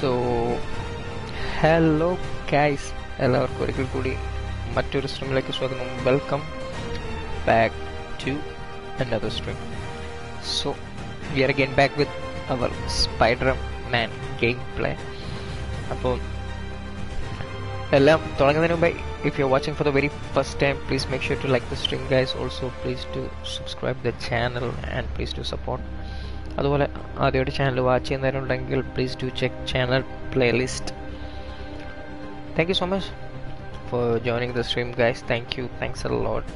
So hello guys, എല്ലാവർക്കും ഒരിക്കൽ കൂടി മറ്റൊരു സ്ട്രീമിലേക്ക് സ്വാഗതം. Welcome back to another stream. So we are again back with our Spiderman game play. അപ്പോൾ എല്ലാം തുടങ്ങുന്നതിന് മുമ്പ് if you are watching for the very first time, please make sure to like the stream guys. Also please to subscribe the channel and please to support. അതുപോലെ ആദ്യമായിട്ട് channel watch ചെയ്യുന്നവരുണ്ടെങ്കിൽ please to check channel playlist. Thank you so much for joining the stream guys. Thank you, thanks a lot.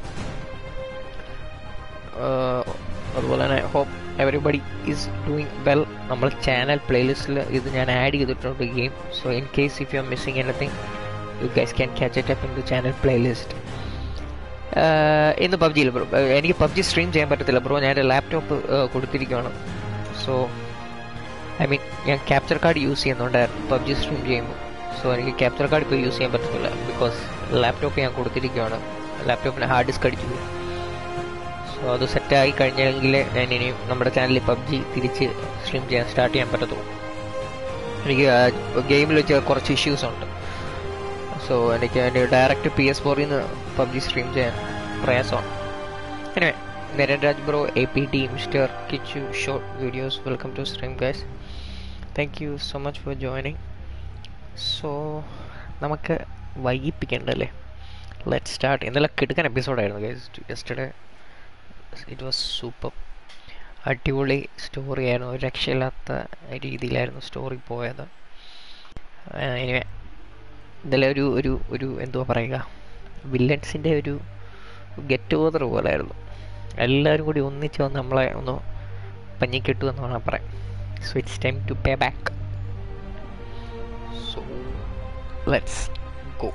അതുപോലെ തന്നെ hope everybody is doing well. നമ്മൾ channel പ്ലേലിസ്റ്റിൽ ഇത് ഞാൻ add ചെയ്തിട്ടുണ്ട് game. So in case if you are missing anything, you guys can catch it up in the channel playlist. In the PUBG bro, eniki PUBG stream cheyan pattathilla bro. I had a laptop koduthirikana, so I mean I capture card use cheyunnundarunnu PUBG stream cheyumbo. So eniki capture card ipo use cheyan pattathilla because laptop I koduthirikana, laptop ne hard disk adichu. So adu set aayi kanjengile nan ini nammada channel PUBG tirichu stream cheyan start cheyan pattathu. Eniki game il korchu issues undu. So എനിക്ക് എൻ്റെ direct PS4 നിന്ന് PUBG stream ചെയ്യാൻ പ്രയാസമാണ്. പിന്നെ നേരെ Rajbro, APD, mister Kichu, short videos, welcome to stream guys. Thank you so much for joining. So നമുക്ക് വൈകിപ്പിക്കണ്ടല്ലേ, let start. ഇന്നലെ കിടക്കാൻ എപ്പിസോഡായിരുന്നു guys. Yesterday it was super, അടിപൊളി സ്റ്റോറി ആയിരുന്നു. ഒരു രക്ഷയില്ലാത്ത രീതിയിലായിരുന്നു സ്റ്റോറി പോയത്. എനിവേ ഇന്നലെ ഒരു ഒരു ഒരു എന്തുവാ പറയുക, വില്ലൻസിൻ്റെ ഒരു ഗെറ്റ് ടുഗദർ പോലായിരുന്നു. എല്ലാവരും കൂടി ഒന്നിച്ച് വന്ന് നമ്മളെ ഒന്ന് പഞ്ഞിക്കിട്ടു എന്ന് വേണം പറയാം. So it's time to pay back. So let's go.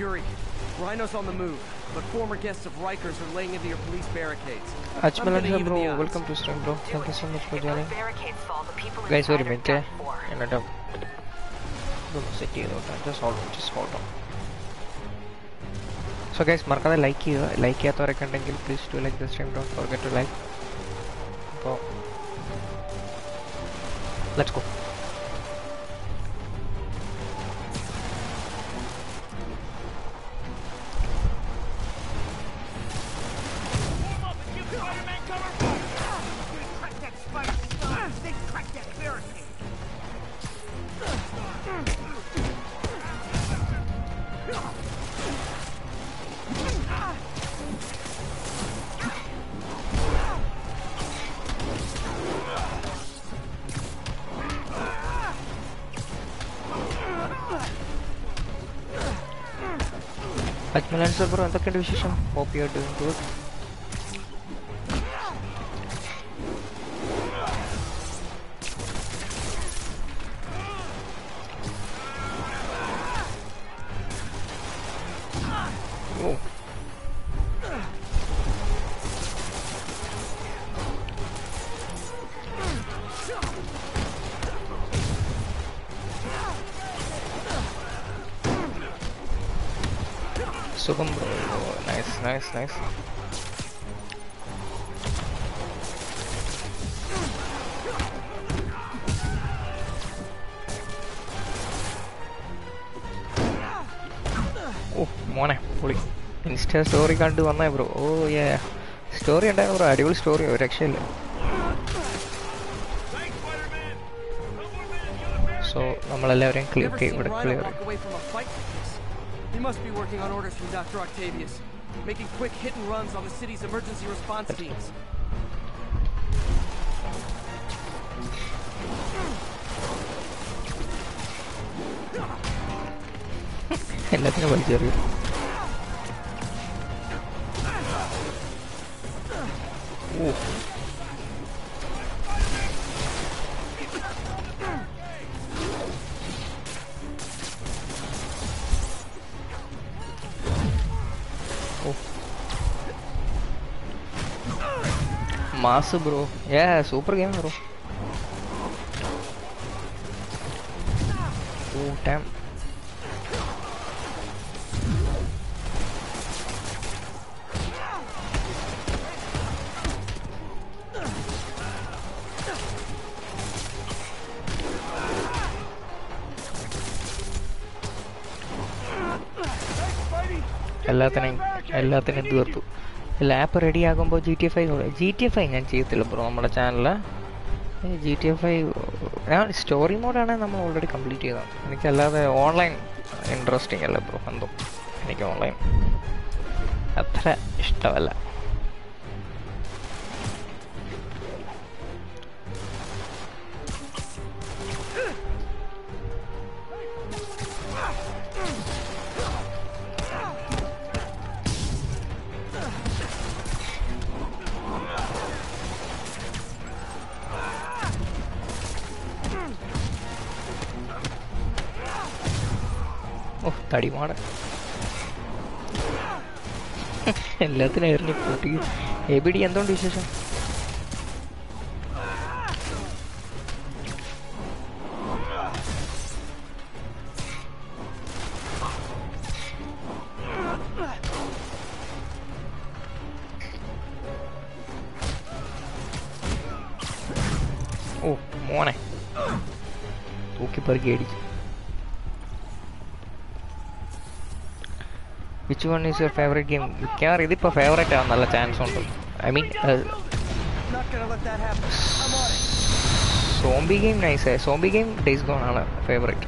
Yuri, Rhino's on the move, but former guests of Rikers are laying into your police barricades. Achmalan bro, welcome to stream bro. Thank you so much for joining. Guys, wait a minute. And I don't know set it out. Just hold on. So guys, markada like kiya to rekandengil please to like the stream. Don't forget to like. So let's go. Lancer bro, എന്തൊക്കെയുണ്ട് വിശേഷം? Hope you are doing good. Nice. ഓ മോനെ പൊളി. Insta story കണ്ട് വന്നേ bro. Oh yeah, story ഉണ്ടായിരുന്നു bro, അടിപൊളി story, ഒരു രക്ഷയില്ല. സോ നമ്മളെല്ലാവരെയും clear. You must be working on orders from Dr. Octavius. Making quick hit and runs on the city's emergency response teams. എല്ലാത്തിനും വലിച്ചെറിയും. Mass bro, yeah, super game bro. Oh damn. എല്ലാത്തിനും തീർത്തു. Lap ready ആകുമ്പോൾ G T F I ഞാൻ ചെയ്യത്തില്ല bro. നമ്മുടെ ചാനലിൽ GTAV ഞാൻ story മോഡാണെങ്കിൽ നമ്മൾ ഓൾറെഡി കംപ്ലീറ്റ് ചെയ്തതാണ്. എനിക്കല്ലാതെ ഓൺലൈൻ ഇൻട്രസ്റ്റിംഗ് അല്ല ബ്രോ. എന്തോ എനിക്ക് ഓൺലൈൻ അത്ര ഇഷ്ടമല്ല. തടിമാണ് എല്ലാത്തിനും എറിഞ്ഞു കൂട്ടി. എബിഡി എന്തുകൊണ്ട് വിശേഷം? ഓ മോനെ തൂക്കിപ്പറക്കി അടിച്ചു. Which one is your favorite game? Kya idhi pa favorite aanu nalla chance undu. I mean not gonna let that happen. I'm on it. Zombie game nice hai. Zombie game Days Gone aanu favorite.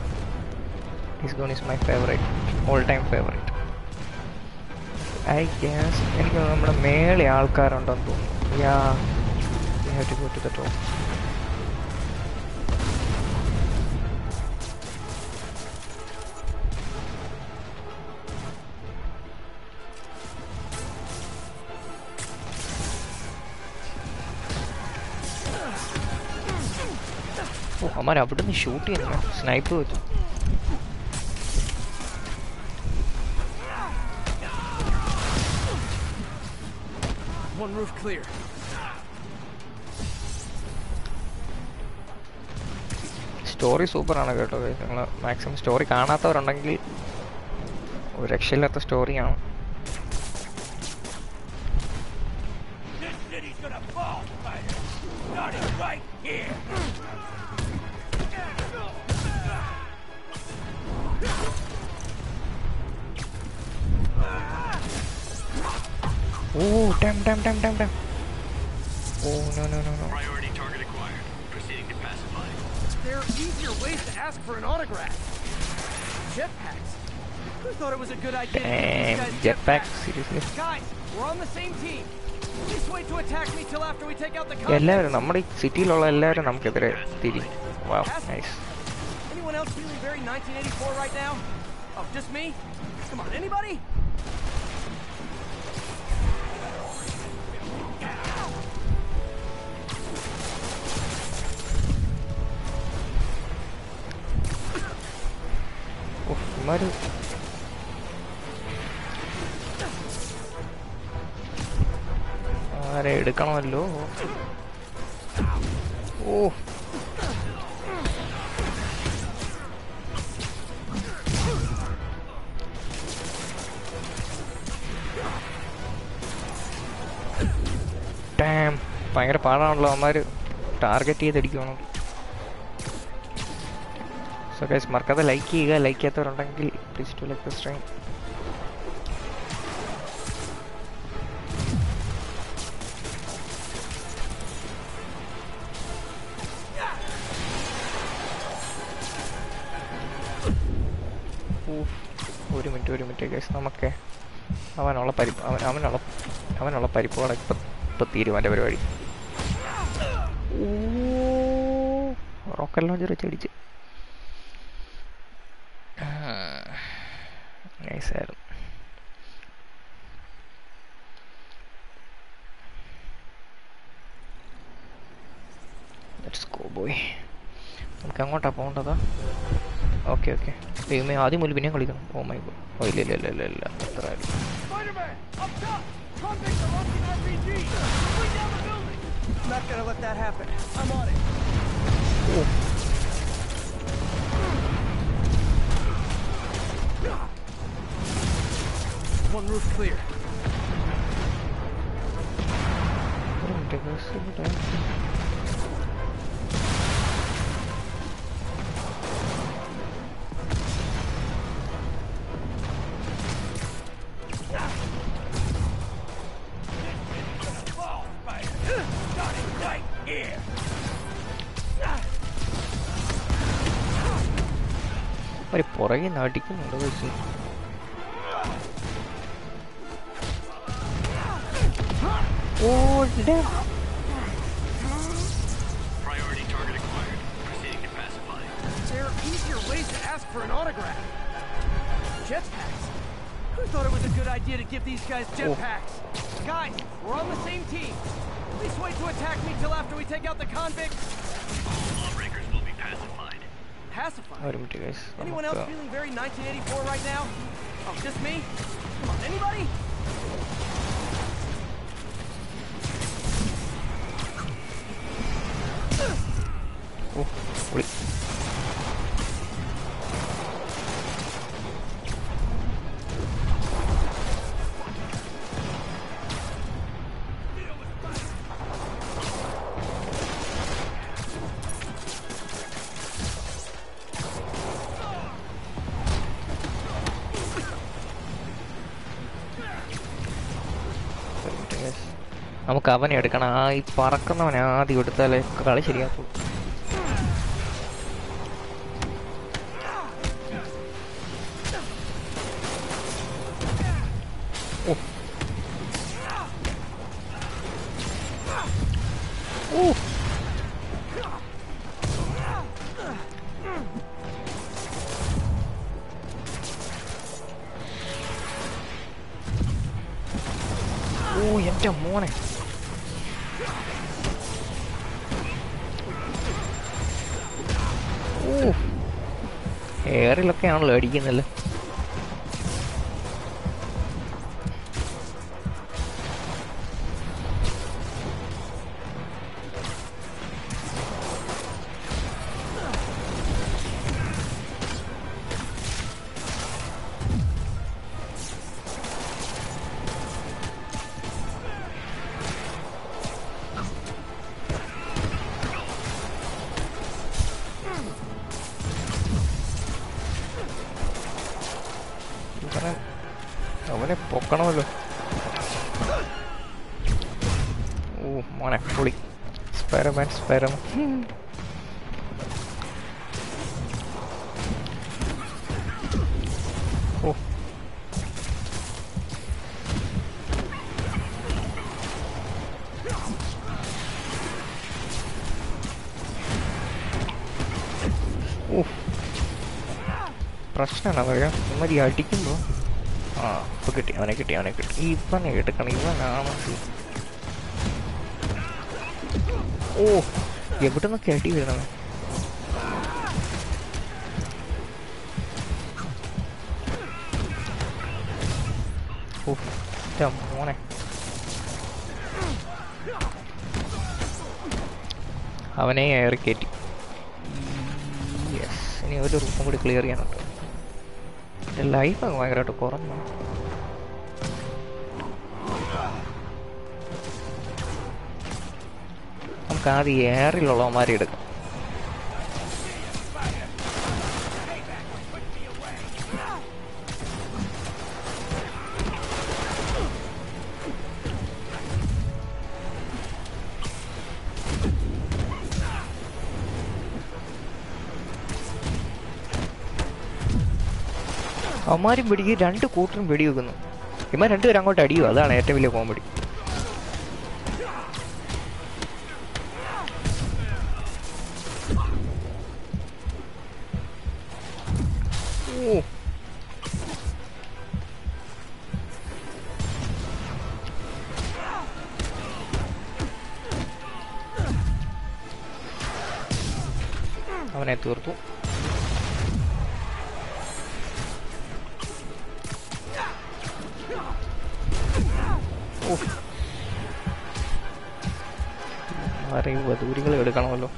Days Gone is my favorite. All time favorite. I guess enku nammada mele aalkar undu annu thonu. Yeah. We have to go to the top. हमारे अबड़ने shoot ही नहीं है sniper होता है. One roof clear. Story super ആണ് കേട്ടോ guys. നിങ്ങൾ maximum story കാണാത്തവരുണ്ടെങ്കിൽ ഒരു രക്ഷയില്ലാത്ത story ആണ്. This city's gonna fall, fighters. Not it right here. Oh damn. Oh no. Priority target acquired. Proceeding to pacify. There are easier ways to ask for an autograph. Jetpacks. Who thought it was a good idea? Damn, jetpacks, seriously. Guys, we're on the same team. Just wait to attack me till after we take out the cops. എല്ലാവരും നമ്മുടെ സിറ്റിയിലുള്ള എല്ലാവരും നമുക്കെതിരെ തിരി. Wow, nice. Anyone else feeling very 1984 right now? Oh, just me? Come on, anybody? Mari are edukkanallo. Oh damn bayangara paadaanallo amaru target cheyidikkanam. So guys, മറക്കാതെ like ചെയ്യുക. Like ചെയ്യാത്തവരുണ്ടെങ്കിൽ please to like the stream. ഒരു minute guys, നമുക്ക് അവനുള്ള പരിപ്പോടെ ഇപ്പം തീരുമാൻ്റെ പരിപാടി. Rocket launcher വെച്ച് അടിച്ച് said. Let's go, boy. Okay, okay. Oh my god. Oh, Spider-Man, up top! Convicts are launching RPG! Bring down the building! I'm not gonna let that happen. I'm on it. Oh. One roof clear. Oh, damn. Priority target acquired. Proceeding to pacify. There are easier ways to ask for an autograph. Jetpacks? Who thought it was a good idea to give these guys jetpacks? Oh. Guys, we're on the same team. Please wait to attack me till after we take out the convicts. All lawbreakers will be pacified. Pacified? Anyone else feeling very 1984 right now? Oh, just me? Come on, anybody? Oh, wait. I'm going to go Spider-Man. Oh. Oh. Oh, yeah, but I'm not getting it. Oh, damn, one. I'm not getting it. Yes, I'm going to clear it. The life I'm going to go. I'm going to go to the area. അവനെ തീർത്തു. അറിയുക ദൂരങ്ങൾ എടുക്കണമല്ലോ.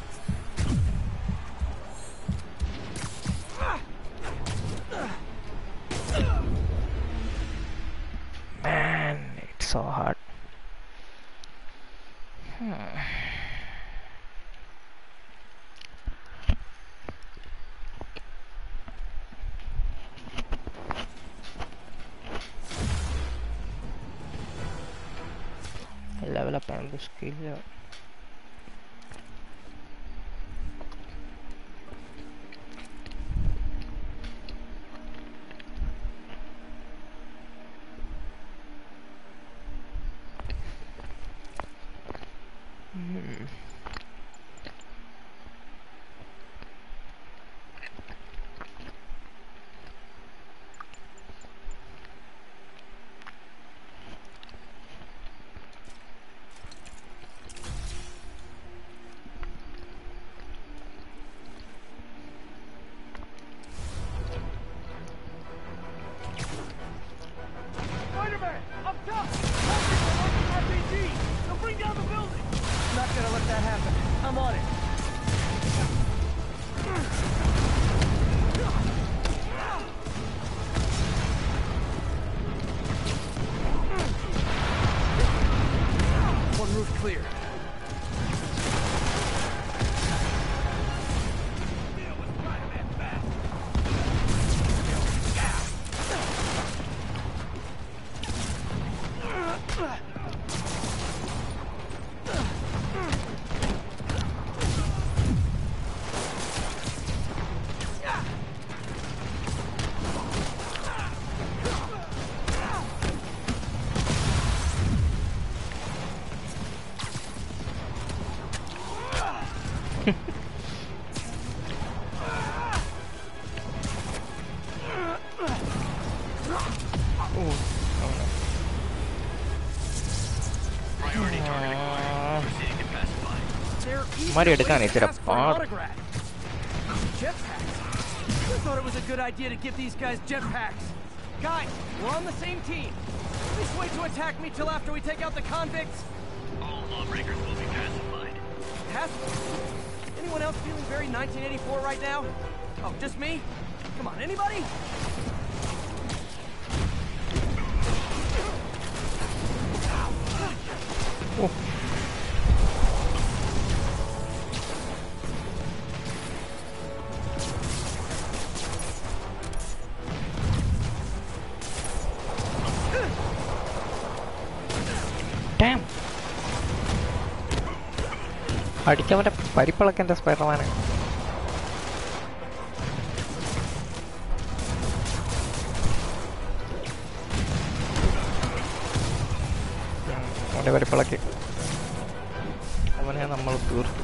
Skill up. Mario എടുക്കാനേ ചില പാട്. അടിക്കാൻ മറ്റേ പരിപ്പളൊക്കെ എൻ്റെ സ്പൈഡർമാനെ. അവൻ്റെ പരിപ്പളൊക്കെ അവനെ നമ്മൾ തീർത്തു.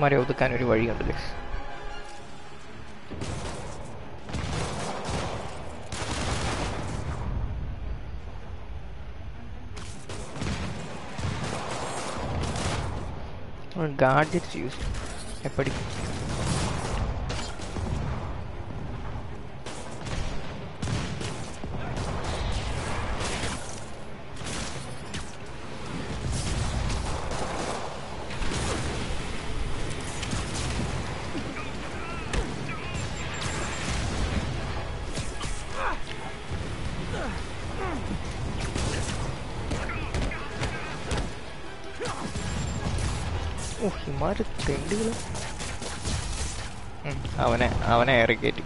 മാറി ഒതുക്കാനൊരു വഴിയുണ്ട് ഗൈസ്. ഗാഡ്ജറ്റ്സ് യൂസ് എപ്പടി അവനെ ഏറി കയറ്റി.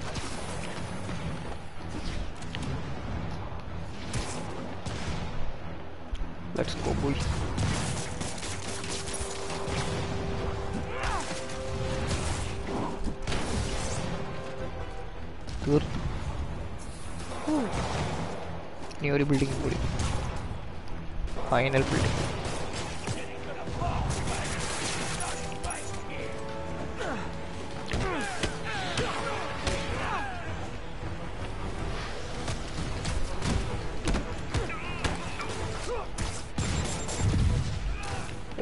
ഇനി ഒരു ബിൽഡിംഗ് കൂടി, final building.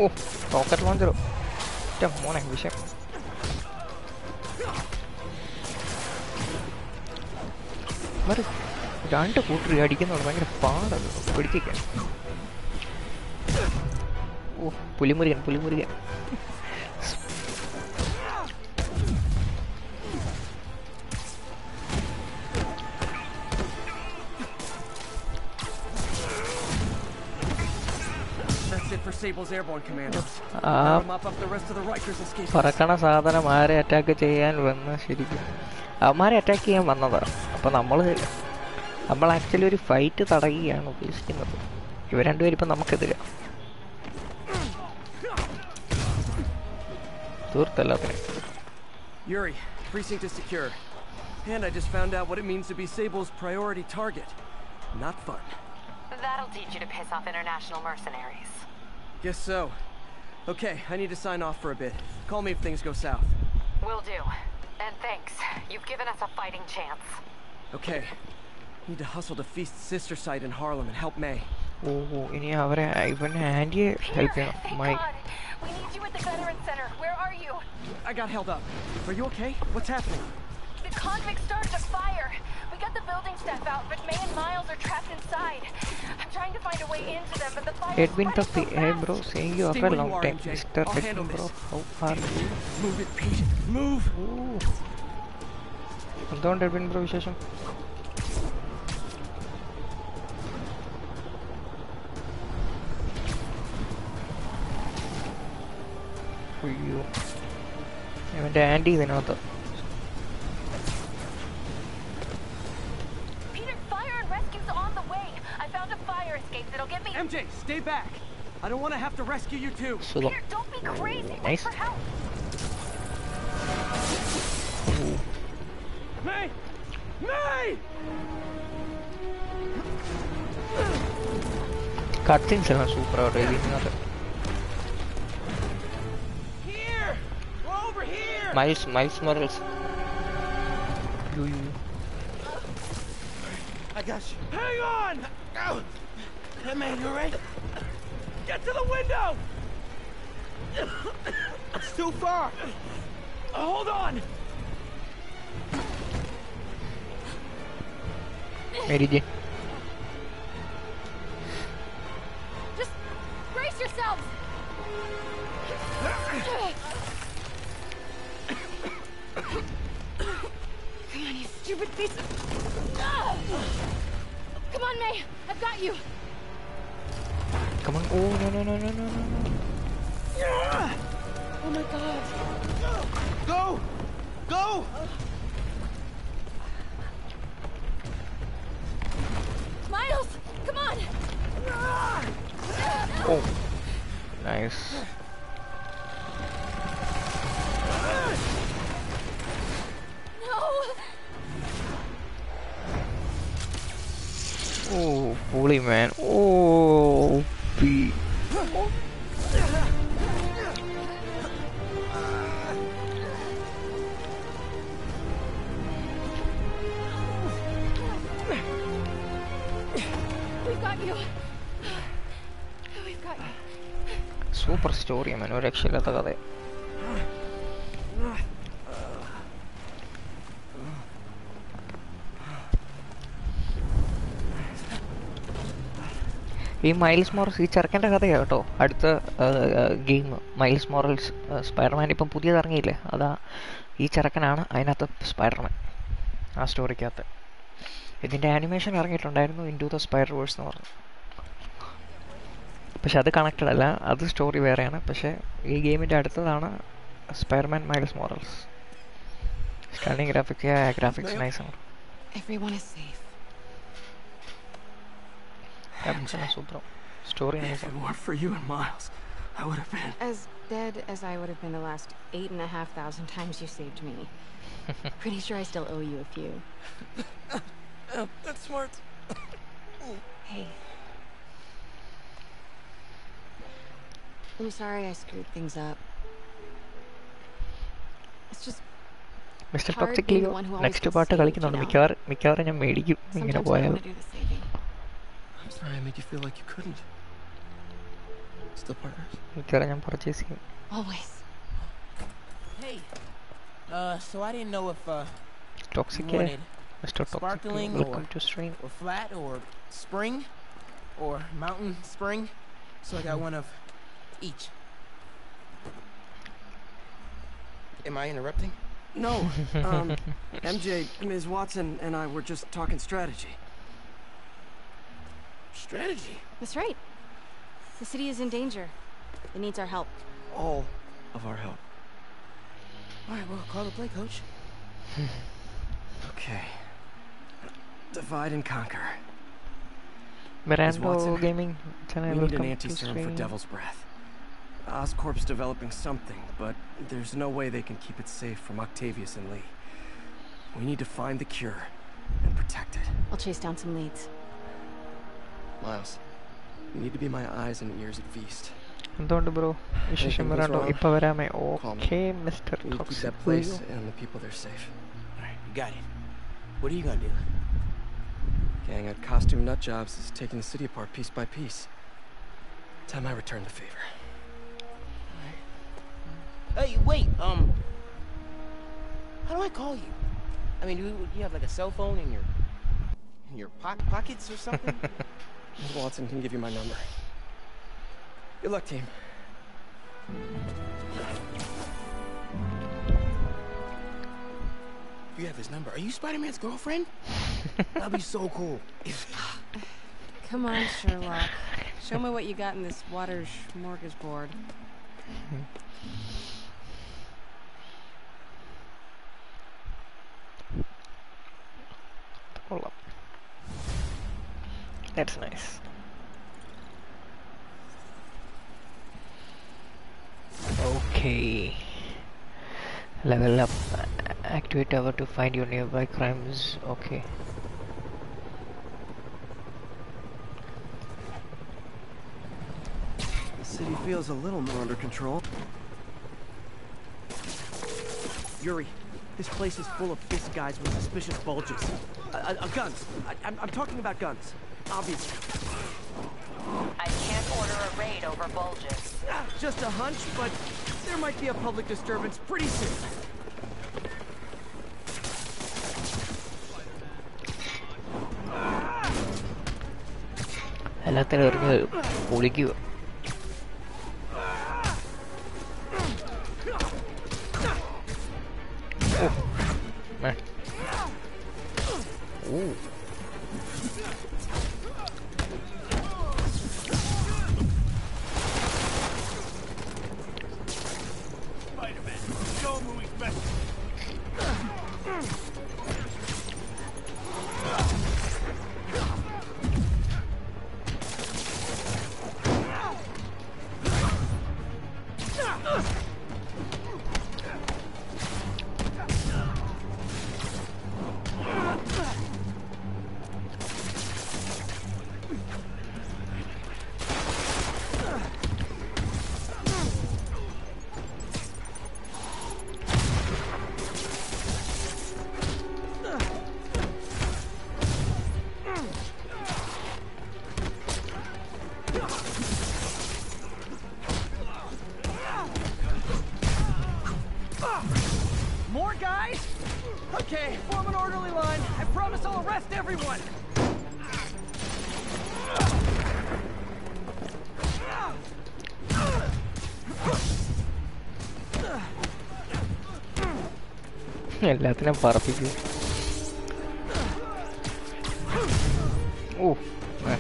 Oh, rocket launcher. Damn, morning, Bishop. But don't put Radigan or Bangra Pond or pretty kick. Oh, Pullimurian, Pullimurian. Sable's airborne commanders. Mop up the rest of the Riker's escape. Parakana sadhana mare attack cheyan vanna shirikku. Amare attack cheyan vannada. Appo nammal actually oru fight tadagiyana udheshikkunnathu. Ivar rendu peru ipo namukku edilla. Thurthallathu. Yuri, precinct is secure. And I just found out what it means to be Sable's priority target. Not fun. That'll teach you to piss off international mercenaries. Guess so. Okay, I need to sign off for a bit. Call me if things go south. Will do. And thanks. You've given us a fighting chance. Okay. Need to hustle to Feast's sister site in Harlem and help May. Oh, any other even hand here? Help him, Mike. We need you at the Veterans Center. Where are you? I got held up. Are you okay? What's happening? The convicts started a fire. We got the building staff out, but May and Miles are trapped inside. I'm trying to find a way into them, but the fire is spreading so fast. Hey bro, seeing you after a long time, Mr. Negative bro. How far? Move it, Pete. Move. Come down, Edwin bro. Vishesham. For you. I went to Andy then after. MJ, stay back. I don't want to have to rescue you too. Peter, don't be crazy. Nice. For help. May! May! Cutscenes are super already. Here! We're over here! Miles Morales. You. I got you. Hang on! Ow. Hey man, you alright? Get to the window! It's too far! Hold on! Mary Jane. Just brace yourselves! Come on, you stupid piece of... Come on, May! I've got you! Come on. Oh, no. Yeah. Oh, my God. Go! Miles, come on. Oh, nice. No. Oh, holy man. Oh. Be We've got you. Super story, man. We're actually at the Miles Morales is a game. Miles Morales Spider-Man is Spider-Man. That's story. The animation Into the Spider-Verse. That's connected. That's the story. This game is Spider-Man Miles Morales. Stunning graphics. Yeah, graphics nice. Everyone is safe. Story if it weren't for you and Miles, I would have been as dead as I would have been the last 8,500 times you saved me. Pretty sure I still owe you a few. That's smart. Hey, I'm sorry I screwed things up. It's just Mr. Toxic Leo next part I'm going to do the saving. I'm sorry I make you feel like you couldn't. Cargan purchasing. Always. Hey. So I didn't know if Toxic wanted Mr. Sparkling Toxic. Welcome to stream. Or flat or spring or mountain spring. So I got one of each. Am I interrupting? No. MJ, Ms. Watson and I were just talking strategy. Strategy? That's right. The city is in danger. It needs our help. All of our help. All right, well, call the play, coach. Okay. Divide and conquer. Miranda Watson, Gaming Channel, we need an anti-serum for Devil's Breath. Oscorp's developing something, but there's no way they can keep it safe from Octavius and Lee. We need to find the cure and protect it. I'll chase down some leads. Miles, you need to be my eyes and ears at Feast. Don't, bro. Okay, Mr. Toxic. Keep that place and the people there safe. Alright, you got it. What are you gonna do? Gang of costume nutjobs is taking the city apart piece by piece. Time I return the favor. Hey, wait, how do I call you? I mean, do you have like a cell phone in your pockets or something? Ms. Watson can give you my number. Good luck, team. You have his number. Are you Spider-Man's girlfriend? That'd be so cool. Come on, Sherlock. Show me what you got in this water's smorgasbord. Hold up. That's nice. Okay. Level up. Activate tower to find your nearby crimes. Okay. The city feels a little more under control. Yuri. This place is full of fist guys with suspicious bulges. Guns. I'm talking about guns. Obviously. I can't order a raid over bulges. Just a hunch, but there might be a public disturbance pretty soon. Ooh. Spider-Man, show me who's best. Latin barbecue. Oh, man.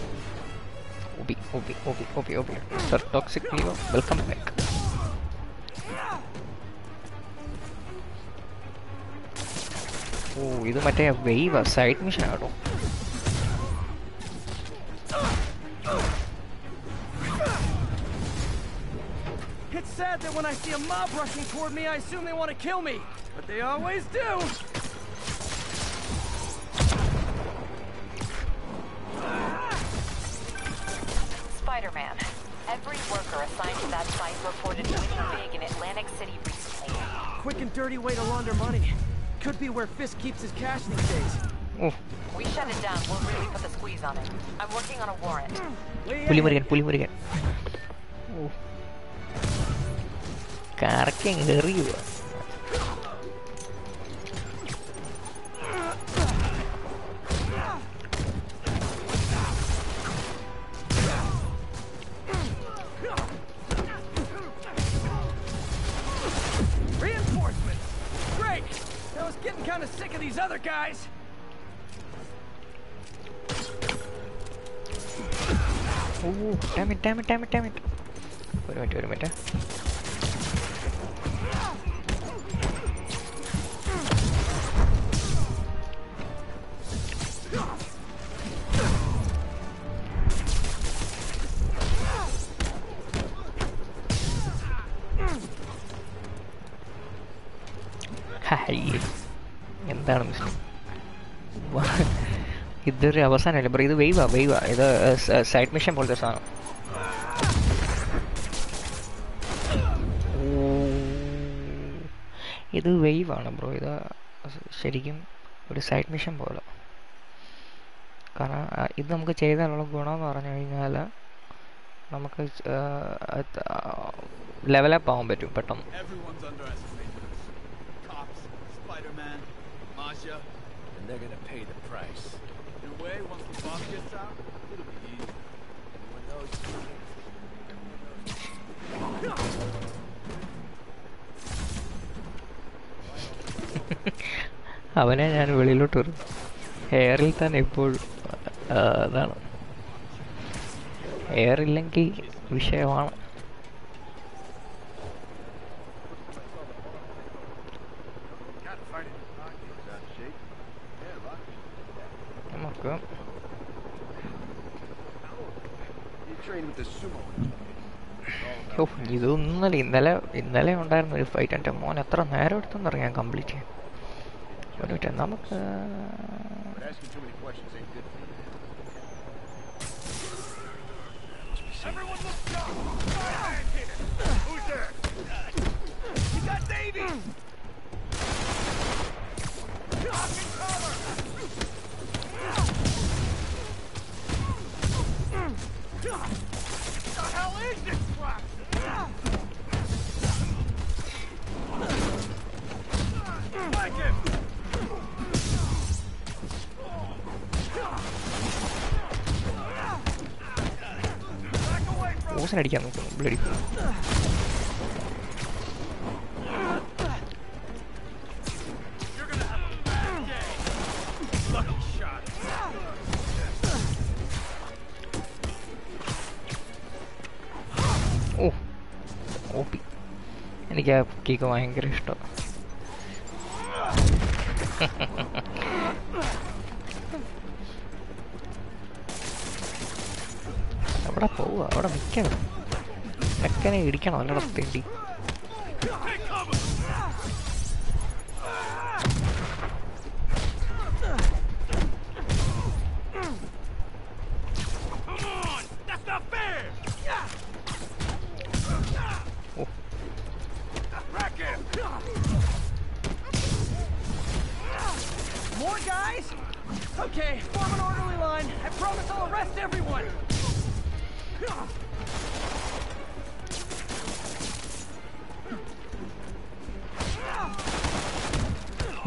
Obi. Sir Toxic Hero, welcome back. Oh, this is a wave of side mission. It's sad that when I see a mob rushing toward me, I assume they want to kill me. But they always do! Spider-Man, every worker assigned to that site reported winning big in Atlantic City recently. Quick and dirty way to launder money. Could be where Fisk keeps his cash these days. Oh. We shut it down, we'll really put the squeeze on it. I'm working on a warrant. Pull him again. Karking ngeri loh. Damn it. Wait a minute. ഇതൊരു അവസാനമല്ലേ bro, ഇത് വെയ്വാ ഇത് side mission പോലത്തെ സാധനം. ഇത് വെയ്വാണ് bro, ഇത് ശരിക്കും ഒരു side mission പോലെ. കാരണം ഇത് നമുക്ക് ചെയ്താലുള്ള ഗുണമെന്ന് പറഞ്ഞു കഴിഞ്ഞാൽ നമുക്ക് ലെവലപ്പ് ആവാൻ പറ്റും പെട്ടെന്ന്. അവനെ ഞാൻ വെളിയിലോട്ട് വരും. എയറിൽ തന്നെ ഇപ്പോൾ അതാണ്, എയറില്ലെങ്കിൽ വിഷയമാണ്. നമുക്ക് ഇതൊന്നല്ല, ഇന്നലെ ഉണ്ടായിരുന്ന ഒരു ഫൈറ്റ്. എൻ്റെ മോൻ എത്ര നേരം എടുത്തെന്നറിയാം ഞാൻ കംപ്ലീറ്റ് ചെയ്യാൻ. നമുക്ക് അടിക്കാൻ നോക്കുന്നു ബ്ലഡി. ഓ ഓപ്പി, എനിക്ക് ആ കേക്ക് ഭയങ്കര ഇഷ്ടമാണ്. അവിടെ പോവുക, അവിടെ നിൽക്കണം, ചെക്കനെ ഇടിക്കണം, അല്ലട തേണ്ടി.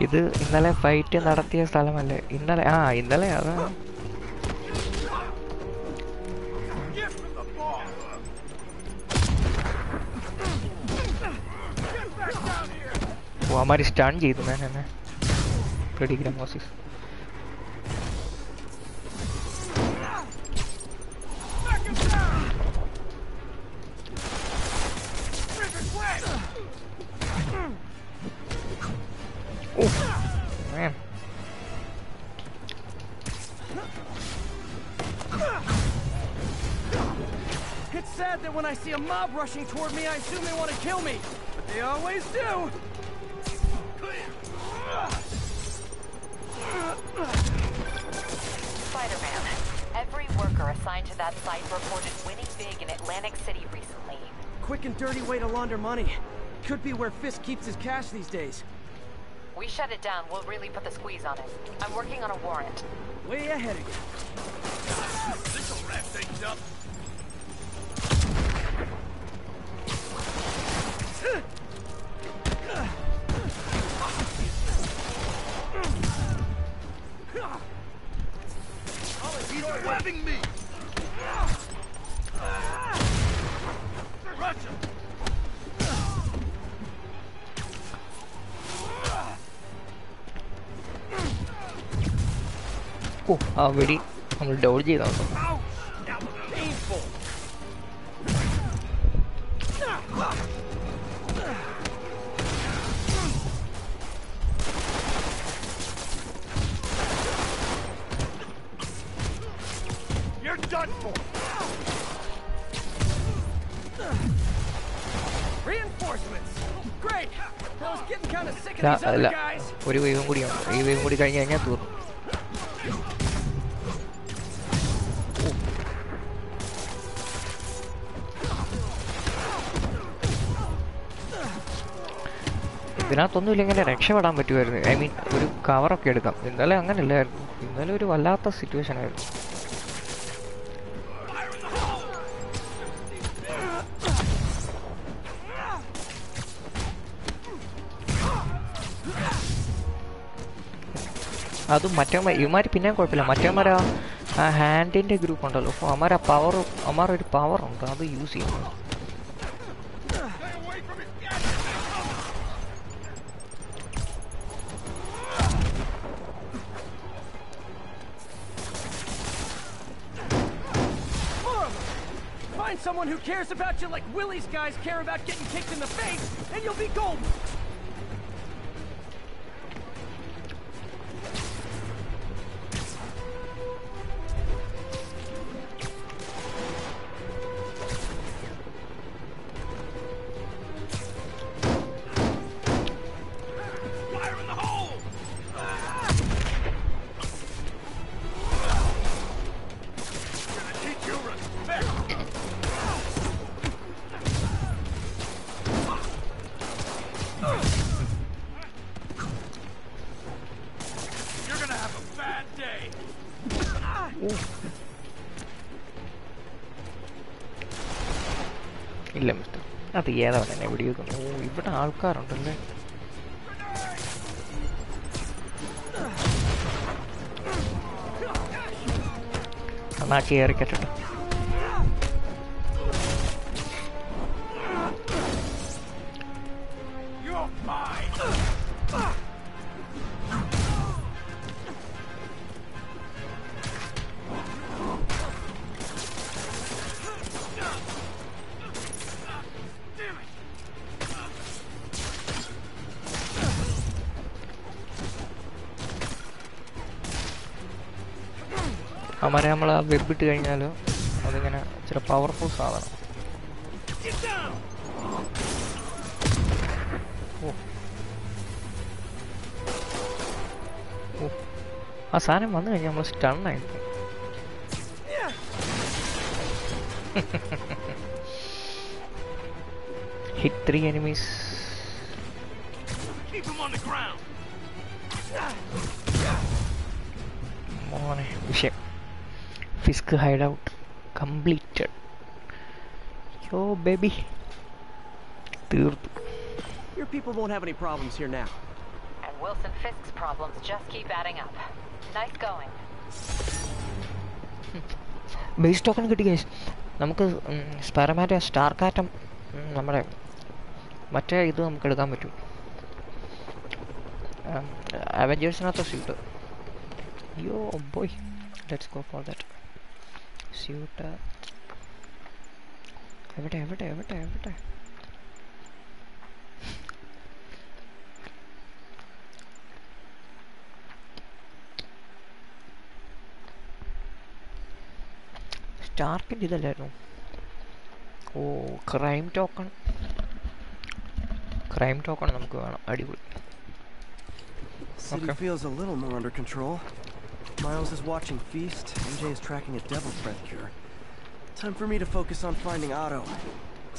ഇത് ഇന്നലെ ഫൈറ്റ് നടത്തിയ സ്ഥലമല്ലേ? ഇന്നലെ അതാ. അമാരി സ്റ്റാൻ ചെയ്തു ഞാൻ എന്നെ പേടിക്കണം Moses. Rushing toward me, I assume they want to kill me, but they always do. Spider-Man, every worker assigned to that site reported winning big in Atlantic City recently. Quick and dirty way to launder money. Could be where Fisk keeps his cash these days. We shut it down, we'll really put the squeeze on it. I'm working on a warrant. Way ahead of you. This'll wrap things up. Already I'm gonna double G though. You're done for. Reinforcements. Great. I was getting kind of sick of these other guys. What do we even what do you got? ഇതിനകത്തൊന്നും ഇല്ലെങ്കിൽ രക്ഷപ്പെടാൻ പറ്റുമായിരുന്നു. I mean ഒരു കവറൊക്കെ എടുക്കാം. ഇന്നലെ അങ്ങനെയല്ലായിരുന്നു. ഇന്നലെ ഒരു വല്ലാത്ത സിറ്റുവേഷൻ ആയിരുന്നു. അതും മറ്റവന്മാർ ഇവന്മാർ പിന്നെ കുഴപ്പമില്ല. മറ്റവന്മാർ ആ ഹാൻഡിൻ്റെ ഗ്രൂപ്പ് ഉണ്ടല്ലോ, അപ്പോൾ അവന്മാർ ആ പവർ അവന്മാരൊരു പവറുണ്ട്, അത് യൂസ് ചെയ്യണം. Someone who cares about you like Willie's guys care about getting kicked in the face, and you'll be golden. ഏതാ തന്നെ എവിടെയൊക്കെ ഇവിടെ ആൾക്കാരുണ്ടല്ലേ. എന്നാ കയറി കെട്ടിട്ട് അവന്മാരെ നമ്മൾ ആ വെബിട്ട് കഴിഞ്ഞാൽ അതിങ്ങനെ ഇച്ചിരി പവർഫുൾ സാധനം. ആ സാധനം വന്നു കഴിഞ്ഞാൽ നമ്മൾ സ്റ്റണ്ണായി. Hit 3 enemies. മോനെ വിഷയം. Fisk hideout completed. Yo, baby. Your people won't have any problems here now. And Wilson Fisk's problems just keep adding up. Nice going. Base token kitti guys. Namukku Spider-Man star katam nammade matte idu namukku edukkan pattum. Avengers natha suit. Yo boy. Let's go for that. Suit every day Stark idallarnu. Oh, crime token namukku venam adikul. City feels a little more under control. Miles is watching Feast, MJ is tracking a Devil's Breath cure. Time for me to focus on finding Otto,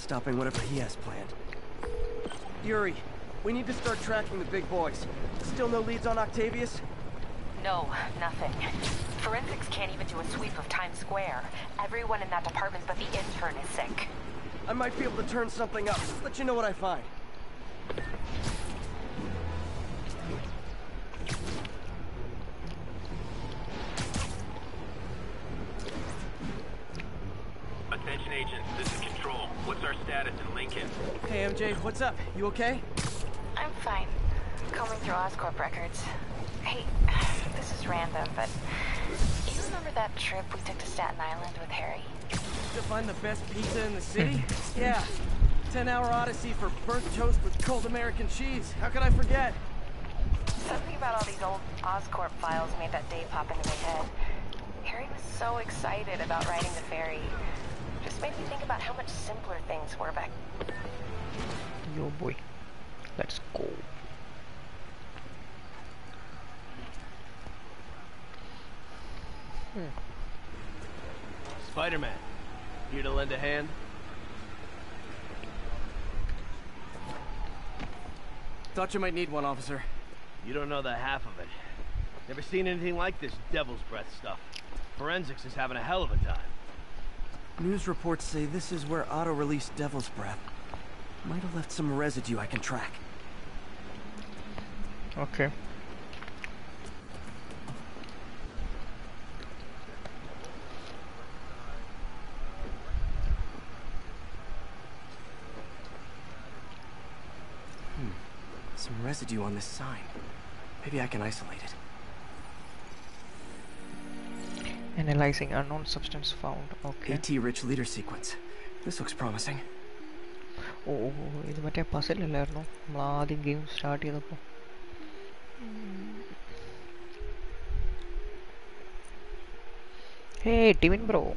stopping whatever he has planned. Yuri, we need to start tracking the big boys. Still no leads on Octavius? No, nothing. Forensics can't even do a sweep of Times Square. Everyone in that department but the intern is sick. I might be able to turn something up. Let you know what I find. Attention agents, this is Control. What's our status in Lincoln? Hey MJ, what's up? You okay? I'm fine. Combing through Oscorp records. Hey, this is random, but you remember that trip we took to Staten Island with Harry? To find the best pizza in the city? Yeah. 10-hour odyssey for burnt toast with cold American cheese. How could I forget? Something about all these old Oscorp files made that day pop into my head. Harry was so excited about riding the ferry. Just made me think about how much simpler things were back. Yo boy. Let's go. Spider-Man, here to lend a hand? Thought you might need one, officer. You don't know the half of it. Never seen anything like this Devil's Breath stuff. Forensics is having a hell of a time. News reports say this is where Otto released Devil's Breath. Might have left some residue I can track. Okay. Some residue on this sign. Maybe I can isolate it. Analyzing unknown substance found. Okay. AT-rich leader sequence. This looks promising. Oh, this is a puzzle. Let's game start. Hey, Divin bro.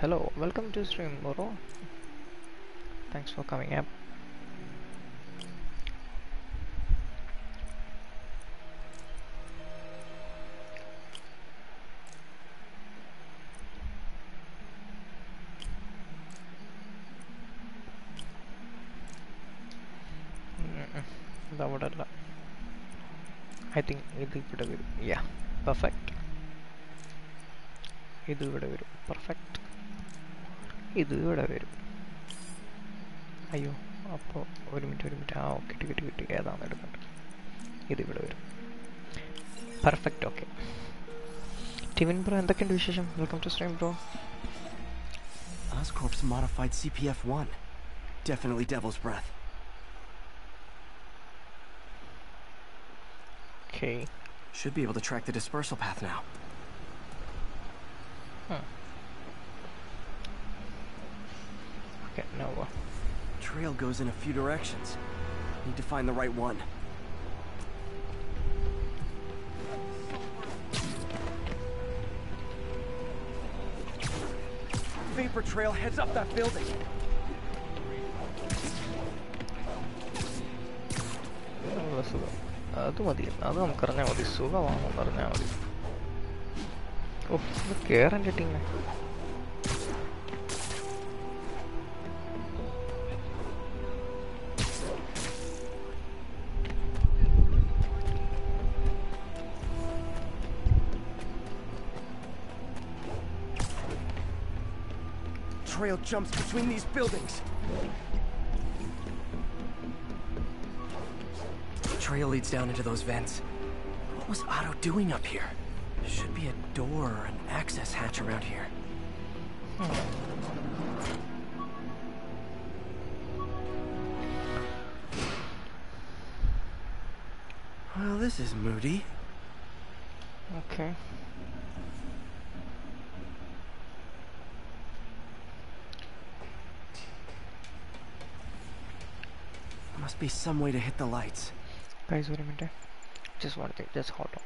Hello. Welcome to stream, bro. Thanks for coming up. I think idu vidaviru. Yeah, perfect. Idu vidaviru. Perfect. Idu vidaviru. Ayyo, appo oru minute. Ah, okay, ticket. Edana edukkandu. Idu vidaviru. Perfect, okay. Tivin bro, endakkundu vishesham? Welcome to stream bro. Oscorp's modified CPF-1. Definitely Devil's Breath. Okay. Should be able to track the dispersal path now. Huh. Okay, now what? Trail goes in a few directions. Need to find the right one. Vapor trail heads up that building. Oh, that's good. That's what I'm going to do. So, I'm going to do. Oh, look here. I'm getting it. Trail jumps between these buildings. Trail leads down into those vents. What was Otto doing up here? There should be a door or an access hatch around here. Well, this is moody. Okay. There must be some way to hit the lights. Guys, wait a minute. Just one thing, just hold on.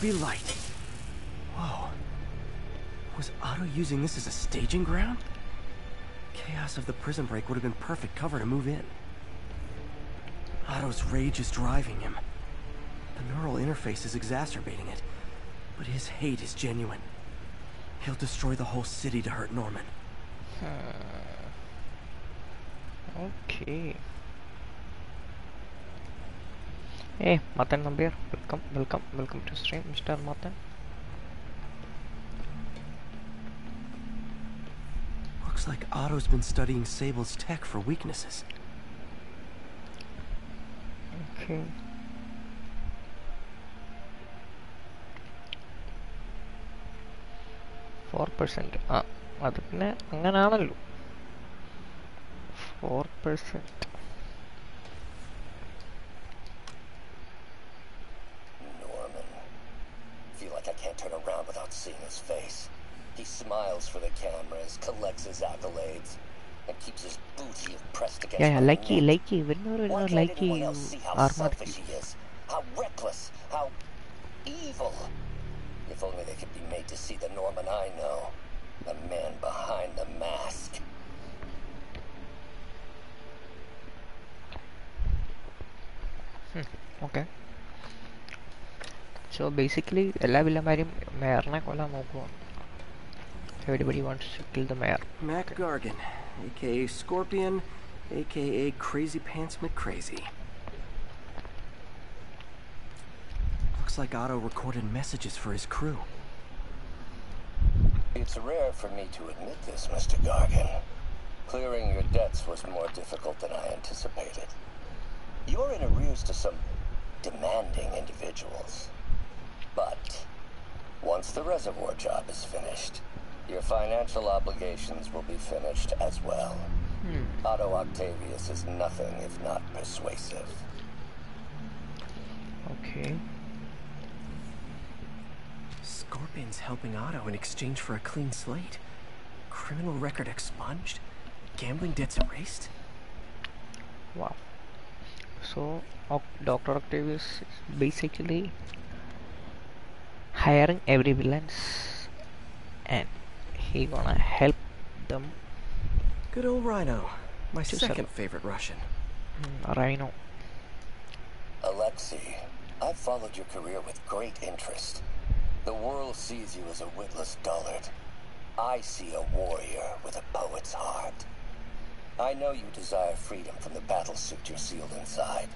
Be light. Whoa. Was Otto using this as a staging ground? Chaos of the prison break would have been perfect cover to move in. Otto's rage is driving him. The neural interface is exacerbating it, but his hate is genuine. He'll destroy the whole city to hurt Norman. Okay. Hey, Martin Nambir, welcome to stream, Mr. Martin. Looks like Otto's been studying Sable's tech for weaknesses. Okay. %. Ah, that's it. Angana 4%. Norman. Feel like I can't turn around without seeing his face. He smiles for the cameras, collects his accolades, and keeps his booty pressed against. Yeah, likey. Whenever likey, how selfish he is, how reckless, how evil. If only they could be made to see the Norman I know, the man behind the mask. Okay. So basically, everybody wants to kill the mayor. Mac Gargan, aka Scorpion, aka Crazy Pants McCrazy. Looks like Otto recorded messages for his crew. It's rare for me to admit this, Mr. Gargan. Clearing your debts was more difficult than I anticipated. You're in arrears to some demanding individuals. But once the reservoir job is finished, your financial obligations will be finished as well. Otto Octavius is nothing if not persuasive. Okay. Scorpion's helping Otto in exchange for a clean slate. Criminal record expunged. Gambling debts erased. Wow. So, Dr. Octavius is basically hiring every villains and he gonna help them. Good old Rhino. My second favorite Russian. Rhino. Alexei, I've followed your career with great interest. The world sees you as a witless dullard. I see a warrior with a poet's heart. I know you desire freedom from the battle suit you're sealed inside.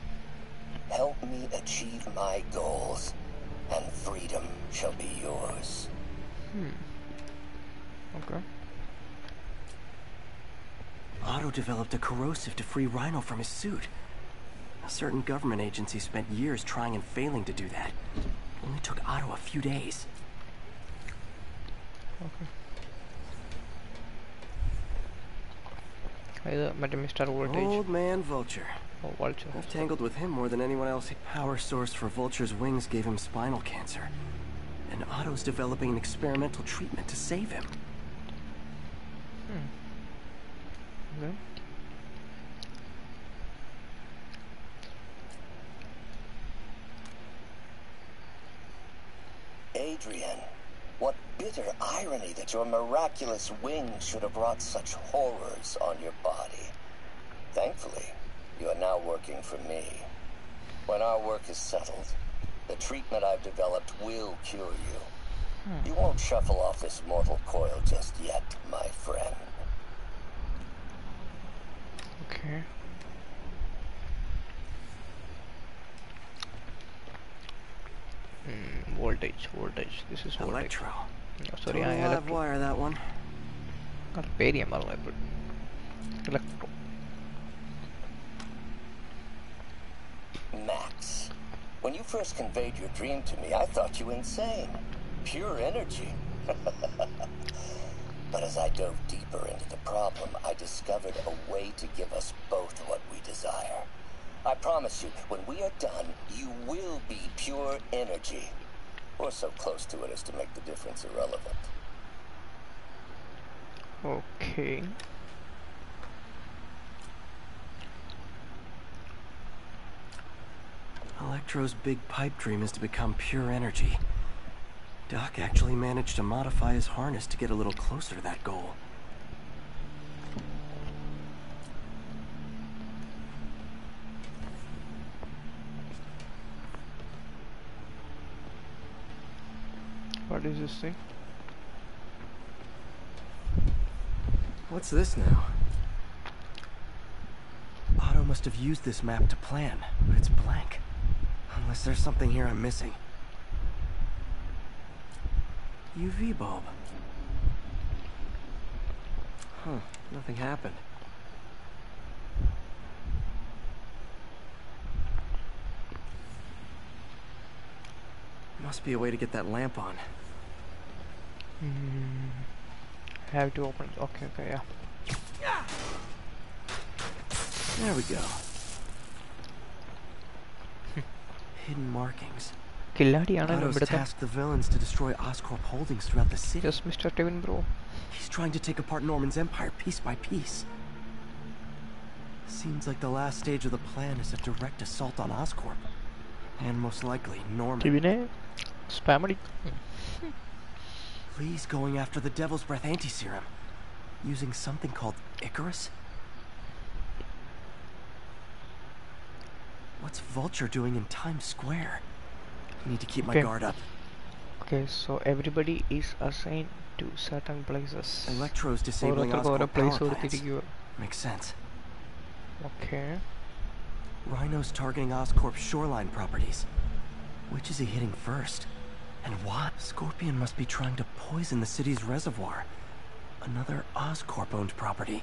Help me achieve my goals, and freedom shall be yours. Okay. Otto developed a corrosive to free Rhino from his suit. A certain government agency spent years trying and failing to do that. Only took Otto a few days. Okay. Mr. Voltage. Old man Vulture. Oh, Vulture. I've tangled with him more than anyone else. Power source for Vulture's wings gave him spinal cancer. And Otto's developing an experimental treatment to save him. Okay. Adrian, what bitter irony that your miraculous wings should have brought such horrors on your body. Thankfully, you are now working for me. When our work is settled, the treatment I've developed will cure you. You won't shuffle off this mortal coil just yet, my friend. Okay. Voltage. This is voltage. Electro. Oh, sorry, I have wire that one. Electro. Max, when you first conveyed your dream to me, I thought you insane. Pure energy. But as I dove deeper into the problem, I discovered a way to give us both what we desire. I promise you, when we are done, you will be pure energy. Or so close to it as to make the difference irrelevant. Okay. Electro's big pipe dream is to become pure energy. Doc actually managed to modify his harness to get a little closer to that goal. What is this thing? What's this now? Otto must have used this map to plan, but it's blank. Unless there's something here I'm missing. UV bulb. Huh, nothing happened. Must be a way to get that lamp on. Have to open it. Okay, okay, yeah. There we go. Hidden markings. Otto's tasked the villains to destroy Oscorp holdings throughout the city. Yes, Mr. Tevin, bro. He's trying to take apart Norman's empire piece by piece. Seems like the last stage of the plan is a direct assault on Oscorp. And most likely, Norman. Spammery. Lee's going after the Devil's Breath anti-serum. Using something called Icarus? What's Vulture doing in Times Square? I need to keep my guard up. Okay, so everybody is assigned to certain places. Electro's disabling Oscorp power plants. Makes sense. Okay. Rhino's targeting Oscorp's shoreline properties. Which is he hitting first? And why? Scorpion must be trying to poison the city's reservoir. Another Oscorp-owned property.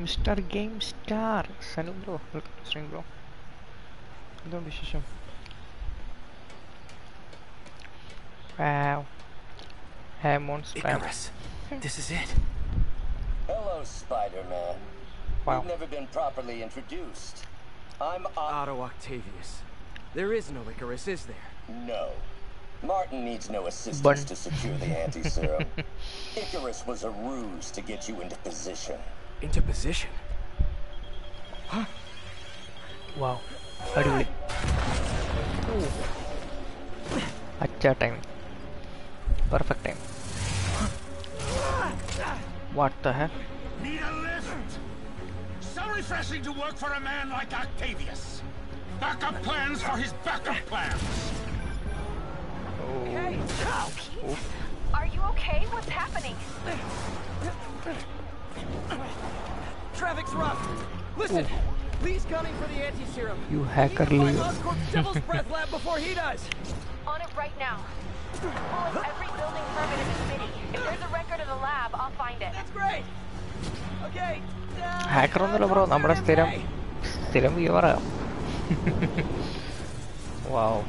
Mr. GameStar. Salud, bro. Look at the string, bro. Don't be shy. Wow. Icarus. This is it. Hello, Spider-Man. Wow. You've never been properly introduced. I'm Otto Octavius. There is no Icarus, is there? No. Martin needs no assistance to secure the anti-serum. Icarus was a ruse to get you into position. Into position? Huh? Wow. Aduli. Acha time. Perfect time. What the heck? Need a lift? So refreshing to work for a man like Octavius. Backup plans for his backup plans. Okay. Oh, Pete. Are you okay? What's happening? Traffic's rough. Listen, Lee's coming for the anti-serum. You hacker, Lee. Devil's Breath lab before he does. On it right now. Pull up every building permit in the city. If there's a record of the lab, I'll find it. That's great. Okay. Hacker on the bro. Namra serum viewer. Wow.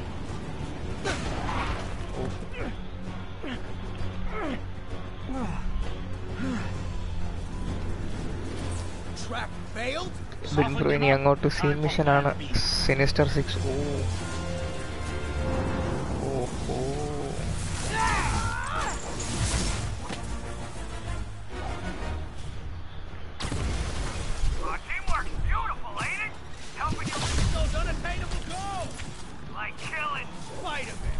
Trap failed. Been doing Yango to see mission on Sinister 6. Oh. Oh. Oh. Teamwork's beautiful, ain't it? Helping you reach those unattainable goals. Like killing Spider-Man.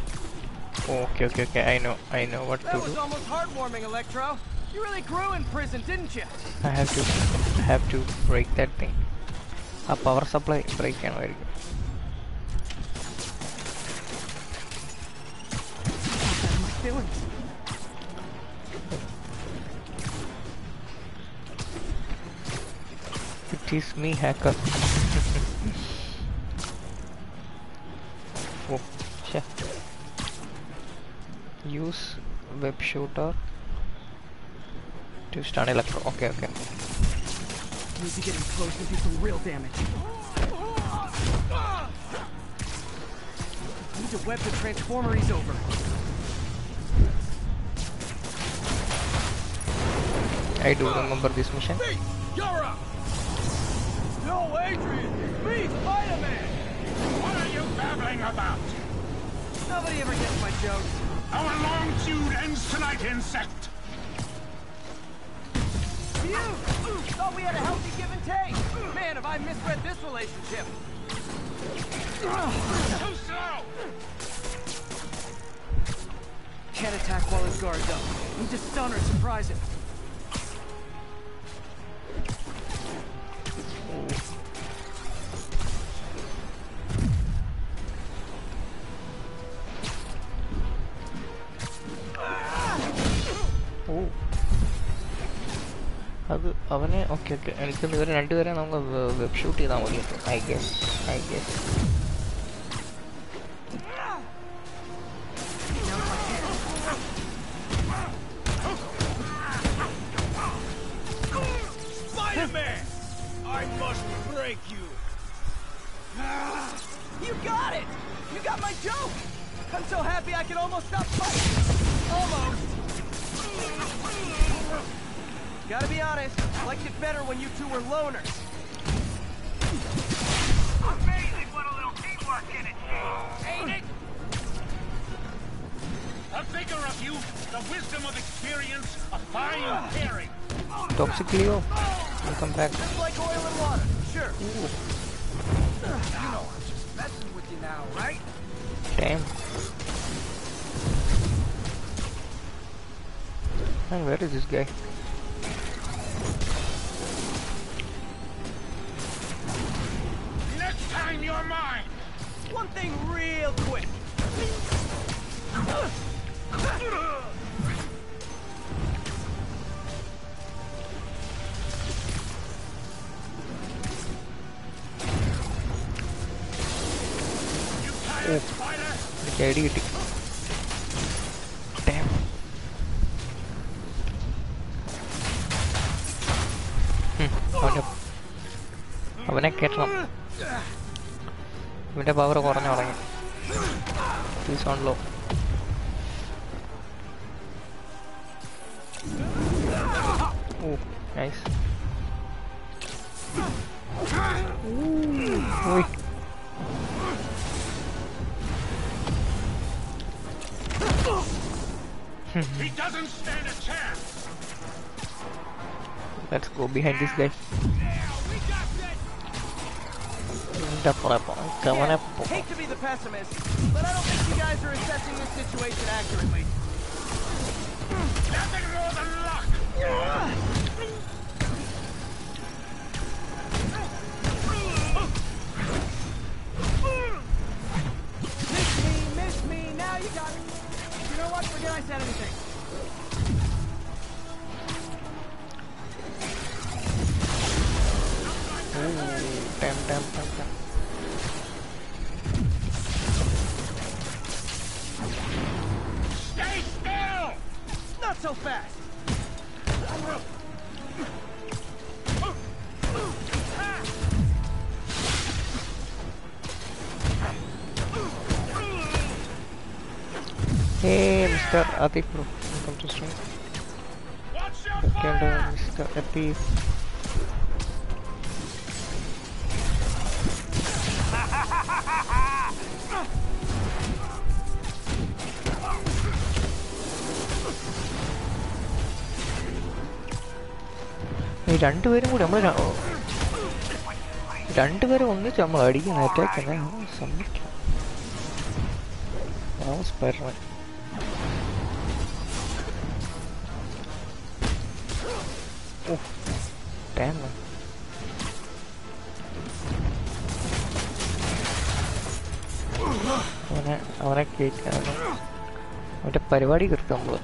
Okay, okay, okay. I know what to do. That was almost heartwarming, Electro. You really grew in prison, didn't you? I have to break that thing. A power supply break and very good. What am I doing? It is me, hacker. Oh, shit. Use web shooter to stun Electro. Okay, okay. Need to get him close and do some real damage. Need to web the transformer. He's over. I do remember this mission. You're up. No, Adrian. Me, Spider-Man. What are you babbling about? Nobody ever gets my joke. Our long feud ends tonight, insect. You thought we had a healthy give and take. Man, have I misread this relationship? Too slow. Can't attack while his guard's up. Need to stun or surprise him. avane okay okay enikkum ivare rendu vare namukku web shoot edhaan odiyathu I guess Spider-Man I must break you. You got it. You got my joke. I'm so happy I can almost stop fighting. Almost. Gotta be honest, I liked it better when you two were loners. Amazing what a little teamwork can achieve, ain't it? A vigor of youth, the wisdom of experience, a fine pairing. Toxic Leo, welcome back. Just like oil and water, sure. You know, I'm just messing with you now, right? Damn. And where is this guy? Time your mind. One thing real quick. Damn. അവനെ കേട്ടണം. He's on low. Oh, nice. Ooh. He doesn't stand a chance. Let's go behind this guy. Hate to be the pessimist, but I don't think you guys are assessing this situation accurately. Nothing more than luck. Miss me, now you got me. You know what? Forget I said anything. Ooh, damn. Not so fast. Hey, Mr. Atif, welcome to stream. Mr. Atif. രണ്ടുപേരും ഒന്നിച്ച് നമ്മൾ അടിക്കുന്ന attack സമ്മതിക്കണം. അവനെ കേൾക്കാൻ അവന്റെ പരിപാടി കിട്ടും. നമ്മള്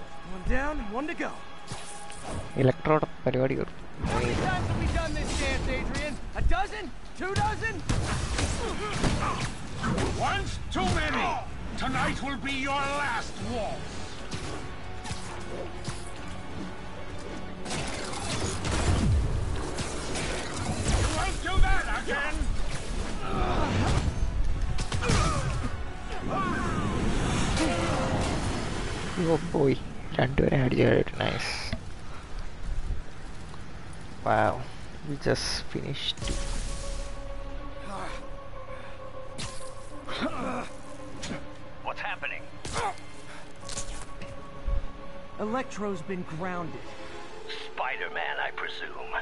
ഇലക്ട്രോയുടെ പരിപാടി കിട്ടും. How many times have we done this dance, Adrian? A dozen? 2 dozen? Once too many. Tonight will be your last waltz. You won't do that again. Oh boy, Randuere had it nice. Wow, we just finished. What's happening? Electro's been grounded. Spider-Man, I presume.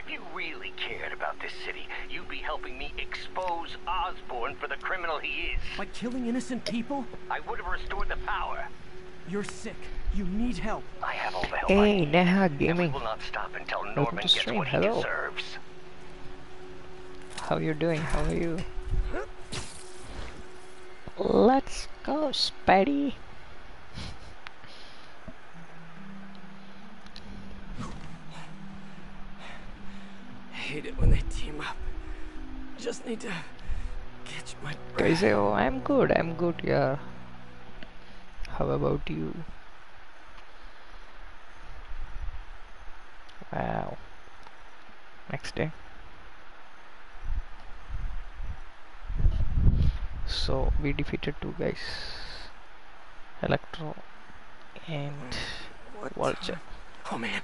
If you really cared about this city, you'd be helping me expose Osborn for the criminal he is. By killing innocent people? I would have restored the power. You're sick. You need help. I have all the help I need. And we will not stop until Norman gets what he deserves. How you doing? How are you? Let's go, Spidey. hate it when they team up. Just need to catch my breath. Guys, oh, I'm good, yeah. How about you? Wow. Next day. So we defeated two guys, Electro and Vulture. Oh man.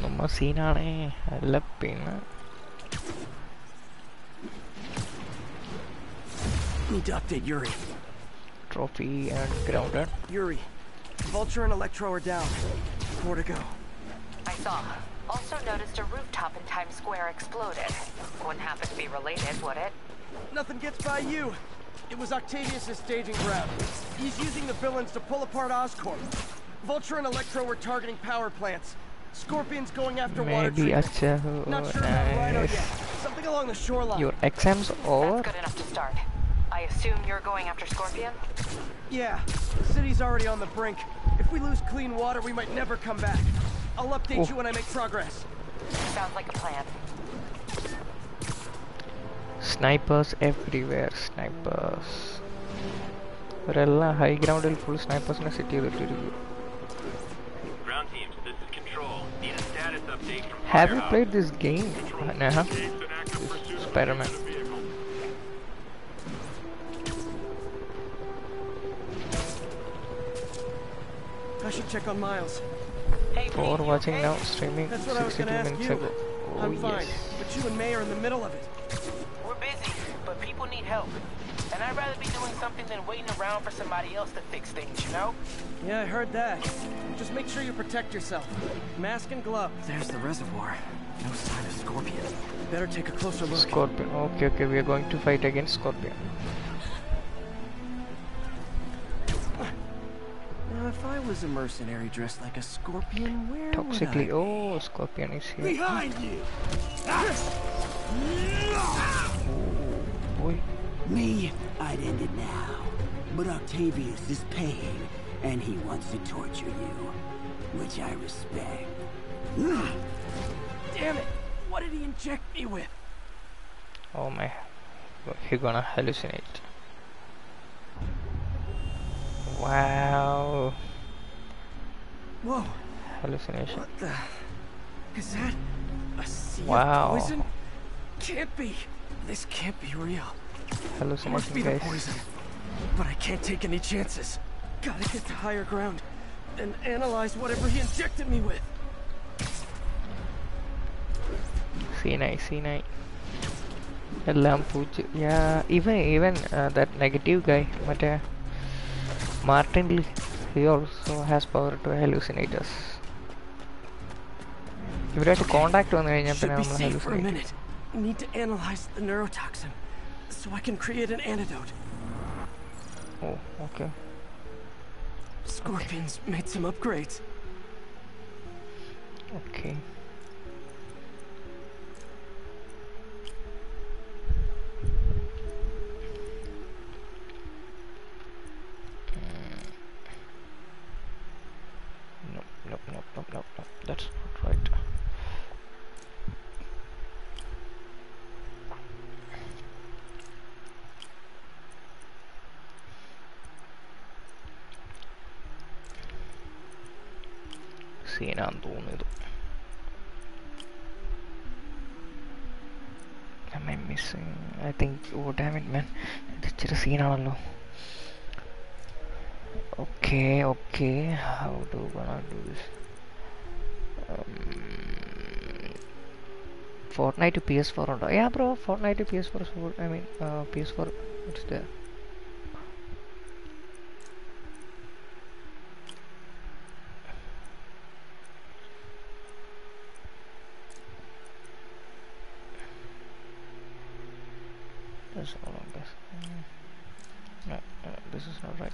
No more scene, I love pain. Need to update Yuri. Trophy and grounded. Yuri, Vulture and Electro are down. 4 to go. I saw. Also noticed a rooftop in Times Square exploded. Wouldn't happen to be related, would it? Nothing gets by you. It was Octavius' staging ground. He's using the villains to pull apart Oscorp. Vulture and Electro were targeting power plants. Scorpion's going after water treatment. Not sure about Rhino yet. Something along the shoreline. Your exams over? That's good enough to start. I assume you're going after Scorpion? Yeah. The city's already on the brink. If we lose clean water, we might never come back. I'll update you when I make progress. Sounds like a plan. Snipers everywhere, snipers. Rella high ground will full snipers in the city. Ground teams, this is control. Need a status update from Have you played this game? Nah. Spider-Man. I should check on Miles. For watching now, streaming 62 minutes ago. Oh, yes. But you and May are in the middle of it. We're busy, but people need help. And I'd rather be doing something than waiting around for somebody else to fix things, you know? Yeah, I heard that. Just make sure you protect yourself. Mask and glove. There's the reservoir. No sign of Scorpion. Better take a closer look. Scorpion. Okay, okay, we are going to fight against Scorpion. If I was a mercenary dressed like a scorpion, where Toxically, oh, Scorpion is here. Behind you! Oh, boy. Me, I'd end it now. But Octavius is paying, and he wants to torture you, which I respect. Damn it! What did he inject me with? Oh my, he's gonna hallucinate. Wow. Whoa. Hallucination. What the? Is that a sea of poison? Can't be. This can't be real. Hallucination, must be the poison. But I can't take any chances. Gotta get to higher ground and analyze whatever he injected me with. C9. Yeah, even that negative guy. But Martin Li, he also has power to hallucinate us. If we have to contact one hallucinate. For a minute. Need to analyze the neurotoxin so I can create an antidote. Oh, okay. Scorpions made some upgrades. Okay. Nope. That's not right. See, now am I missing? I think. Oh damn it, man! That's just seen all. Okay. How do we gonna do this? Fortnite to PS4 or yeah, bro. Fortnite to PS4. So I mean, PS4. It's there. That's all of this. No, this is not right.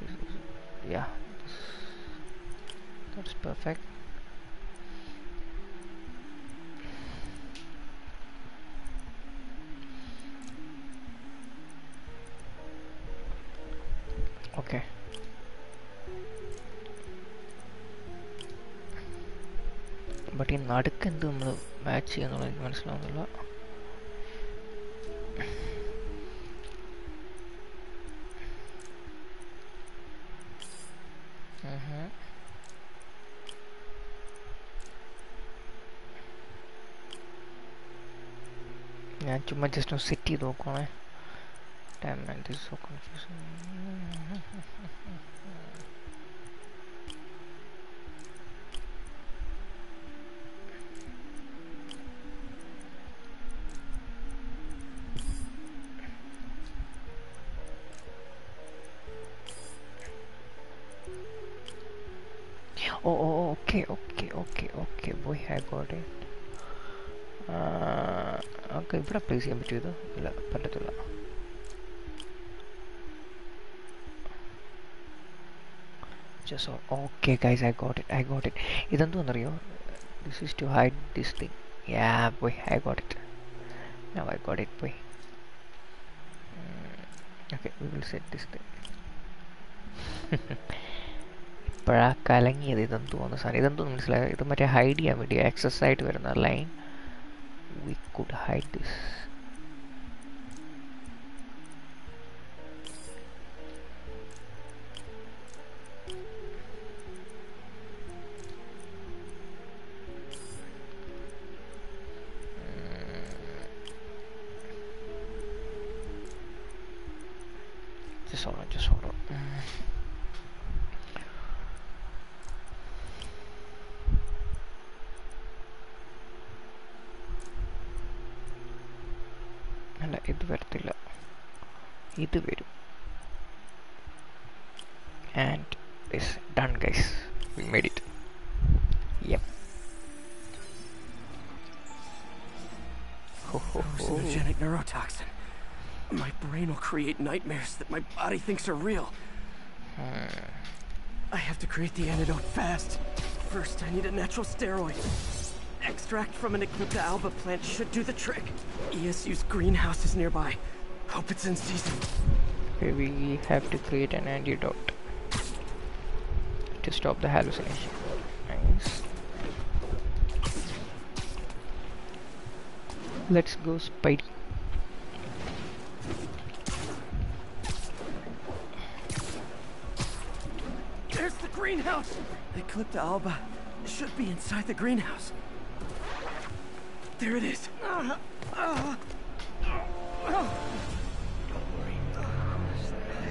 This is yeah. That's perfect. Okay. But ഈ നടുക്കെന്ത് നമ്മൾ match ചെയ്യുന്നുള്ള എനിക്ക് മനസ്സിലാവുന്നില്ല. ഞാൻ ചുമ്മാ just ഒന്ന് set ചെയ്ത് നോക്കണേ. Damn man, this is so confusing. Oh, okay, boy, I got it. Okay, ഇവിടെ പ്ലേസ് ചെയ്യാൻ പറ്റുമോ? ഇത് ഇല്ല, പറ്റത്തില്ല. Just okay guys, I got it. ഇതെന്തു എന്നറിയോ? This is to hide this thing. Yeah boy, I got it boy. Okay, we will set this thing. ഇപ്പോഴാ കലങ്ങിയത്. ഇതെന്തുവാന്ന് sir? ഇതെന്തോന്ന് മനസ്സിലായത്? ഇത് മറ്റേ ഹൈഡ് ചെയ്യാൻ വേണ്ടി ആക്സസ് ആയിട്ട് വരുന്ന line. We could hide this. Nightmares that my body thinks are real. I have to create the antidote fast. First, I need a natural steroid. Extract from an Eclipta alba plant should do the trick. ESU's greenhouse is nearby. Hope it's in season. Okay, we have to create an antidote to stop the hallucination. Nice. Let's go, Spidey. Greenhouse! Eclipta alba should be inside the greenhouse. There it is. Don't worry.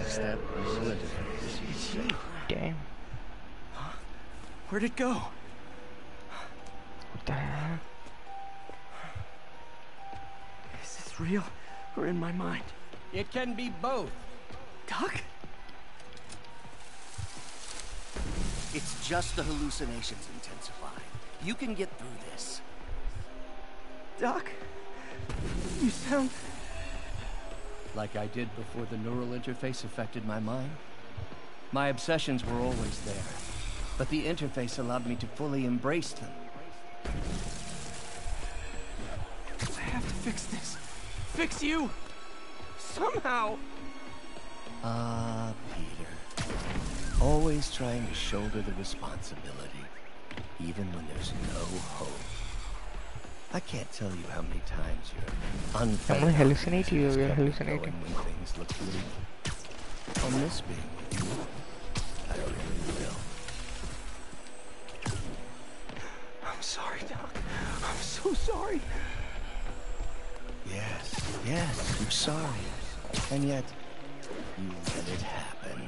Is that Roland? Damn. Huh? Where'd it go? What the hell? Is this real or in my mind? It can be both. Doc? It's just the hallucinations intensifying. You can get through this. Doc, you sound... like I did before the neural interface affected my mind. My obsessions were always there, but the interface allowed me to fully embrace them. I have to fix this. Fix you! Somehow! Peter. Always trying to shoulder the responsibility, even when there's no hope. I can't tell you how many times you're unfairly hallucinating. You're hallucinating. When things look bleak. On this being you, I don't really will. I'm sorry, Doc. I'm so sorry. Yes, I'm sorry. And yet, you let it happen.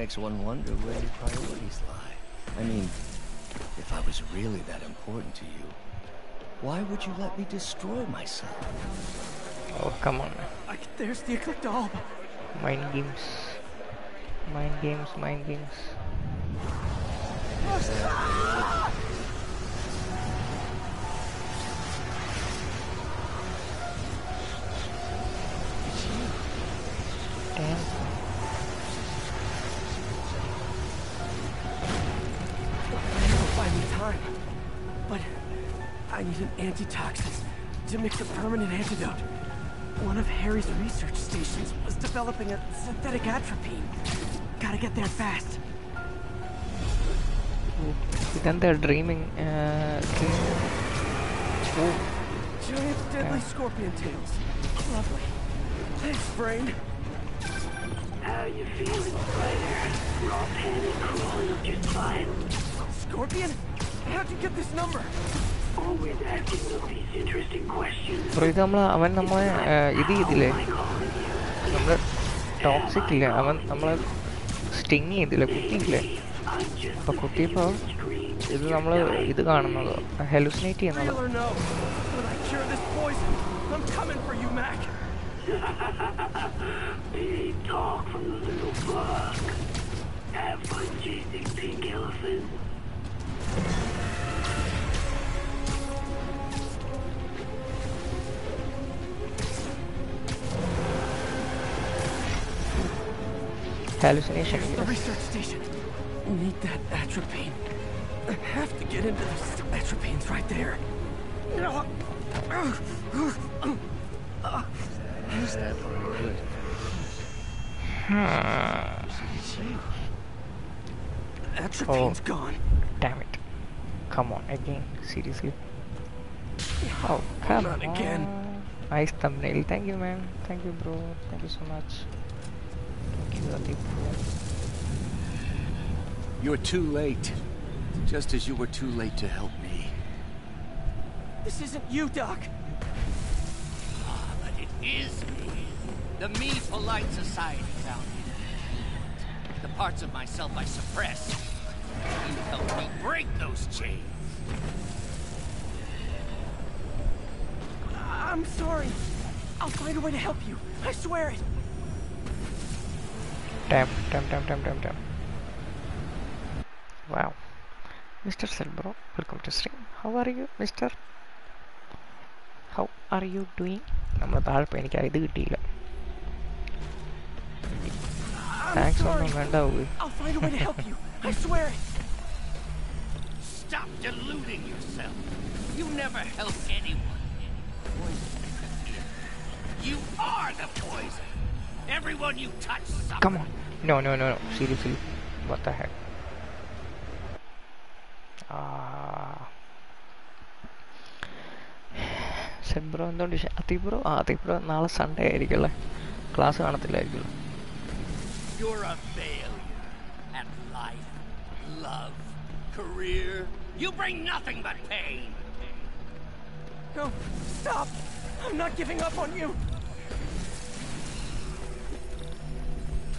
Makes one wonder where your priorities lie. I mean, if I was really that important to you, why would you let me destroy myself? Oh, come on. There's the Eclipta alba. Mind games. Damn. But I need an antitoxin to mix a permanent antidote. One of Harry's research stations was developing a synthetic atropine. Gotta get there fast. Then they're dreaming. Giant deadly scorpion tails. Lovely. Thanks, brain. How you feeling, Spider? Raw panic crawling up your spine. Scorpion? How'd you get this number? Always asking all these interesting questions. Bro, I'm coming for you, Mac. Big talk from the little bug. Have fun chasing pink elephants. Hallucination. Here's the research station. We need that atropine. I have to get into those atropines right there. No. Use that for your good. Atropine's gone. Damn it. Come on again. Seriously. Oh, come on again. Nice thumbnail. Thank you, man. Thank you, bro. Thank you so much. You're too late. Just as you were too late to help me. This isn't you, Doc. But it is me. The me polite society's out here. The parts of myself I suppress. You helped me break those chains. I'm sorry. I'll find a way to help you. I swear it. Damn. Wow. Mr. Selbro, welcome to stream. How are you, mister? How are you doing? Thanks for the window. I'll find a way to help you. I swear it. Stop deluding yourself. You never help anyone. You are the poison. Everyone you touch suffers. Come on. No. Seriously. What the heck? Sebro, don't you say Ati bro, Nala Sunday regular class on the regular. You're a failure at life, love, career. You bring nothing but pain. No, stop! I'm not giving up on you.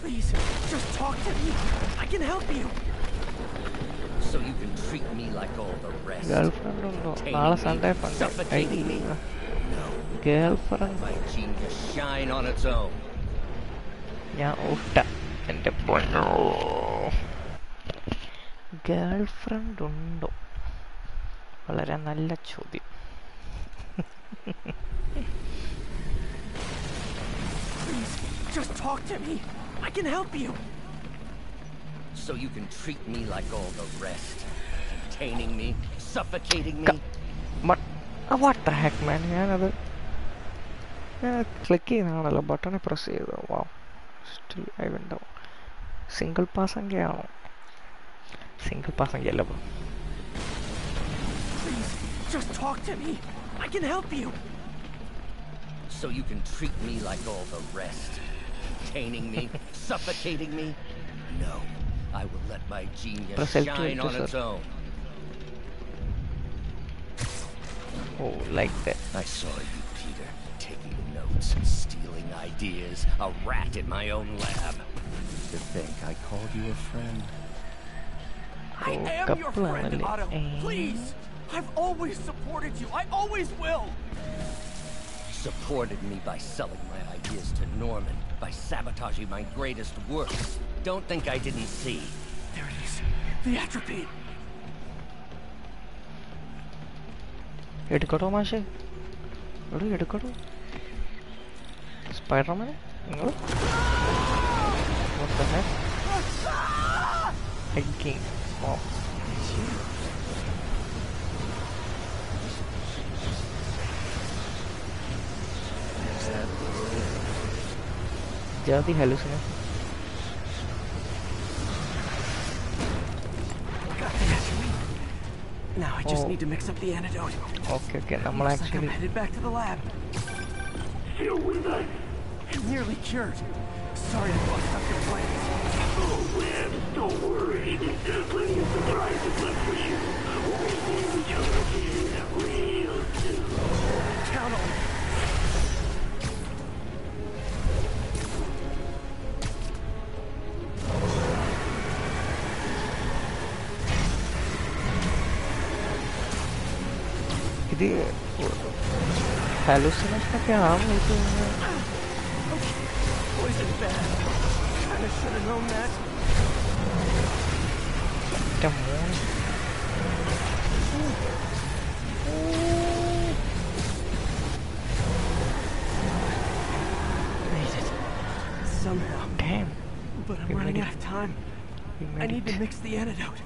Please, just talk to me. I can help you. So you can treat me like all the rest. Girlfriend. My genius shine on its own. Yeah, girlfriend undo. Valare nalla chodyam. Please, just talk to me. I can help you. So you can treat me like all the rest. Containing me, suffocating me. But what the heck, man? Clicking on the button, press it. Wow. Still, I went down. Single pass and yellow. Please, just talk to me. I can help you. So you can treat me like all the rest. Containing me, suffocating me. No. I will let my genius shine on its own. Oh, like that. I saw you, Peter, taking notes, stealing ideas, a rat in my own lab. To think I called you a friend. I am your friend, Otto. Please! I've always supported you. I always will! Supported me by selling my ideas to Norman, by sabotaging my greatest works. Don't think I didn't see. There it is. The atropine. What do you do? Spider-Man? No? What the heck? Hiking. Wow. Just the hallucination. Now I just need to mix up the antidote. Okay, okay. I'm like I'm headed back to the lab. Still with us? I'm nearly cured. Sorry to bust up your plans. Oh man, don't worry. Plenty of surprises left for you. We'll see each other again real soon. Count on me. Hallucination क्या हाँ मुझे somehow damn but I'm running out of time. I need to mix the antidote.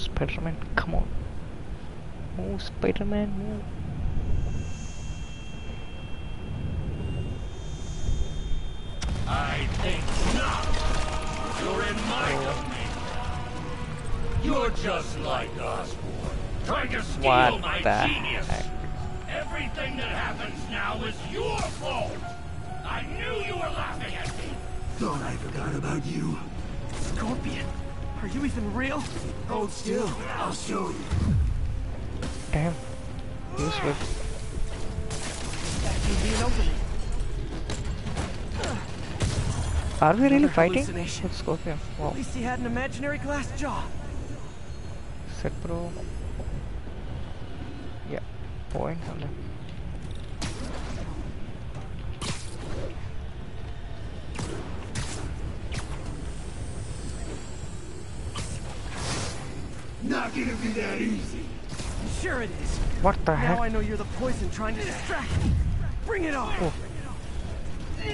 Spider-Man, come on. Move, Spider-Man, move. I think not. You're in mind of me. You're just like Osborn. Trying to steal my genius. Heck? Everything that happens now is your fault. I knew you were laughing at me. Thought I forgot about you. Scorpion. Are you even real? Hold still, I'll show you. Damn. This way. That can be an opening. Are we really fighting? Let's go here. Wow. At least he had an imaginary glass jaw. Set pro. Yeah. Point on that. Not gonna be that easy. Sure it is. What the heck? Now I know you're the poison trying to distract me. Bring it on. Oh. When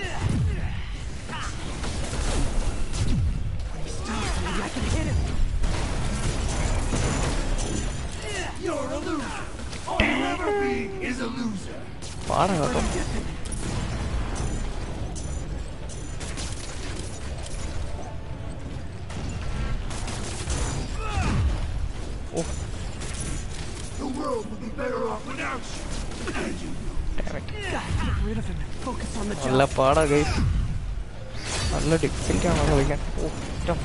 he stops, maybe I can hit him. You're a loser. All you ever be is a loser. I don't know. Alla paada guys. Alla difficulty aanu again. Oh, jump.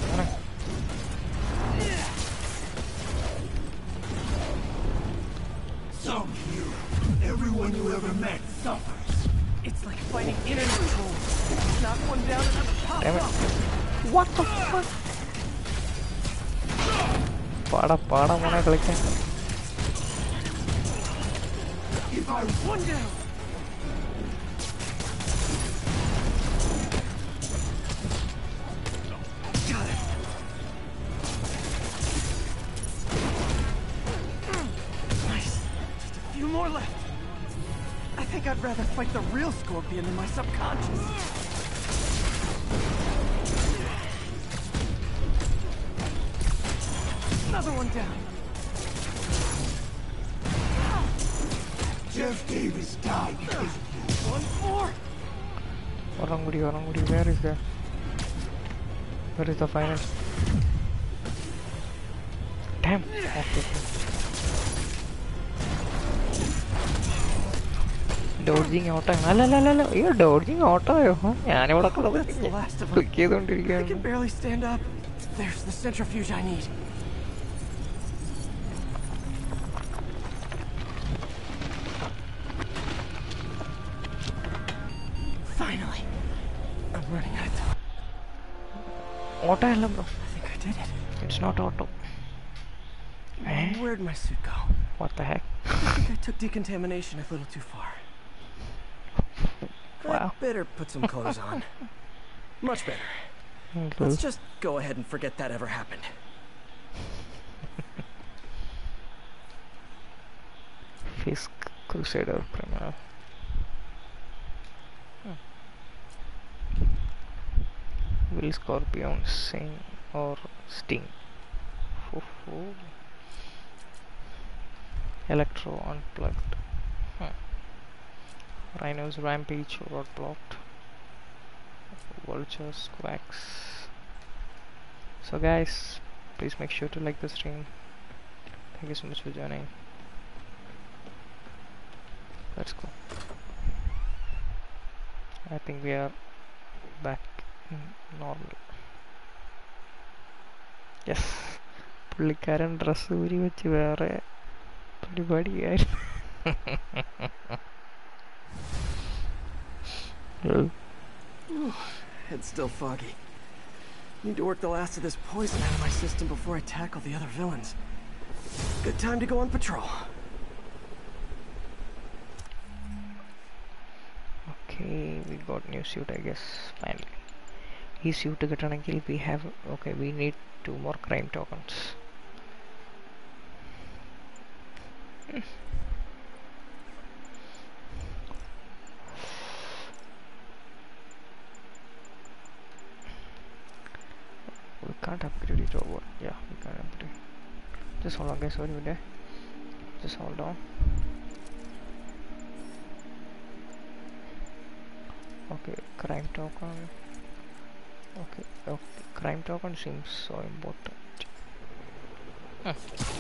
Some hero. Everyone you ever met suffers. It's like fighting internet trolls. Knock one down and another pops up. What the fuck? Paada mana kalikken. If I one down. I'd rather fight the real Scorpion than my subconscious. Another one down. Jeff Davis died. One more. Orangudi, where is that? Where is the final? Damn. Okay. Dodging out. No. You're dodging out. I can barely stand up. There's the centrifuge I need. Finally. I'm running out of time. Auto, bro. I think I did it. It's not auto. Where'd my suit go? What the heck? I think I took decontamination a little too far. Wow. I better put some clothes on. Much better. Mm-hmm. Let's just go ahead and forget that ever happened. Fisk Crusader Premier. Will Scorpion sing or sting? Electro unplugged. Rhino's rampage, roadblocked. Vultures, quacks. So guys, please make sure to like the stream. Thank you so much for joining. Let's go. I think we are back normal. Yes. പുള്ളിക്കാരൻ dress ഊരി വെച്ച് വേറെ പരിപാടിയായിരുന്നു. It's still foggy. Need to work the last of this poison out of my system before I tackle the other villains. Good time to go on patrol. Okay, we got new suit, I guess, finally. He suit kitanengil we have, okay, we need 2 more crime tokens. We can't upgrade it or what? Yeah, we can't upgrade. Just hold on guys, sorry for that. Just hold on. Okay, crime token. Okay, crime token seems so important.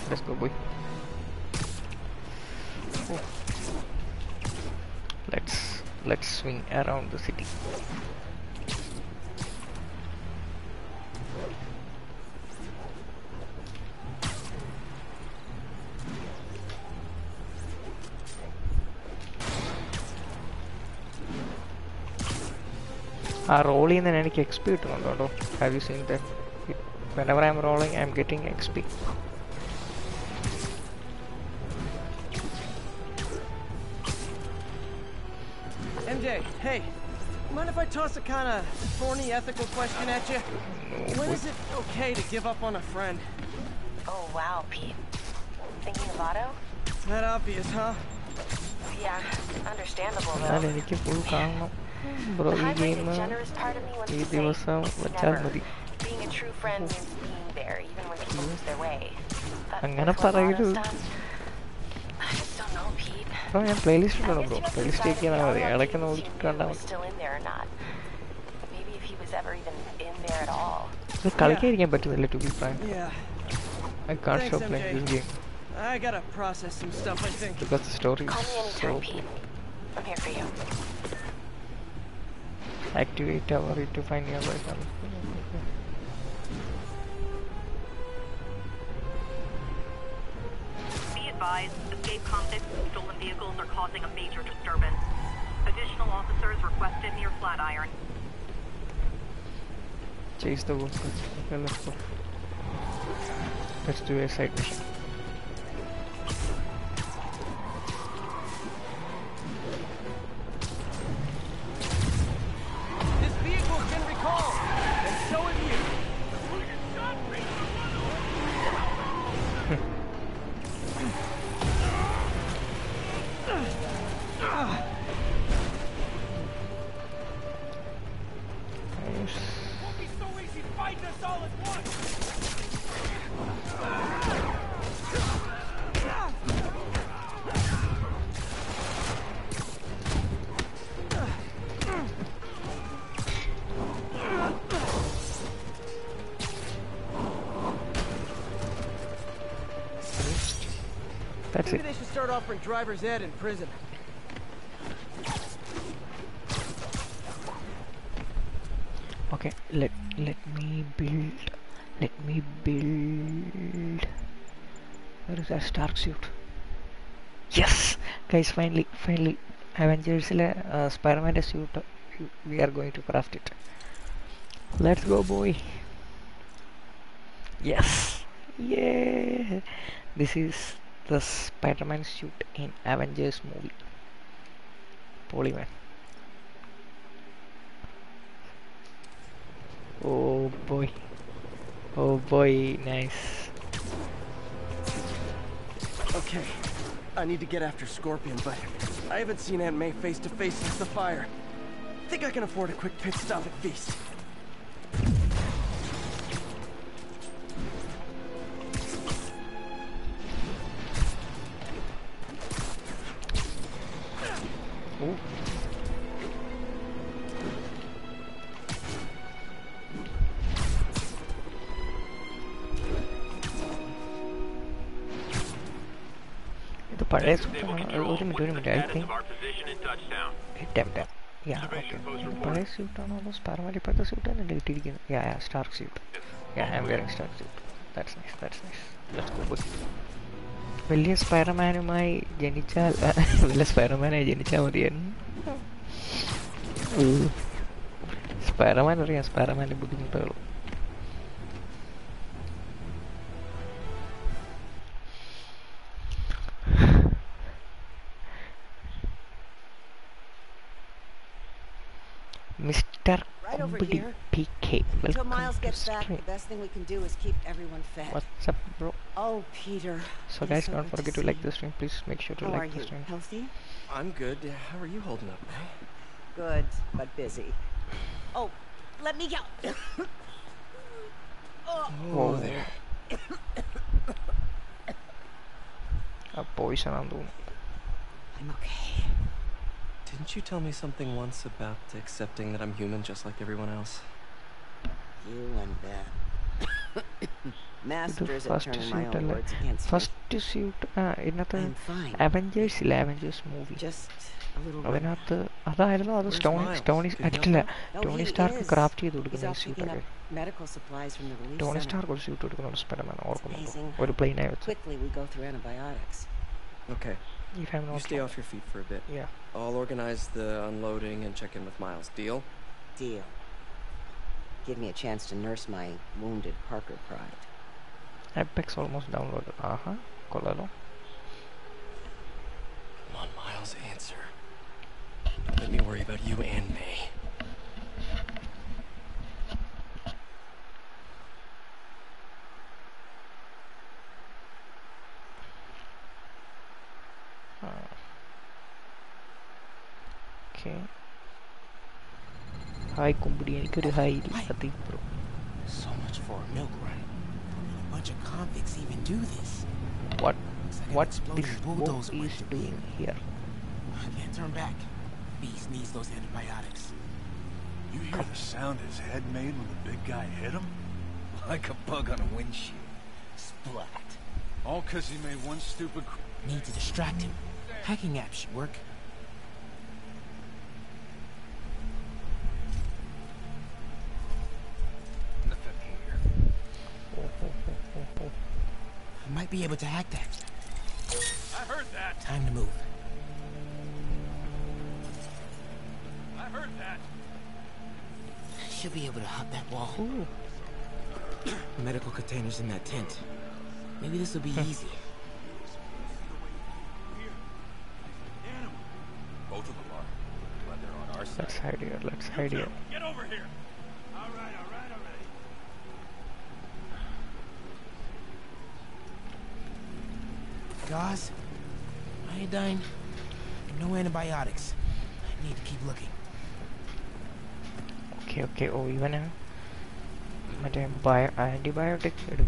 Let's go, boy. Oh. Let's swing around the city. Are rolling and any XP? Have you seen that? Whenever I'm rolling, I'm getting XP. MJ, hey, mind if I toss a kind of thorny ethical question at you? When is it okay to give up on a friend? Oh wow, Pete. Thinking of Otto? It's that obvious, huh? Yeah, understandable though. Bro, the game, being a true friend means being there, even when people lose their way. That's what Otto's done. I just don't know, Pete. Bro, I'm playlist bro. Playlist taking out. Still in there or not? Maybe if he was ever even in there at all. To be frank. Yeah. I can't stop playing this game. I gotta process some stuff, I think. Because the story is so. Pete. I'm here for you. Activate tower to find nearby tunnel. Be advised, escaped convicts and stolen vehicles are causing a major disturbance. Additional officers requested near Flatiron. Chase the wolves. Okay, let's go. Let's do a side mission. Offering driver's ed in prison. Okay, let me build. Where is that Stark suit? Yes, guys, finally, Avengers Spider-Man suit. We are going to craft it. Let's go, boy. Yes, yeah. This is the Spider-Man suit in Avengers movie. Polyman. Oh boy. Oh boy, nice. Okay, I need to get after Scorpion, but I haven't seen Aunt May face to face since the fire. Think I can afford a quick pit stop at Feast. But it's wait a minute, I think. Damn. Yeah, okay. Purple suit on almost paramedic purple suit and a little Stark suit. Yeah, I'm wearing Stark suit. That's nice, that's nice. Let's go back. Well, Spider-Man my Jenichal Spider-Man Jenichal. Spider-Man or Spider-Man booking pearl. Mr. Right PK. Until Miles gets back, the best thing we can do is keep everyone fed. What's up, bro? Oh, Peter. So guys, so don't forget to like this stream. Please make sure to like this stream. Healthy? I'm good. How are you holding up? Good, but busy. Oh, let me go. Oh, there. A poison on the wound. I'm okay. Didn't you tell me something once about accepting that I'm human just like everyone else? You and that. Masters at turning my own words against me. First suit, I'm fine. Avengers movie. Just a little bit. Tony Stark crafted the suit again. Medical supplies from the release. Tony Stark was suited to Spider-Man or the plane. Quickly we go through antibiotics. Okay. You stay off your feet for a bit. Yeah. I'll organize the unloading and check in with Miles. Deal? Deal. Give me a chance to nurse my wounded Parker pride. Apex almost downloaded. Colorado. Come on, Miles, answer. Let me worry about you and me. Okay. Hi, company. So much for a milk run. A bunch of convicts even do this. What this bulldozer is doing here? I can't turn back. Feast needs those antibiotics. You hear the sound his head made when the big guy hit him? Like a bug on a windshield. Splat. All because he made one stupid. Need to distract him. Hacking app should work. Nothing here. I might be able to hack that. I heard that. Time to move. I heard that. I should be able to hop that wall. Medical containers in that tent. Maybe this will be easy. Let's hide here, Get over here. Alright. Gauze, iodine, no antibiotics. I need to keep looking. Okay, oh even antibiotic. Hey,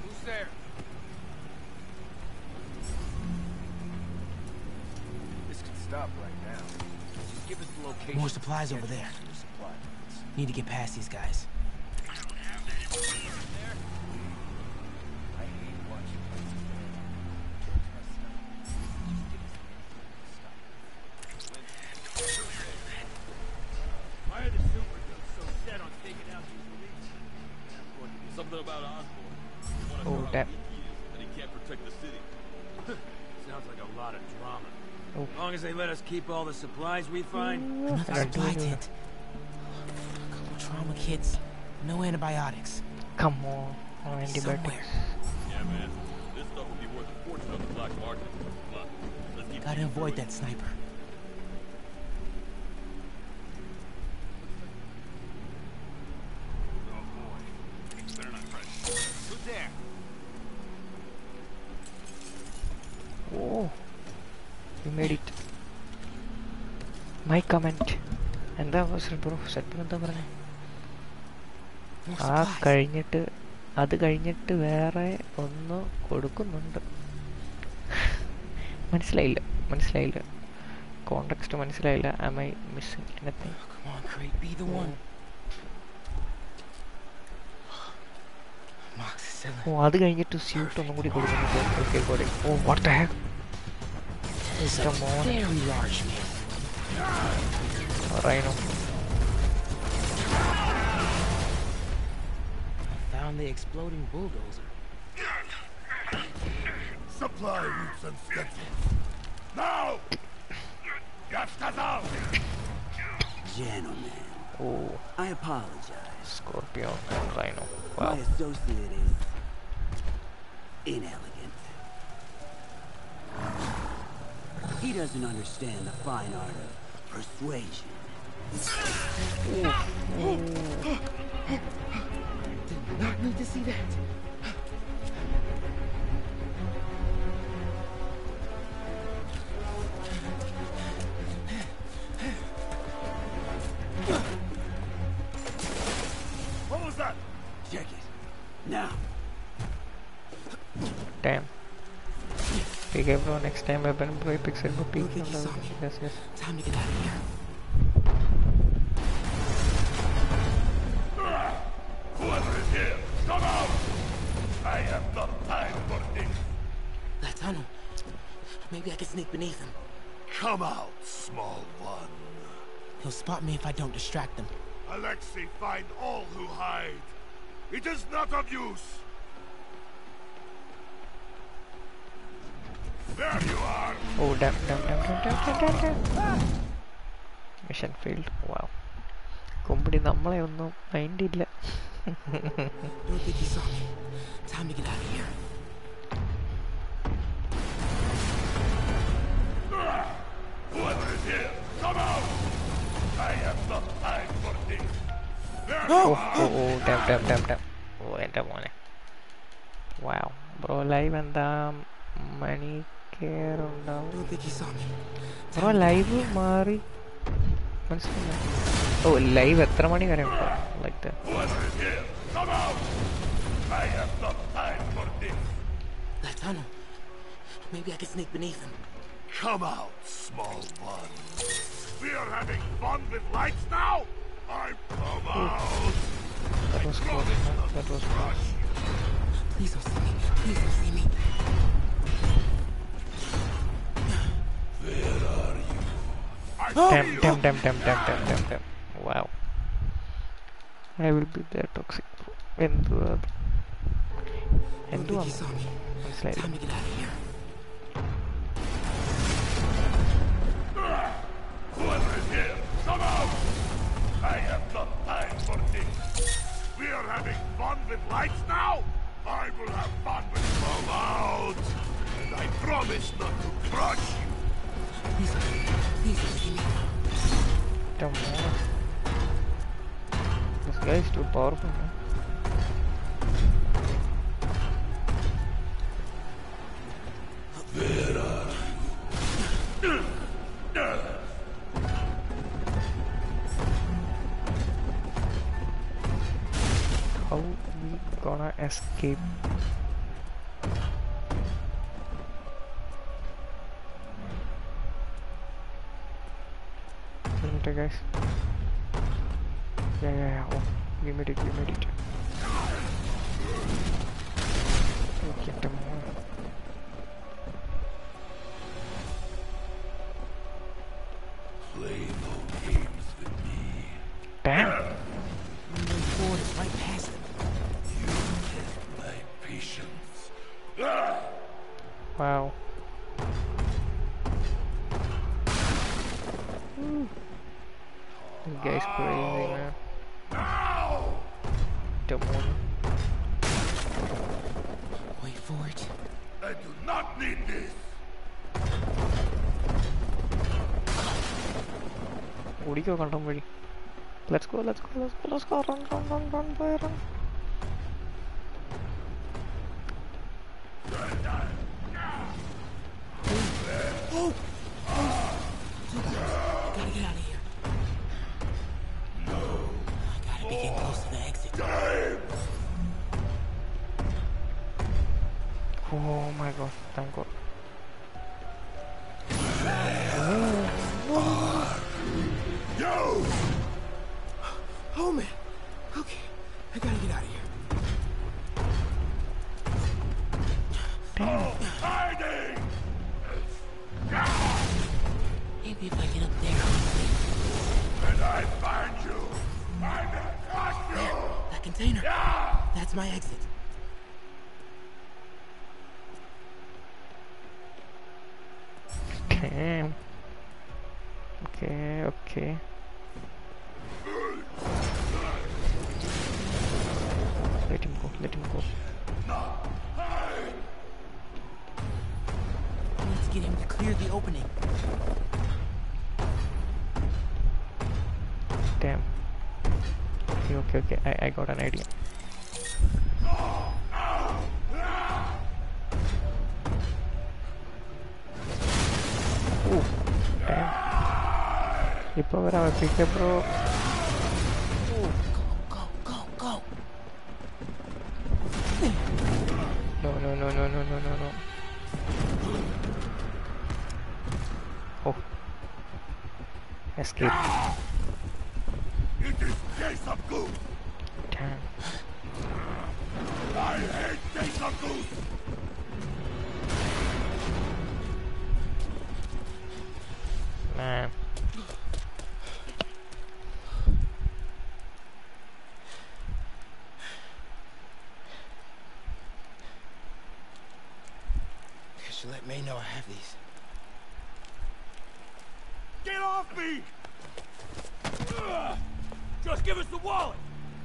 who's there? Right now. Just give us the location. More supplies over there. Need to get past these guys. I don't have that there. I hate watching places there. Just give us stuff. Why are the super dudes so set on taking out these elites? Something about Osborn. He can't protect the city. Sounds like a lot of drama. As long as they let us keep all the supplies we find. Another supply tent. A couple trauma kits. No antibiotics. Come on. No antibiotics. Yeah, man. This stuff will be worth a fortune on the black market. Gotta avoid that sniper. Oh boy. Better not crash. Who's there? Whoa. We made it. My comment. And that was bro. Set panada parane. Ah, kaiyittu vera onnu kodukunnundu. Manasilayilla. Context manasilayilla. Am I missing anything? Come on, Craig, be the one. Oh, are they going to get to suit or nobody could have okay, got it. Oh, what the heck? It's a very large man. Rhino. I found the exploding bulldozer. Supply routes and schedules. Now! Gentlemen. Oh. I apologize. Scorpion and Rhino. Wow. My associate is inelegant. He doesn't understand the fine art of persuasion. Oh. Did not need to see that. What was that? Check it. Now. Damn. Pick everyone next time weapon employee picks it for peak. Yes, yes. Time to get out of here. Whoever is here, come out! I have not time for this. That tunnel. Maybe I can sneak beneath him. Come out, small one. He'll spot me if I don't distract him. Alexei, find all who hide. It is not of use. There you are. Oh, damn. Mission failed. Wow. Company namale onnu mind illa. Don't think he saw me. Time to get out of here. Whoever is here, come out. I have not time for this. Damn. Oh, enter one. Wow, bro, live and money care on down. Bro, live Mari. Oh, live at the money like that. Whoever is here, come out. I have not time for this. That tunnel. Maybe I can sneak beneath him. Come out, small one. We are having fun with lights now? I come out! That was close. That was close. Please don't see me. Please don't see me. Where are you? Damn. Wow. I will be there toxic. When do I saw me? Time to get out of here. Whoever is here, come out! I have not time for this. We are having fun with lights now? I will have fun with come out! And I promise not to crush you. Please, don't worry. This guy is too powerful, man. Where are you? How we gonna escape? Wait a guys. Yeah. Oh, we made it. Okay, come on. Play no games with me. Damn. Moving forward is right past him. You test my patience. Wow. This guy's crazy, man. Don't want it. Wait for it. I do not need this. Let's go, run, boy, run. Oh, gotta get out of here. No. I gotta be getting close to the exit. Oh my god, thank god. Oh man, okay, I gotta get out of here. Damn. Maybe if I get up there. When I find you, I will crush you. There, that container. Yeah. That's my exit. Okay. Okay. Okay. Let him go. Let him go. Let's get him to clear the opening. Damn. Okay. Okay. Okay. I got an idea. You probably have a picture, bro. Go, go, go, go. No, no, no, no, no, no, no, no. Oh. Escape. It is taste of goose. Damn. I hate taste of goose. Man. Just give us the wallet!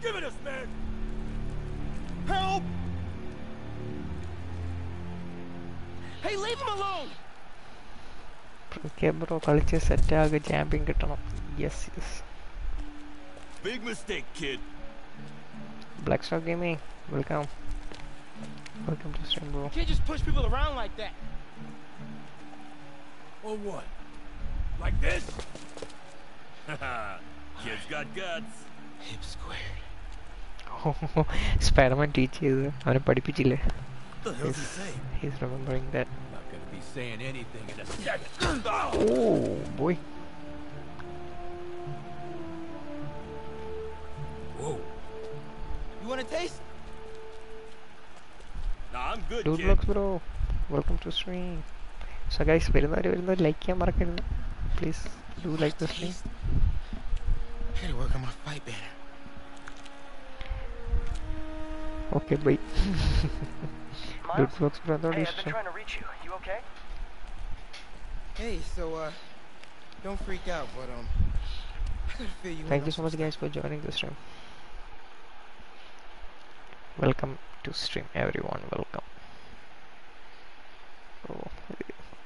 Give it us, man! Help! Hey, leave him alone! Okay, bro, culture set a jumping guitar. Yes, yes. Big mistake, kid. Blackstar Gaming, welcome. Welcome to the stream, bro. You can't just push people around like that. Or what? Like this? Haha, kids got guts. Hip squared. Oh, Spider-Man teaches. He's remembering that. Not gonna be saying anything in a second. Oh boy. Whoa. You wanna taste? Nah, I'm good. Dude, looks, bro. Welcome to stream. So guys, like please do like this thing. I gotta work on my fight banner. Okay, bye. Miles, hey, I've been trying to reach you. You okay? Hey, so don't freak out, but I gotta fill you in. Thank you so much, guys, for joining the stream. Welcome to stream, everyone. Welcome. Oh.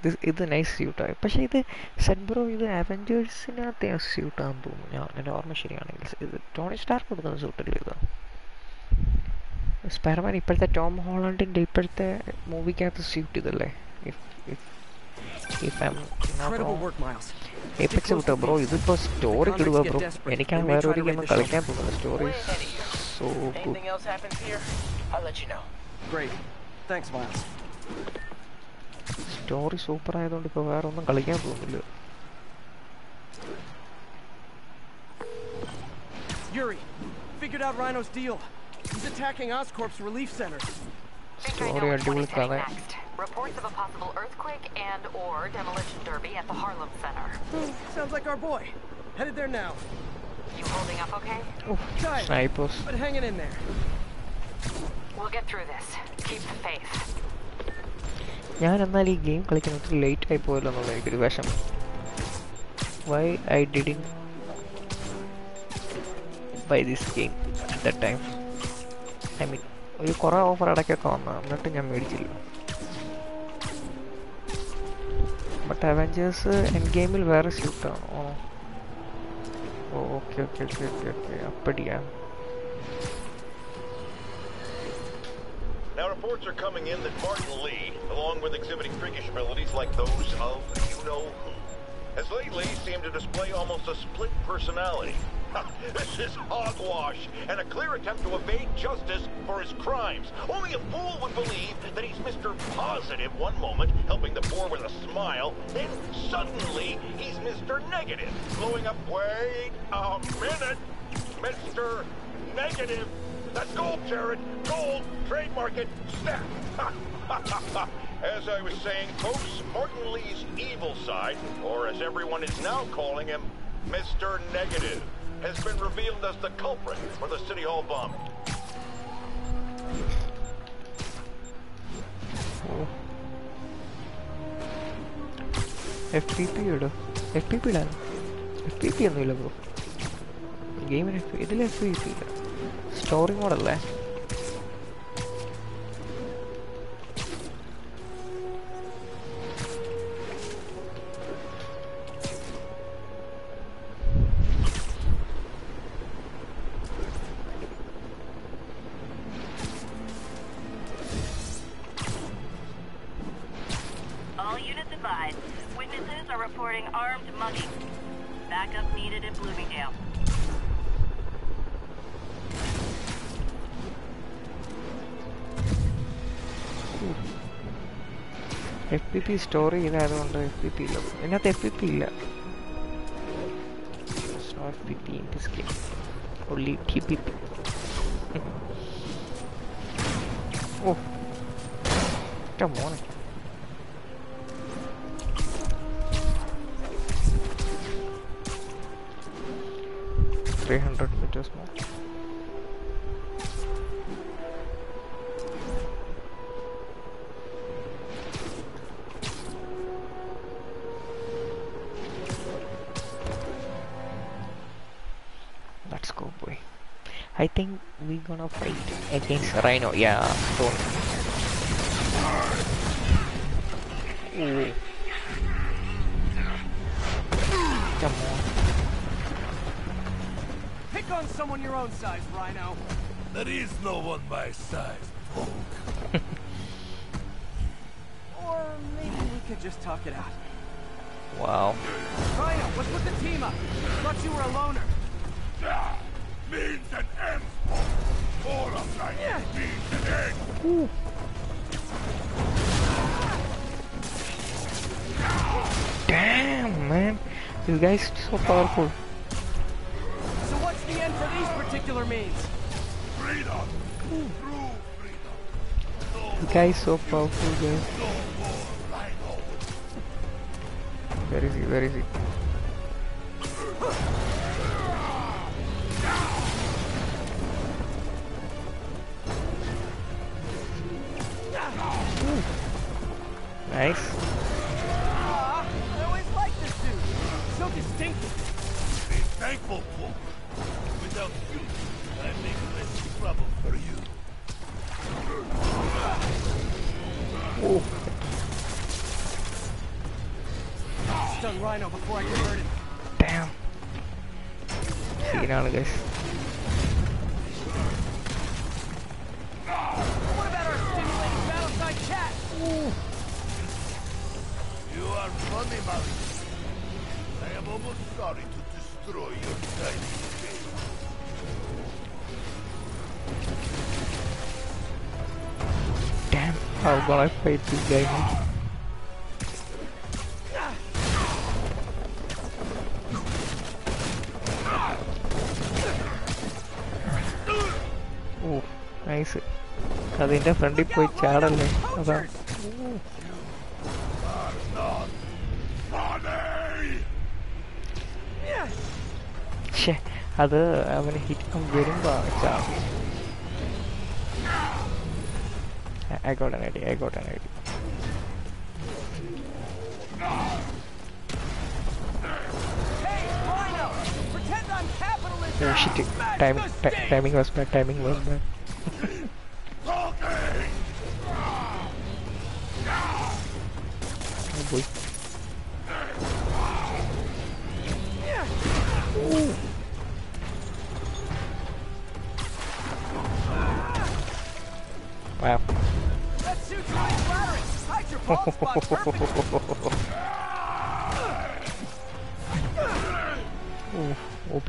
This is a nice suit. But this set, bro, this Avengers suit. Tony Stark suit. Spider-Man, Tom Holland in the movie suit. If I'm incredible work, Miles. Apex suit, bro. This is a story, bro. Story so good. Anything else happens here, I'll let you know. Great. Thanks, Miles. Story super I don't go where on the Galigan. Yuri, figured out Rhino's deal. He's attacking Oscorp's relief center. Story I do next. Reports of a possible earthquake and or demolition derby at the Harlem Center. Sounds like our boy. Headed there now. You holding up okay? Oh, snipers. But hanging in there. We'll get through this. Keep the faith. Game late why I didn't buy this game at that time. I mean, you can offer a nothing. But Avengers Endgame will wear a suit. Oh, okay, okay, okay, okay, okay. Now reports are coming in that Martin Li, along with exhibiting freakish abilities like those of you-know-who, has lately seemed to display almost a split personality. This is hogwash, and a clear attempt to evade justice for his crimes. Only a fool would believe that he's Mr. Positive one moment, helping the poor with a smile, then suddenly he's Mr. Negative, blowing up, wait a minute, Mr. Negative. That's gold, Jared. Gold, trademark it, snap. As I was saying, folks, Martin Lee's evil side, or as everyone is now calling him, Mr. Negative, has been revealed as the culprit for the City Hall bombing. FTP yada. FTP dana. FTP annu illa bro. Game in FTP. Idhil FTP illa. Story mode alla. Story that on the FPP level. Not FPP. It's not FPP in this game. Only TPP. Oh, come on. Gonna fight against Rhino, yeah. So, come on. Pick on someone your own size, Rhino. There is no one my size, Hulk. Or maybe we could just talk it out. Wow. Rhino, let's put the team up. Thought you were a loner. Ah, means an M. All of life needs an end. Ooh. Damn, man. This guy's so powerful. So what's the end for these particular means? Freedom. Ooh. True freedom. No, the guy's so powerful, guys. No more. Where is he? Where is he? Nice. I always like this dude. So distinctive. Be thankful for. Without you, I make less trouble for you. Oh. Stung Rhino before I convert him. Damn. See you down, guys. What about our stimulating battleside chat? Ooh. You are funny, Mouse. I am almost sorry to destroy your tiny game. Damn, how will I fight this guy? Oh, nice. That's in the friendly play channel. Other, I'm gonna hit him very much. I got an idea, I got an idea. Hey, Rhino! Pretend I'm capitalist! Oh shit, timing was bad, timing was bad. Oh boy. Ooh. Wow. That suit's really flattering. Hide your bald spot perfectly. Oh, OP.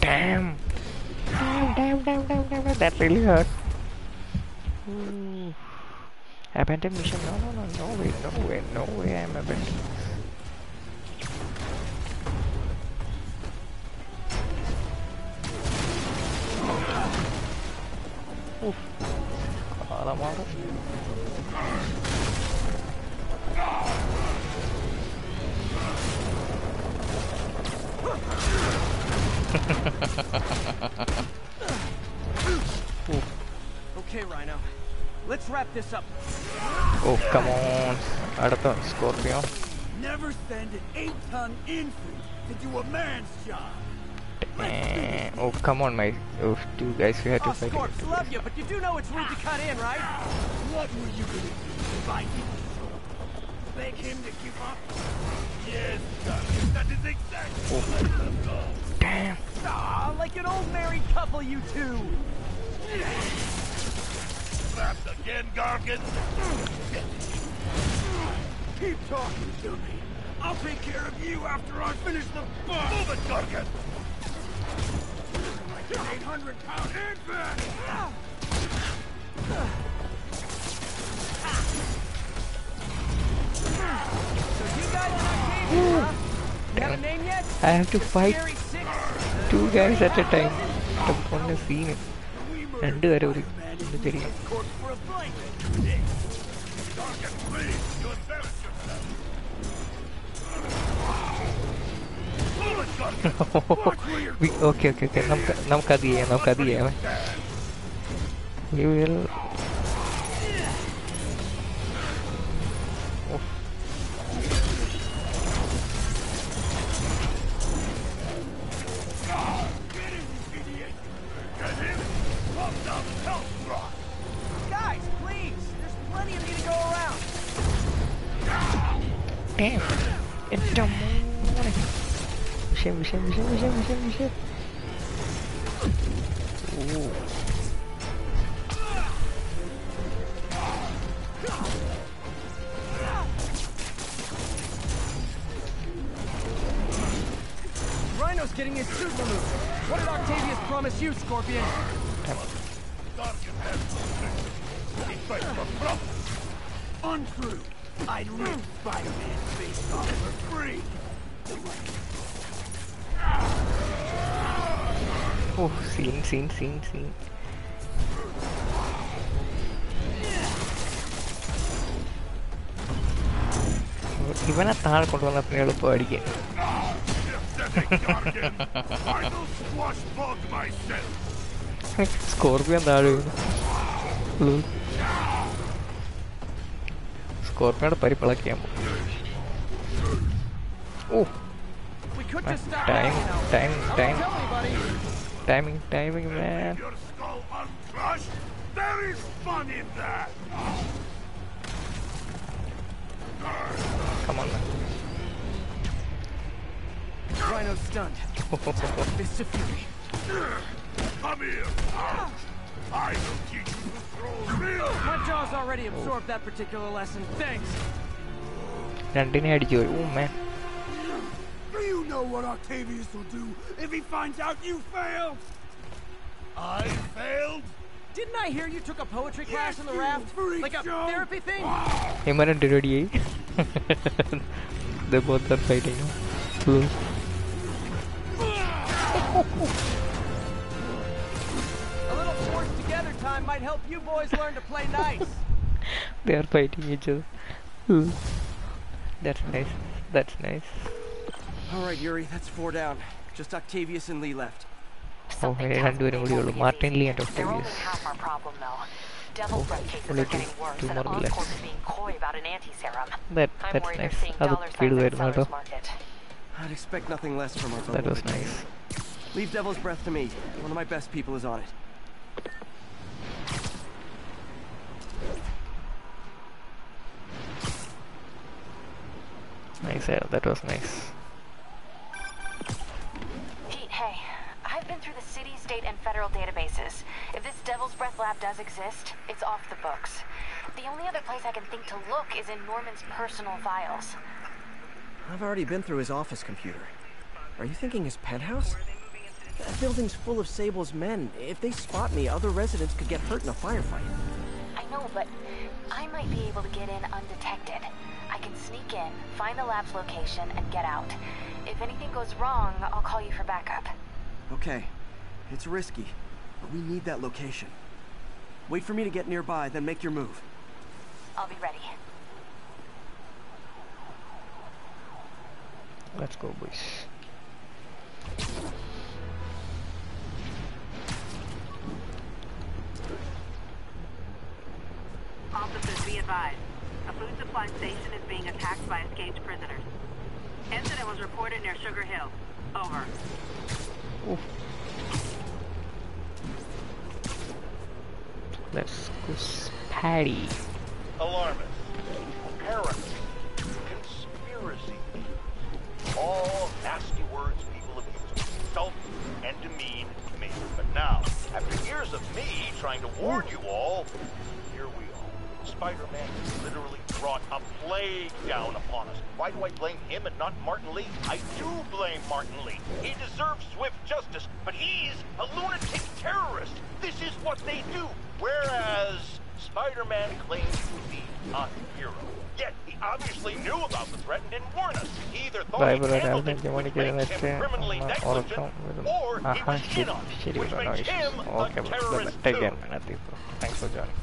Damn. Damn. That really hurt. Ooh. Abandoned mission. No way. I'm abandoned. Oof. I don't want it. Okay, Rhino. Let's wrap this up. Oh, come on. I don't know, Scorpion. Never send an 8-ton infant to do a man's job. Oh, come on, my two guys, we had to fight. Oscorps love you, but you do know it's rude to cut in, right? What were you gonna do if I didn't beg him to give up? Yes, that is exactly what I love. Damn. Aw, like an old married couple, you two. Slapped again, Gargan. Keep talking to me. I'll take care of you after I finish the boss. Move it, Gargan. 800-pound infant! So you guys are gaming, huh? You have a name yet? I have to fight two guys at a time. I'm gonna see it. And do it over the okay. Nam kadiye. We will. Oh. Guys, please. There's plenty of you to go around. Damn. It's dumb. Shame. Ooh. Rhino's getting his suit removed. What did Octavius promise you, Scorpion? Untrue. I'd rip Spider-Man's face off for free. Oh, scene. Even a tar could run up near the bird again. I will squash both myself. Scorpion, that is. Scorpion, Paripala came. Oh. Timing, man. Your skull uncrushed? There is fun in that. Come on, man. Rhino's stunned. Mr. Fury. Come here. I will teach you to throw real. My jaw's already absorbed that particular lesson. Thanks. Oh, man. Do you know what Octavius will do if he finds out you failed? I failed? Didn't I hear you took a poetry class on the raft? Like a therapy thing? Him and Dirty. They both are fighting. A little forced together time might help you boys learn to play nice. They are fighting each other. That's nice. Alright, Yuri, that's 4 down. Just Octavius and Li left. Martin, Li and Octavius. They're only half our problem, though. Devil's Breath cases are getting worse, and Oscorp is being coy about an anti-serum. I'm worried they're seeing dollar signs in the seller's market. I'd expect nothing less from our That was nice. Leave Devil's Breath to me. One of my best people is on it. Nice, yeah, that was nice. Hey, I've been through the city, state, and federal databases. If this Devil's Breath lab does exist, it's off the books. The only other place I can think to look is in Norman's personal files. I've already been through his office computer. Are you thinking his penthouse? That building's full of Sable's men. If they spot me, other residents could get hurt in a firefight. I know, but I might be able to get in undetected. I can sneak in, find the lab's location, and get out. If anything goes wrong, I'll call you for backup. Okay. It's risky, but we need that location. Wait for me to get nearby, then make your move. I'll be ready. Let's go, boys. Officers, be advised. A food supply station is being attacked by escaped prisoners. Incident was reported near Sugar Hill. Over. Oof. Let's go patty. Alarmist. Parents. Conspiracy. All nasty words people have used to insult and demean me. But now, after years of me trying to warn you all, here we are. Spider-Man has literally brought a plague down upon us. Why do I blame him and not Martin Li? I do blame Martin Li. He deserves swift justice, but he's a lunatic terrorist. This is what they do. Whereas Spider-Man claims to be a hero. Yet he obviously knew about the threat and didn't warn us. He either thought he handled it, which makes him criminally negligent, or he was in on it, which makes him a terrorist too. Thanks for joining.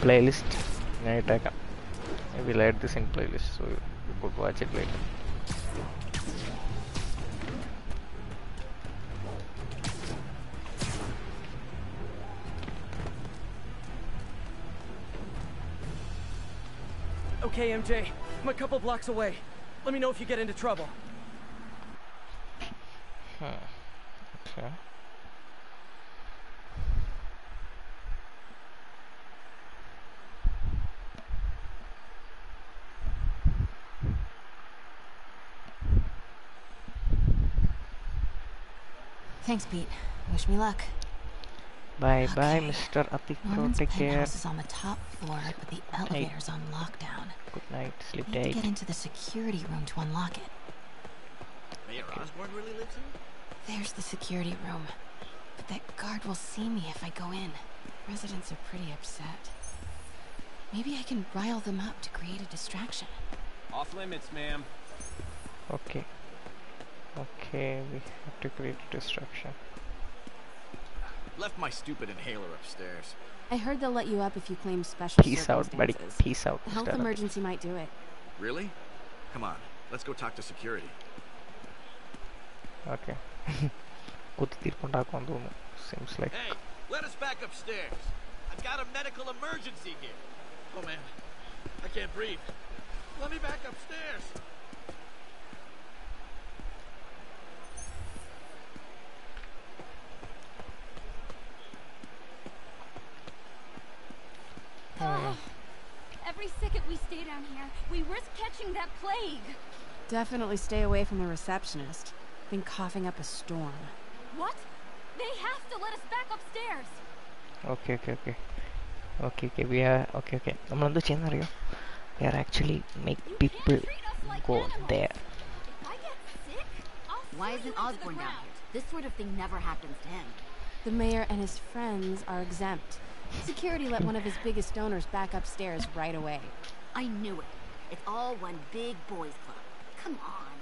Playlist. I will add this in playlist so you could watch it later. Okay, MJ, I'm a couple blocks away. Let me know if you get into trouble. Huh. Okay. Thanks, Pete. Wish me luck. Bye bye, Mr. Apicro. Take care. The penthouse is on the top floor, but the elevator's on lockdown. Good night, sleep tight. I need to get into the security room to unlock it. Mayor Osborn really lives here? There's the security room. But that guard will see me if I go in. Residents are pretty upset. Maybe I can rile them up to create a distraction. Off limits, ma'am. Okay. Okay, we have to create a distraction. Left my stupid inhaler upstairs. I heard they'll let you up if you claim special circumstances. Peace out, buddy. Peace out. A health emergency might do it. Really? Come on. Let's go talk to security. Okay. Seems like. Hey, let us back upstairs. I've got a medical emergency here. Oh man, I can't breathe. Let me back upstairs. Every second we stay down here, we risk catching that plague. Definitely stay away from the receptionist. Been coughing up a storm. What? They have to let us back upstairs. Okay. We are okay. I'm on the scenario. We are actually make people like go animals. There. If I get sick, why isn't Osborn down here? This sort of thing never happens to him. The mayor and his friends are exempt. Security let one of his biggest donors back upstairs right away. I knew it. It's all one big boys club. Come on.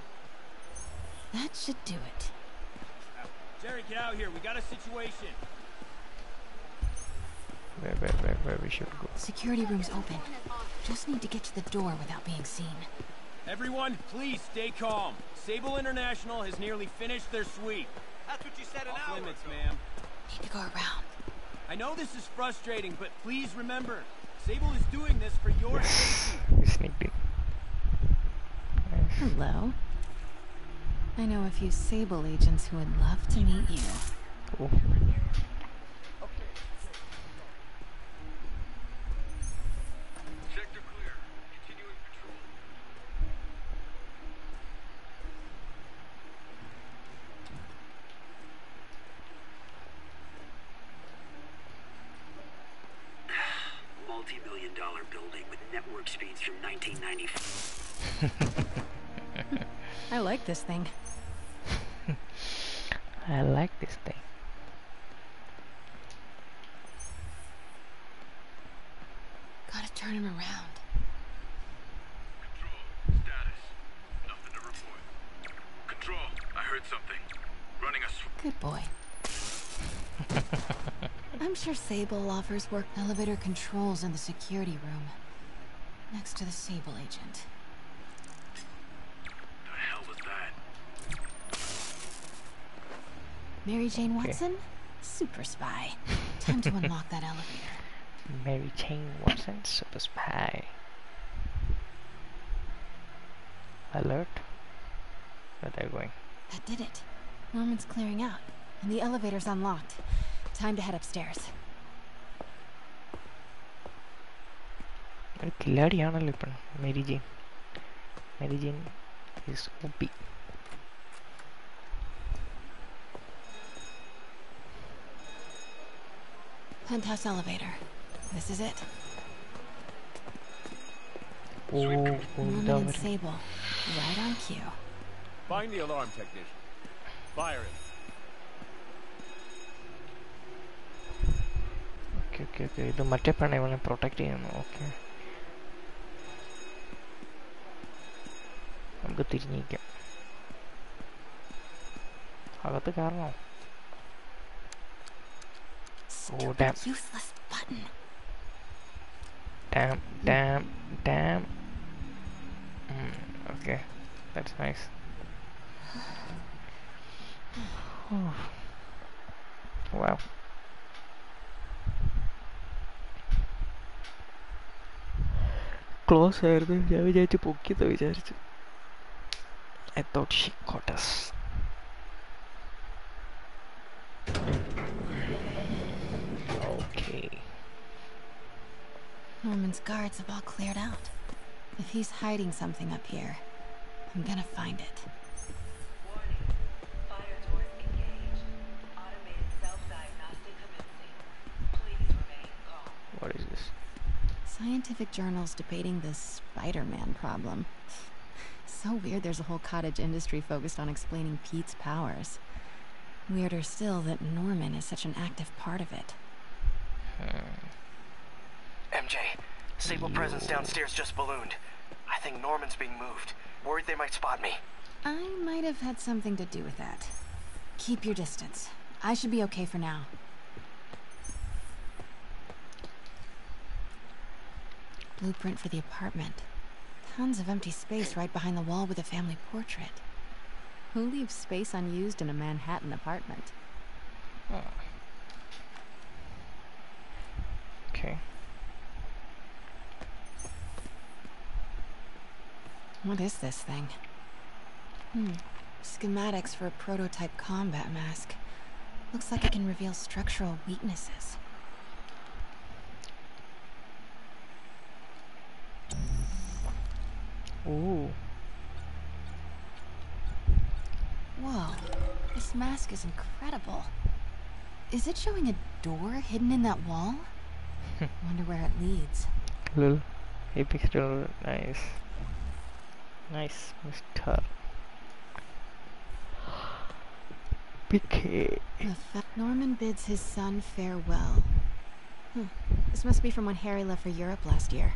That should do it. Jerry, get out here. We got a situation. Where we should go. Security room's open. Just need to get to the door without being seen. Everyone, please stay calm. Sable International has nearly finished their sweep. That's what you said an hour ago. Off limits, ma'am. Need to go around. I know this is frustrating, but please remember, Sable is doing this for your safety. Sneaky. Hello. I know a few Sable agents who would love to meet you. Cool. Sector clear. Continuing patrol. Multi-billion-dollar building with network speeds from 1994. I like this thing. I like this thing. Gotta turn him around. Control, status. Nothing to report. Control, I heard something. Running a... Good boy. I'm sure Sable offers work. Elevator controls in the security room. Next to the Sable agent. The hell was that? Mary Jane Watson? Okay. Super spy. Time to unlock that elevator. Mary Jane Watson, super spy. Alert. Where are they going? That did it. Norman's clearing out, and the elevator's unlocked. Time to head upstairs. Mary Jane. Mary Jane is OP. Penthouse elevator. This is it. Oh, Norman and Sable, right on cue. Find the alarm technician. Fire it. Okay, okay, okay. The Mattepan, I want to protect him. Okay. I'm going to take him. I'm going to Oh, damn. Useless button. Damn. Okay, that's nice. Oh. Wow. Close air, I thought she caught us. Okay. Norman's guards have all cleared out. If he's hiding something up here, I'm gonna find it. What is this? Scientific journals debating this Spider-Man problem. So weird there's a whole cottage industry focused on explaining Pete's powers. Weirder still that Norman is such an active part of it. MJ, Sable presence downstairs just ballooned. I think Norman's being moved. Worried they might spot me. I might have had something to do with that. Keep your distance. I should be okay for now. Blueprint for the apartment. Tons of empty space right behind the wall with a family portrait. Who leaves space unused in a Manhattan apartment? Oh. Okay. What is this thing? Schematics for a prototype combat mask. Looks like it can reveal structural weaknesses. Ooh. Whoa, this mask is incredible. Is it showing a door hidden in that wall? Wonder where it leads. Lol, epic door, nice. Nice, Mr. PK. Norman bids his son farewell. This must be from when Harry left for Europe last year.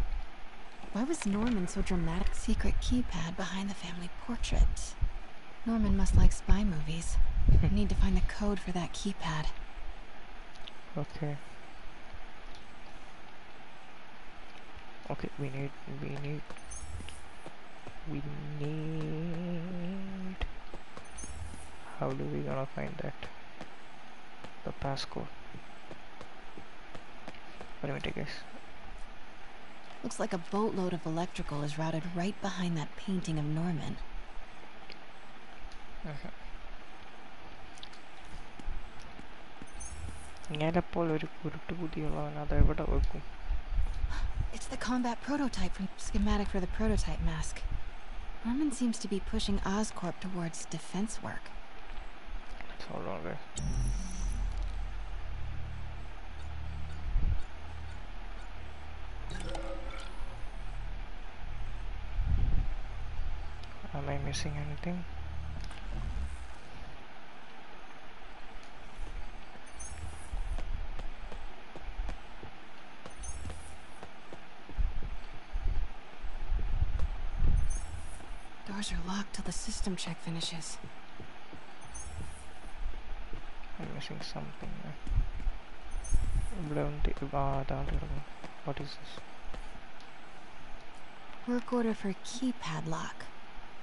Why was Norman so dramatic? Secret keypad behind the family portrait. Norman must like spy movies. I need to find the code for that keypad. Okay. Okay, we need... How do we gonna find that? The passcode. Wait a minute, guys. Looks like a boatload of electrical is routed right behind that painting of Norman. It's the combat prototype from schematic for the prototype mask. Norman seems to be pushing Oscorp towards defense work. Let's hold on there. Am I missing anything? Doors are locked till the system check finishes. I'm missing something. What is this? Work order for key padlock.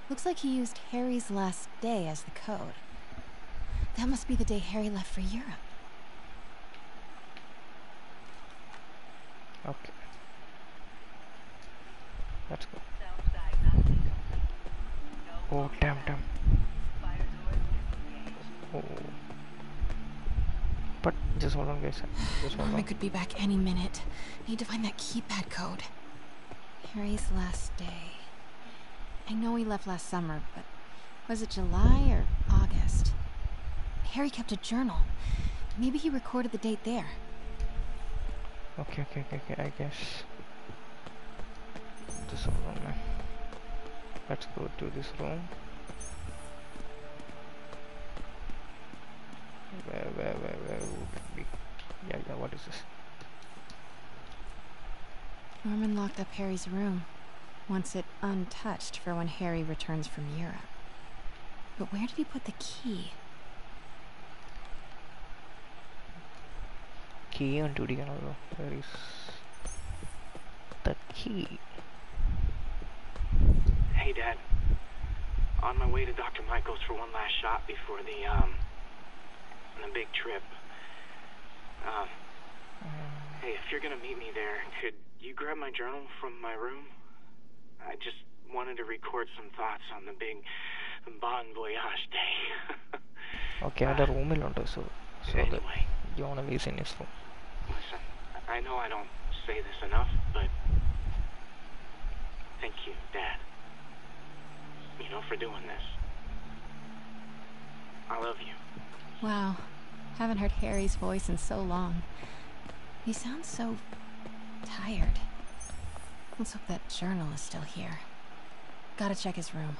Looks like he used Harry's last day as the code. That must be the day Harry left for Europe. Okay. Let's go. Oh, damn. Oh. But just hold on, guys. Norman could be back any minute. Need to find that keypad code. Harry's last day. I know he left last summer, but was it July or August? Harry kept a journal. Maybe he recorded the date there. Okay, I guess. Just hold on, man. Let's go to this room. Where would it be? Yeah, what is this? Norman locked up Harry's room. Wants it untouched for when Harry returns from Europe. But where did he put the key? Key on duty, where is the key? Hey, Dad. On my way to Dr. Michaels for one last shot before the big trip. Hey, if you're gonna meet me there, could you grab my journal from my room? I just wanted to record some thoughts on the big bon voyage day. Okay, I had a room in so anyway, you wanna be in this room. Listen, I know I don't say this enough, but thank you, Dad. You know, for doing this. I love you. Wow. Haven't heard Harry's voice in so long. He sounds so tired. Let's hope that journal is still here. Gotta check his room.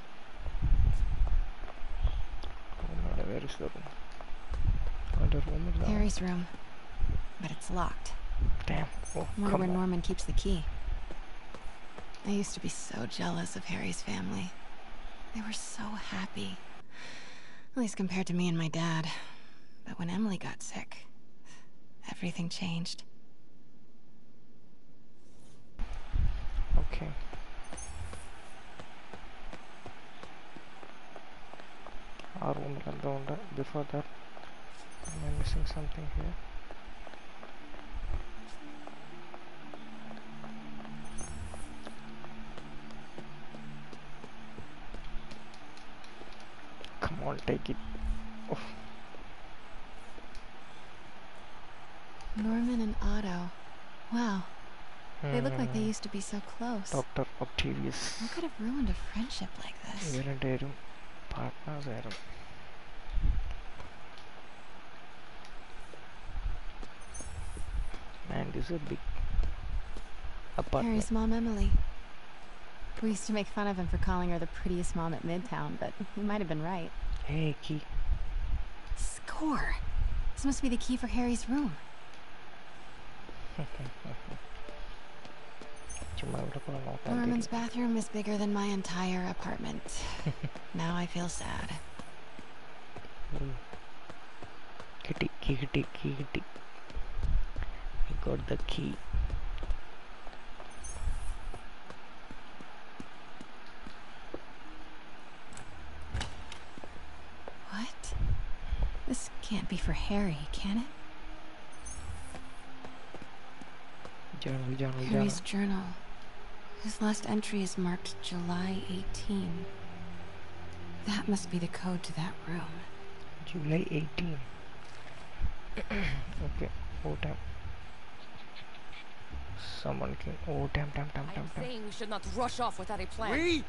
Where is the room? Harry's room. But it's locked. Damn. Wonder where Norman keeps the key. I used to be so jealous of Harry's family. They were so happy. At least compared to me and my dad. But when Emily got sick, everything changed. Okay. Our room is down there. Before that, am I missing something here? Come on, take it. Oh. Norman and Otto. Wow. They look like they used to be so close. Dr. Octavius. Who could have ruined a friendship like this? Man, this is a big apartment. Harry's mom, Emily. We used to make fun of him for calling her the prettiest mom at Midtown, but he might have been right. Hey, key. Score! This must be the key for Harry's room. Norman's bathroom is bigger than my entire apartment. Now I feel sad. Kitty. I got the key. What? This can't be for Harry, can it? Journal. Harry's journal. His last entry is marked July 18. That must be the code to that room. July 18. Okay. Oh damn. Someone came. Oh damn. I'm saying we should not rush off without a plan.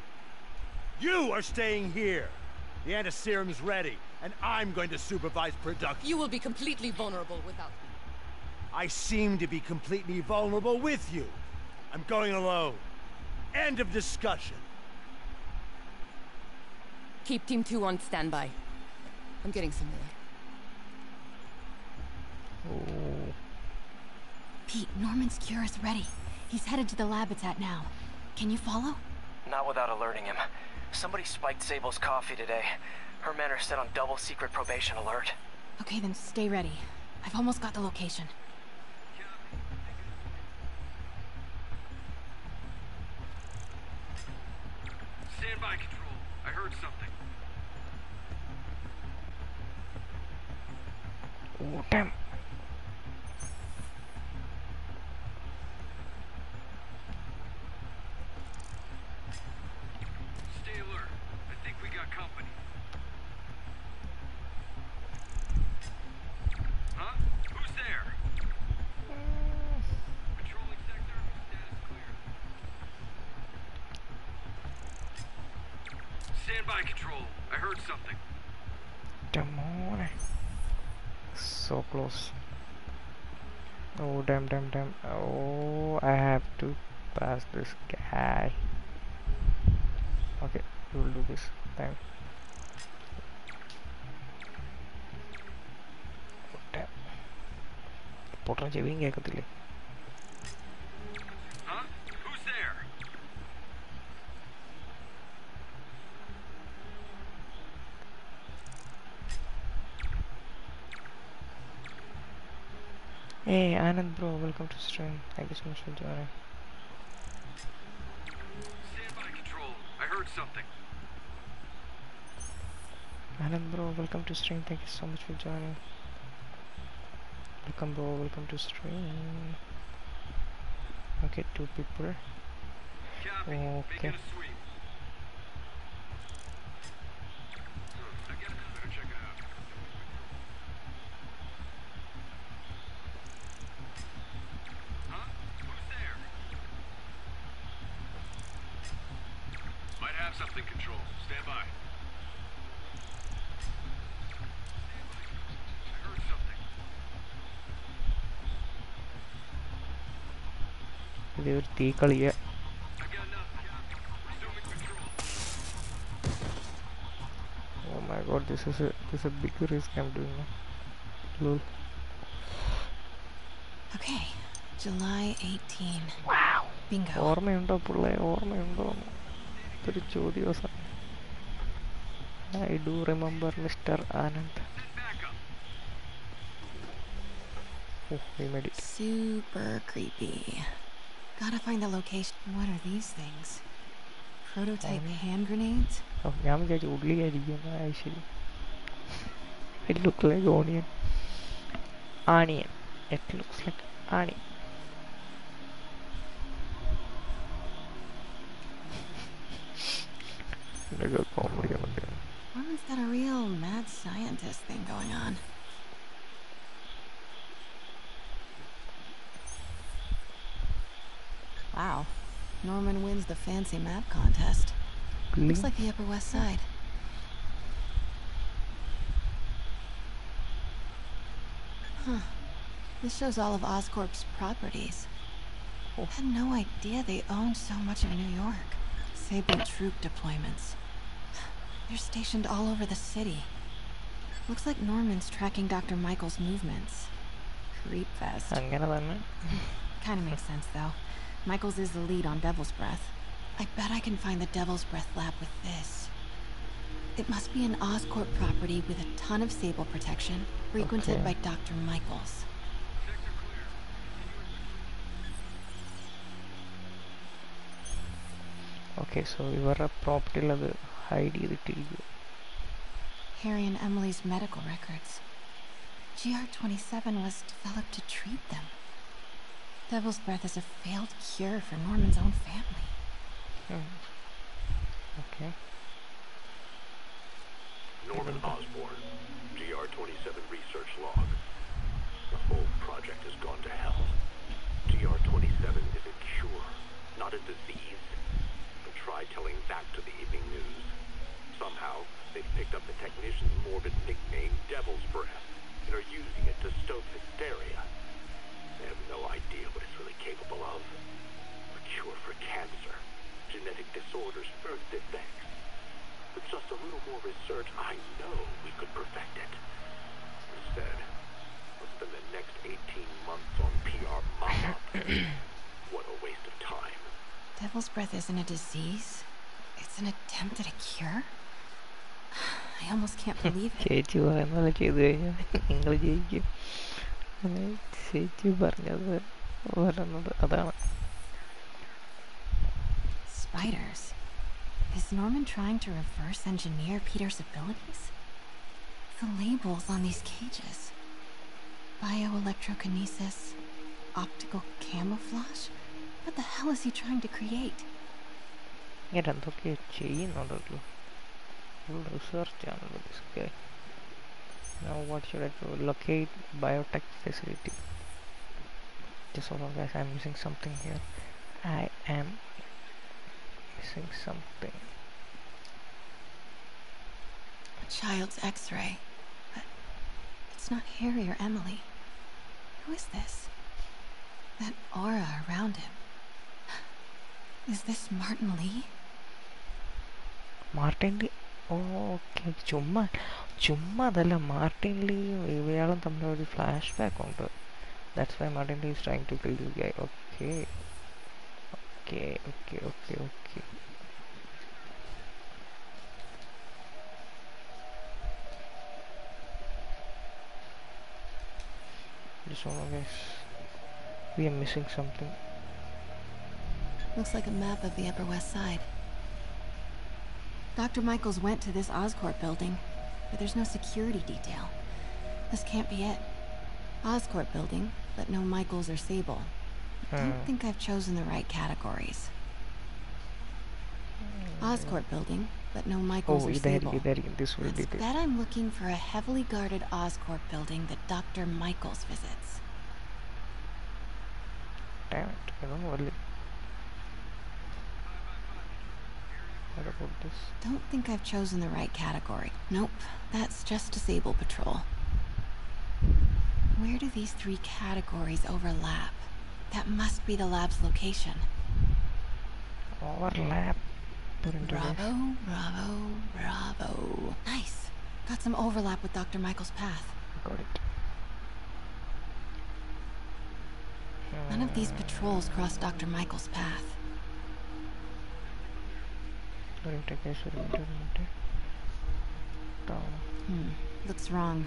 You are staying here. The antiserum's ready, and I'm going to supervise production. You will be completely vulnerable without me. I seem to be completely vulnerable with you. I'm going alone. End of discussion. Keep Team 2 on standby. I'm getting some air. Oh. Pete, Norman's cure is ready. He's headed to the lab it's at now. Can you follow? Not without alerting him. Somebody spiked Sable's coffee today. Her men are set on double secret probation alert. Okay, then stay ready. I've almost got the location. Stand by, Control. I heard something. Oh, damn. Close. Oh damn, damn, damn. Oh, I have to pass this guy. Okay, we will do this time. Oh, damn. Portal jabing hai katile. Huh? Who's there? Hey Anand bro, welcome to stream. Thank you so much for joining. Stand by, Control. I heard something. Anand bro, welcome to stream. Thank you so much for joining. Welcome bro, welcome to stream. Okay, two people. Copy. Okay. Here. Oh my god, this is a big risk I'm doing now. Lol. Okay, July 18. Wow. Bingo. I do remember Mr. Anand. Oh, we made it. Super creepy. Gotta find the location. What are these things? Prototype hand grenades? Oh, I'm getting ugly idea actually. It looks like onion. Onion. It looks like onion. Norman's got a real mad scientist thing going on. Wow, Norman wins the fancy map contest. Looks like the Upper West Side. Huh. This shows all of Oscorp's properties. I had no idea they owned so much of New York. Sable troop deployments. They're stationed all over the city. Looks like Norman's tracking Dr. Michaels' movements. Creep fest. Kinda makes sense though. Michaels is the lead on Devil's Breath. I bet I can find the Devil's Breath lab with this. It must be an Oscorp property with a ton of Sable protection, frequented by Dr. Michaels. Okay, so we were a property level. Harry and Emily's medical records. GR27 was developed to treat them. Devil's Breath is a failed cure for Norman's own family. Okay. Norman Osborn, GR27 research log. The whole project has gone to hell. GR27 is a cure, not a disease. But try telling that to the evening news. Somehow, they've picked up the technician's morbid nickname, Devil's Breath, and are using it to stoke hysteria. I have no idea what it's really capable of. A cure for cancer, genetic disorders, birth defects. With just a little more research, I know we could perfect it. Instead, let's spend the next 18 months on PR mop-up. What a waste of time. Devil's Breath isn't a disease. It's an attempt at a cure? I almost can't believe it. Spiders. Is Norman trying to reverse engineer Peter's abilities? The labels on these cages. Bioelectrokinesis, optical camouflage? What the hell is he trying to create? Now what should I do? Locate biotech facility. Just hold on guys, I'm missing something here. I am missing something. A child's x-ray. But it's not Harry or Emily. Who is this? That aura around him. Is this Martin Li? Martin Li? Oh, okay. Chumma dalla Martin Li. We are on the flashback onto. That's why Martin Li is trying to kill this guy. Okay. Okay. Just one of us. We are missing something. Looks like a map of the Upper West Side. Dr. Michaels went to this Oscorp building, but there's no security detail. This can't be it. Oscorp building, but no Michaels or Sable. I don't think I've chosen the right categories. Oscorp building, but no Michaels or Sable. Instead, I'm looking for a heavily guarded Oscorp building that Dr. Michaels visits. Damn it, I don't know what about this? Don't think I've chosen the right category. Nope, that's just Sable Patrol. Where do these three categories overlap? That must be the lab's location. Overlap. Bravo. Nice. Got some overlap with Dr. Michael's path. Got it. None of these patrols cross Dr. Michael's path. Looks wrong.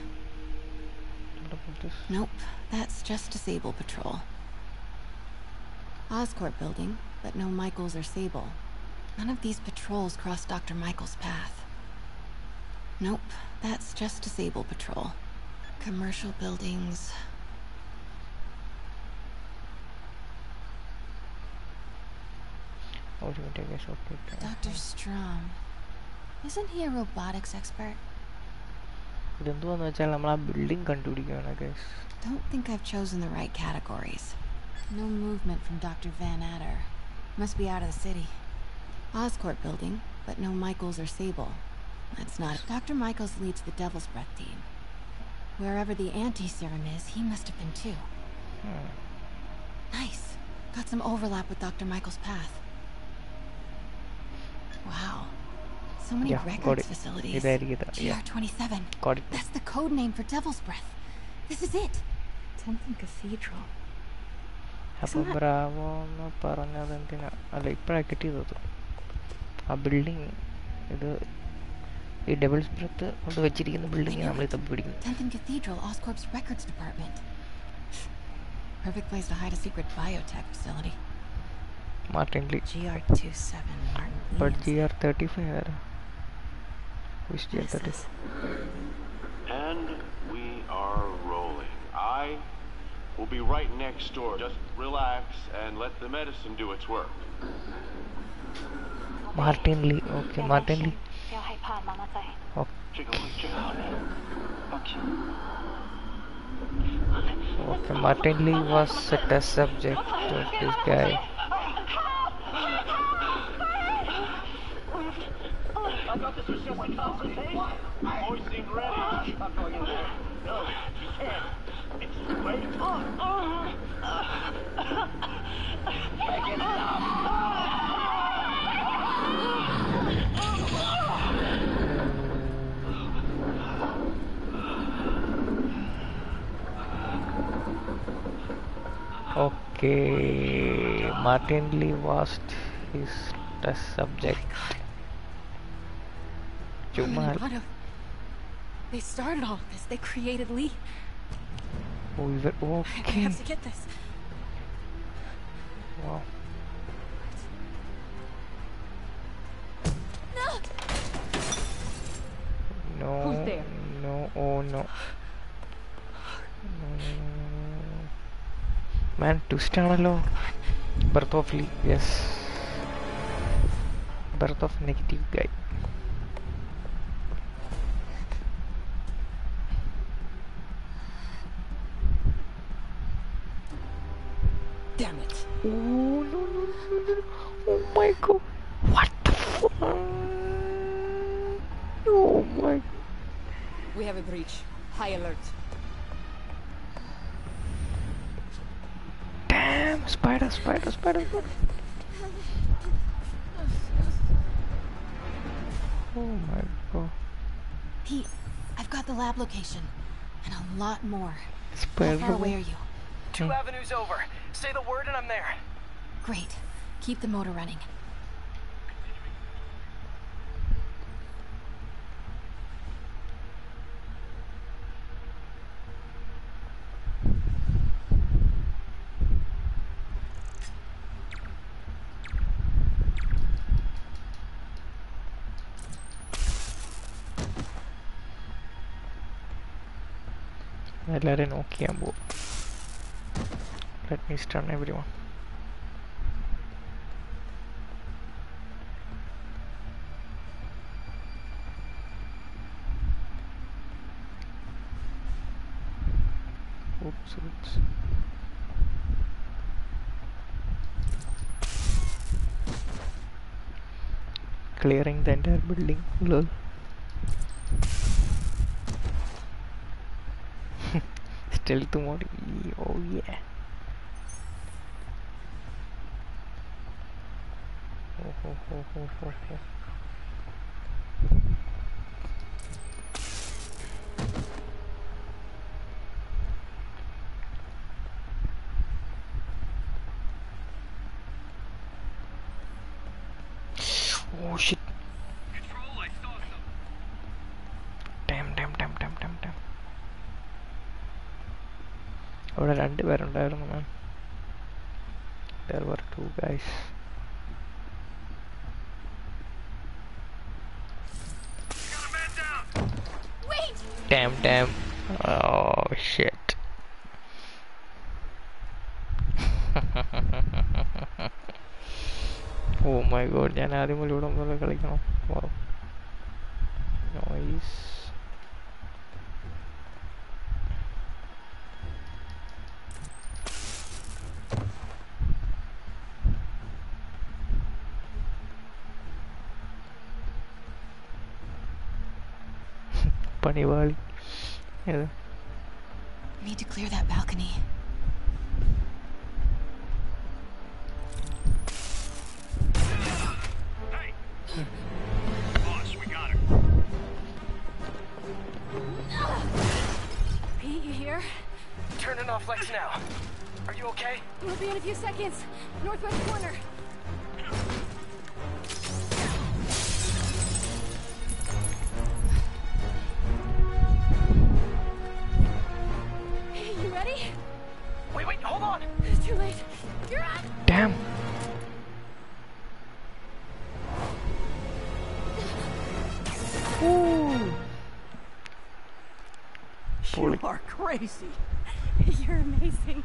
Nope, that's just Sable Patrol. Oscorp building, but no Michaels or Sable. None of these patrols cross Dr. Michael's path. Nope, that's just Sable Patrol. Commercial buildings. Dr. Strom, isn't he a robotics expert? Don't think I've chosen the right categories. No movement from Dr. Van Adder. Must be out of the city. Oscorp building, but no Michaels or Sable. That's not it. Dr. Michaels leads the Devil's Breath team. Wherever the anti-serum is, he must have been too. Nice. Got some overlap with Dr. Michaels' path. Wow. So many records facilities. GR27. Got it. That's the code name for Devil's Breath. This is it. 10th and Cathedral. Isn't that... A building. A Devil's Breath. Tenth and Cathedral, Oscorp's records department. Perfect place to hide a secret biotech facility. Martin Li. GR27. But GR35. Which GR35? And we are rolling. I will be right next door. Just relax and let the medicine do its work. Martin Li. Okay, Martin Li. Okay, Martin Li was a test subject to this guy. I thought this was someone else's thing. I always seemed ready. I'm going in there. No, you can't. It's too late. Make it stop. Okay, Martin Li was his test subject. What They started all of this. They created Li. Okay. I have to get this. Wow. No. Who's there? No. Oh no. Man, twist aanallo. Birth of Li. Yes. Birth of negative guy. Damn it. Oh no, no, no, no. Oh my god. What the fuck? Oh my. We have a breach. High alert. Damn, spider. Oh my god. Pete, I've got the lab location and a lot more. How far away are you? 2 avenues over. Say the word and I'm there. Great. Keep the motor running. Let me stun everyone. Oops. Clearing the entire building. Lol. Still tomorrow. Oh yeah. Oh shit. Damn. There were 2 guys. Damn. Oh shit. Oh my god, wow. Nice. Yeah. Need to clear that balcony. Hey, boss, we got her. Pete, you here? Turning off lights now. Are you okay? We'll be in a few seconds. Northwest corner. Crazy. You're amazing.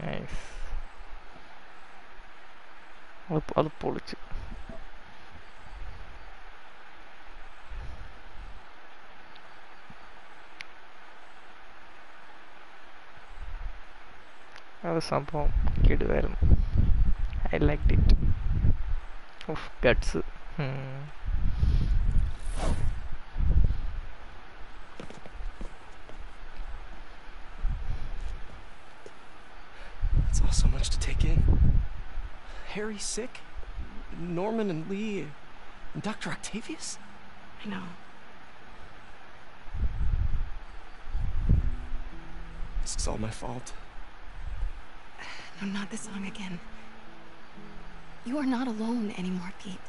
Nice. I'll pull it. That was somehow good. I liked it. Oof, guts. It's all so much to take in. Harry sick, Norman and Li, and Dr. Octavius? I know. This is all my fault. No, not the song again. You are not alone anymore, Pete.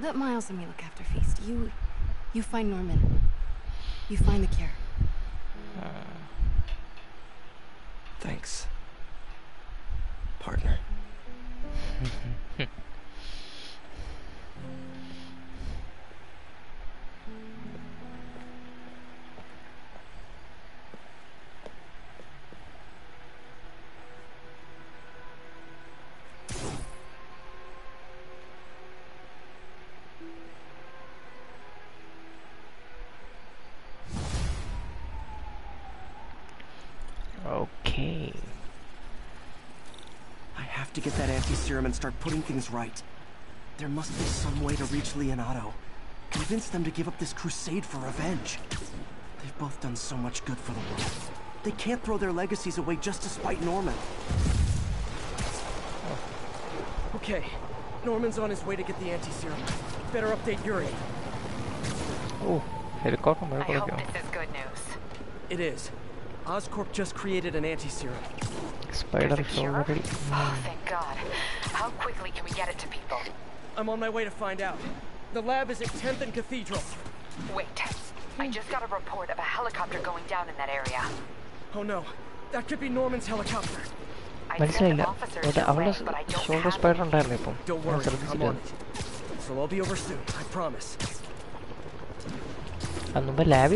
Let Miles and me look after Feast. You find Norman. You find the cure. Thanks, partner. And start putting things right. There must be some way to reach Li and Otto. Convince them to give up this crusade for revenge. They've both done so much good for the world. They can't throw their legacies away just to spite Norman. Okay, Norman's on his way to get the anti-serum. Better update Yuri. Oh, helicopter. I hope this is good news. It is. Oscorp just created an anti-serum. Spider-Man. Oh, thank God. How quickly can we get it to people? I'm on my way to find out. The lab is at 10th and Cathedral. Wait. I just got a report of a helicopter going down in that area. Oh no. That could be Norman's helicopter. I sent the officers away, but I don't have it. Don't worry, I'm on it. So I'll be over soon, I promise. I'm in lab.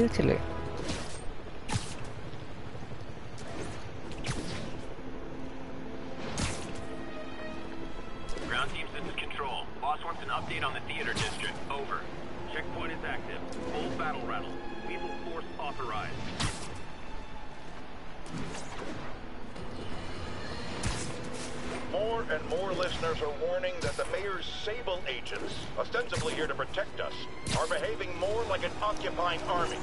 Update on the theater district. Over. Checkpoint is active. Full battle rattle. Lethal force authorized. More and more listeners are warning that the mayor's Sable agents, ostensibly here to protect us, are behaving more like an occupying army.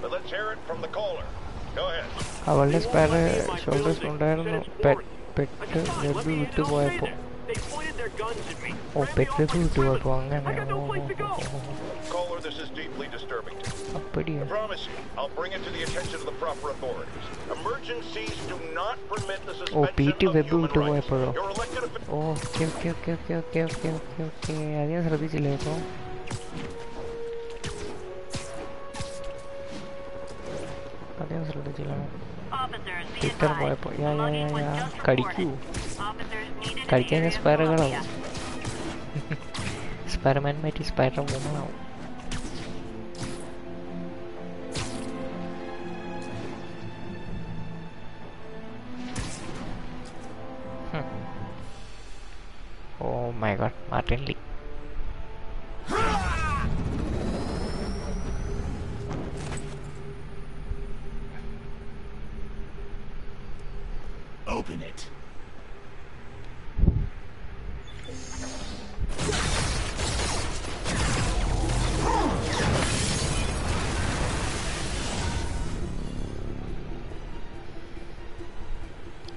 But let's hear it from the caller. Go ahead. They pointed their guns at me. Caller, this is deeply disturbing to me. I promise you, I'll bring it to the attention of the proper authorities. Emergencies do not permit the suspension of human rights. Your elected officials. Okay. Officers, be advised. Luggage was just reported. Officers needed an area of Colombia. Spider-Man might be Spider-Woman now. Oh my God, Martin Li. Open it.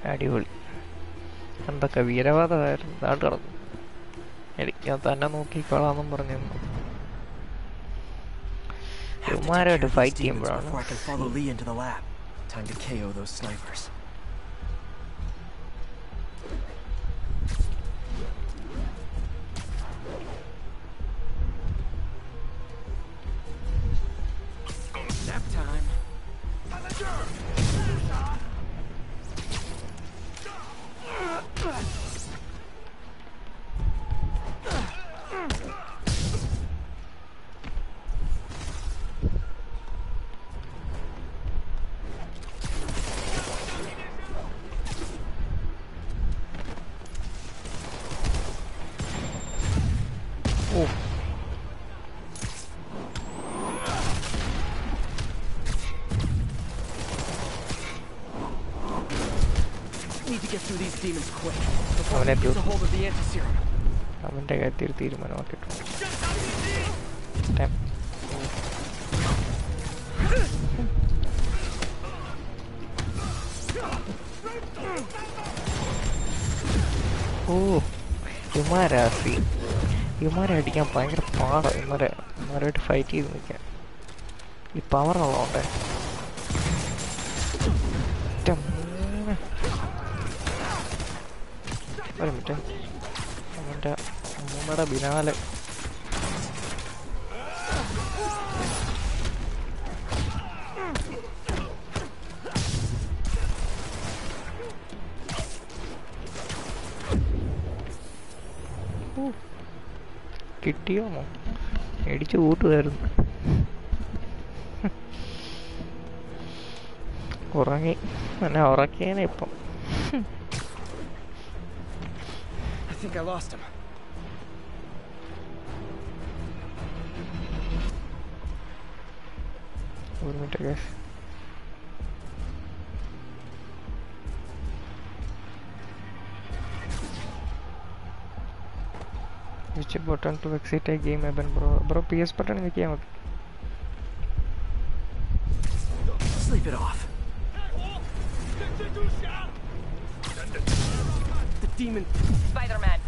Adivoli. And the Kavira, the other. Yatanamuki Kalamurnim. You might fight him, bro. Before I can follow Li into the lab. Time to KO those snipers. Demons quick. I'm gonna get a hold of the anti-serum. I'm gonna get the demon out of it. Oh, you might have seen. You might have to find a power. You might have to fight you. You power alone. Wait a minute. I'm gonna be now. കിട്ടിയോ മേടിച്ചു കൂട്ടുമായിരുന്നു ഉറങ്ങി എന്നെ ഉറക്കിയേനെ ഇപ്പം I think I lost him. Wait a minute, guys. Which button to exit a game? Bro, PS button is here. Sleep it off. The demon. Spider-Man,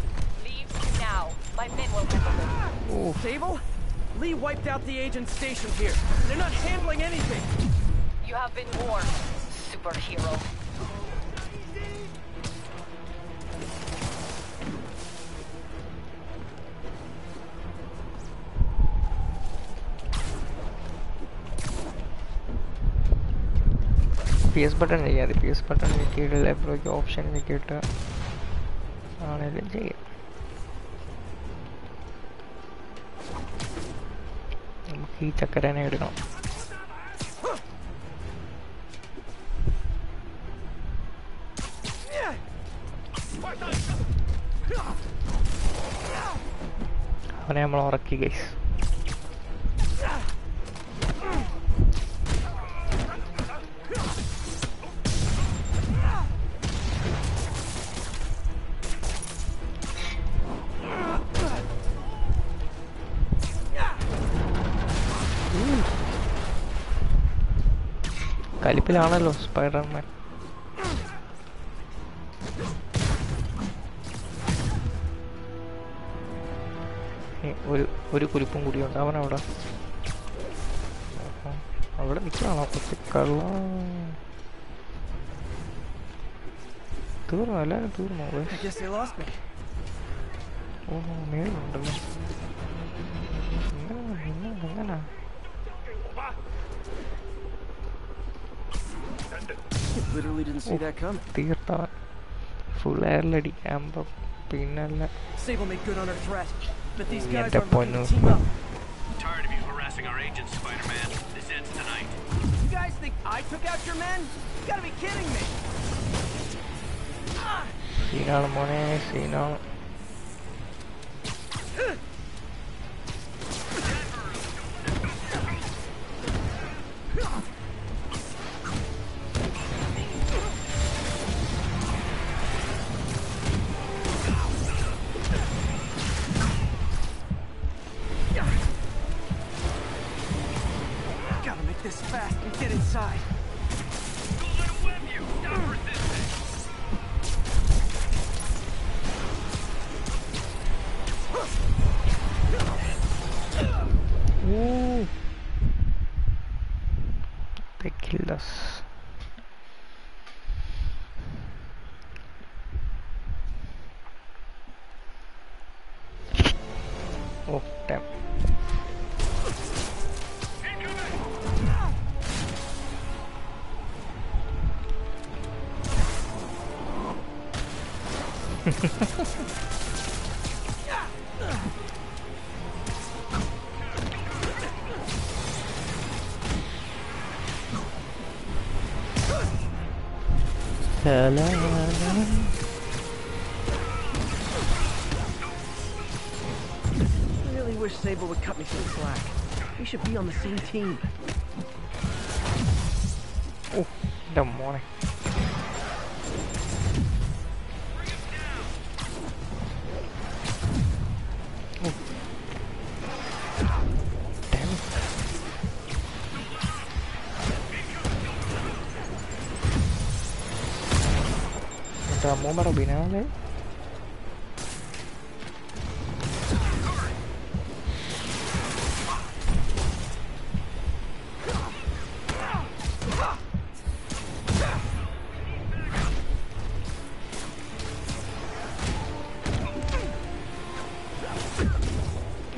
leave now. My men will handle them. Sable? Lee wiped out the agents stationed here. They're not handling anything. You have been warned, superhero. PS button, yeah, the PS button. We get left like option. We get. He took it in here to go. I am all right, guys. കളിപ്പിലാണല്ലോ Spiderman ഒരു കുരുപ്പും കൂടിയുണ്ട് അവനവിടെ അവിടെ നിൽക്കണോ കുറച്ച് കള്ളോ തീർന്നോ എല്ലാവരും തീർന്നോ ഓഹോ മേലുണ്ടല്ലോ എങ്ങനെ Literally didn't see that coming. Tirta, full air lady, amber, pinna. Sable made good on her threat, but these guys are going to team up. Tired of you harassing our agents, Spider-Man. This ends tonight. You guys think I took out your men? You gotta be kidding me. Sino money, Sino. Really wish Sable would cut me some slack. We should be on the same team. Oh, the morning. Bomba robinale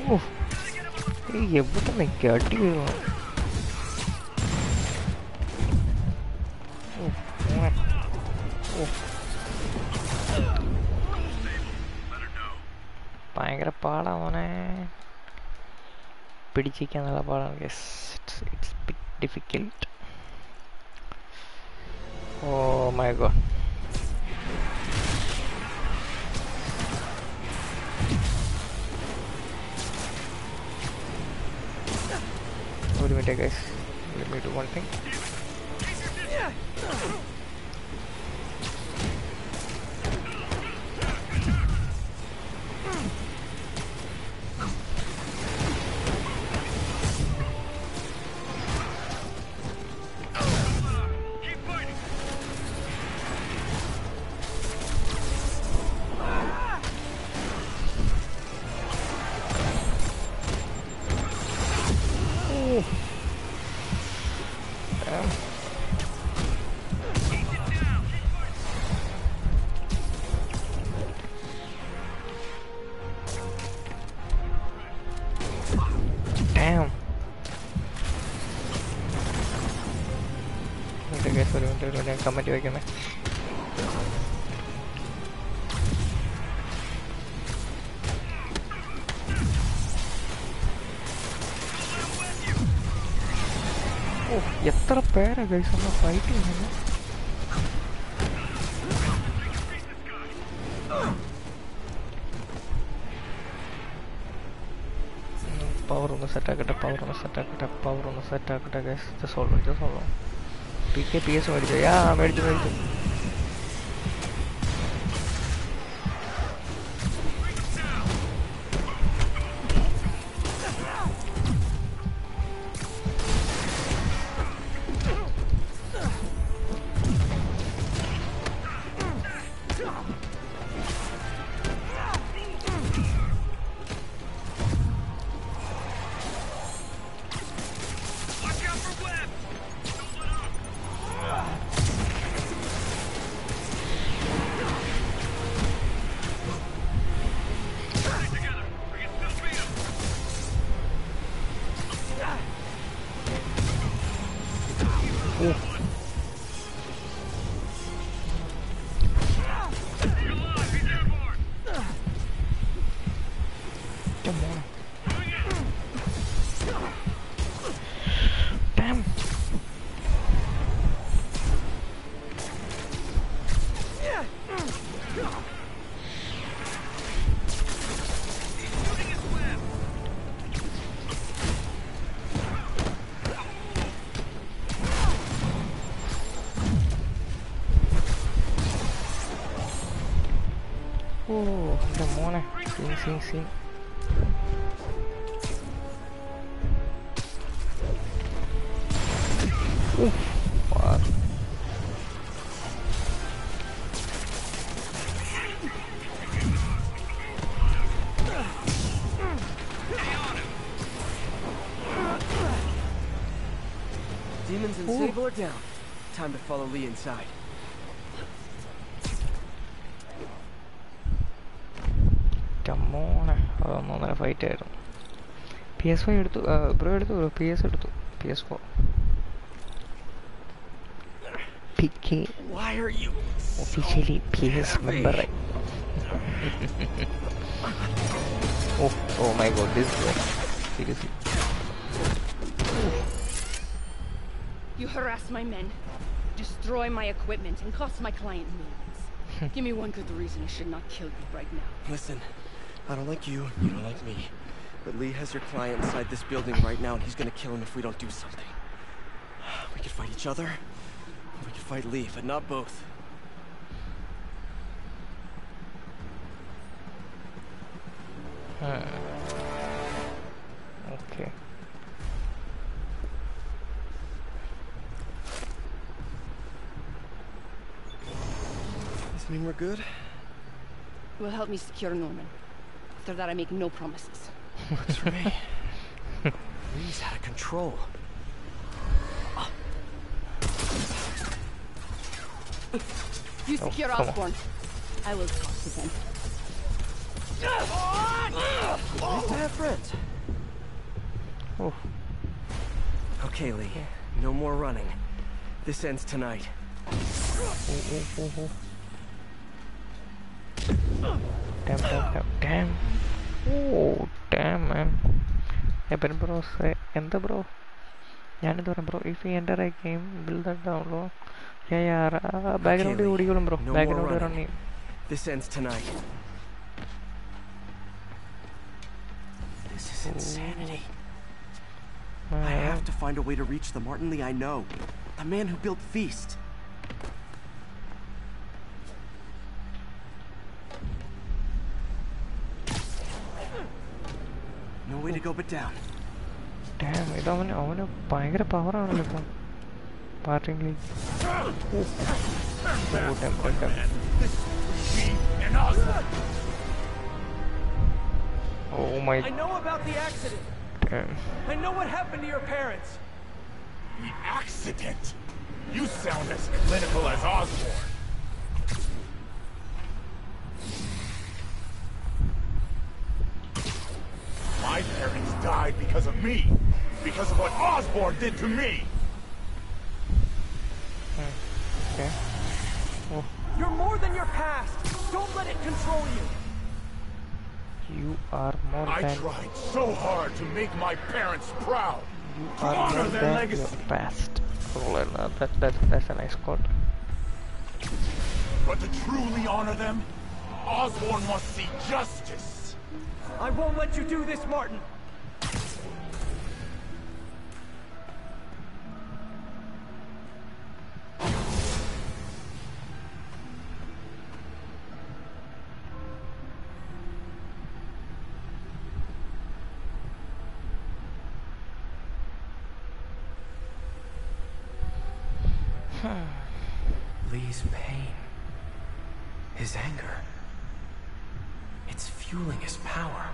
oh ye button me katti പിടിച്ചിരിക്കാൻ നല്ല പാടാണ്. It's bit difficult. Oh my god. Wait a minute guys, let me do one thing. Comment വയ്ക്കണേ. Oh എത്ര പേരാ guys നമ്മൾ fight ചെയ്യുന്നത്. Power ഒന്ന് സെറ്റാക്കട്ടെ ഗൈസ്. ഇത് സോൾവ് PKPS മേടിച്ചോ? യാ മേടിച്ചു. Sim. Demons and Sable are down. Time to follow Li inside. അതൊന്നൊന്നര ഫൈറ്റ് ആയിരുന്നു. PS4 എടുത്തു. PS4. PK. Why are you officially PS member? Oh my god, this guy. Seriously. You harass my men, destroy my equipment, and cost my client millions. Give me one good reason I should not kill you right now. Listen. I don't like you, you don't like me. But Li has your client inside this building right now, and he's gonna kill him if we don't do something. We could fight each other, or we could fight Li, but not both. Okay. Does this mean we're good? You will help me secure Norman. After that, I make no promises. Works for me. He's out of control. You secure Osborn. I will talk to them. Nice to have friends. Oh. Okay, Li. No more running. This ends tonight. Damn. Oh, damn, man. happen, bro. Say enter, bro. Bro, if we enter a game, build that down, bro. Yeah. Background is audio, bro. No background running. This ends tonight. This is insanity. I have to find a way to reach the Martin Li I know, the man who built Feast. No way to go but down. Damn, it's a big power. Partingly. Oh, damn. Oh my. I know about the accident. I know what happened to your parents. The accident? You sound as clinical as Osborn. My parents died because of me. Because of what Osborn did to me. Okay. Oh. You're more than your past. Don't let it control you. You are more than. I tried so hard to make my parents proud. You to are honor more their than legacy. Your past. Oh, that's a nice quote. But to truly honor them, Osborn must see justice. I won't let you do this, Martin. Lee's pain, his anger, it's fueling his power.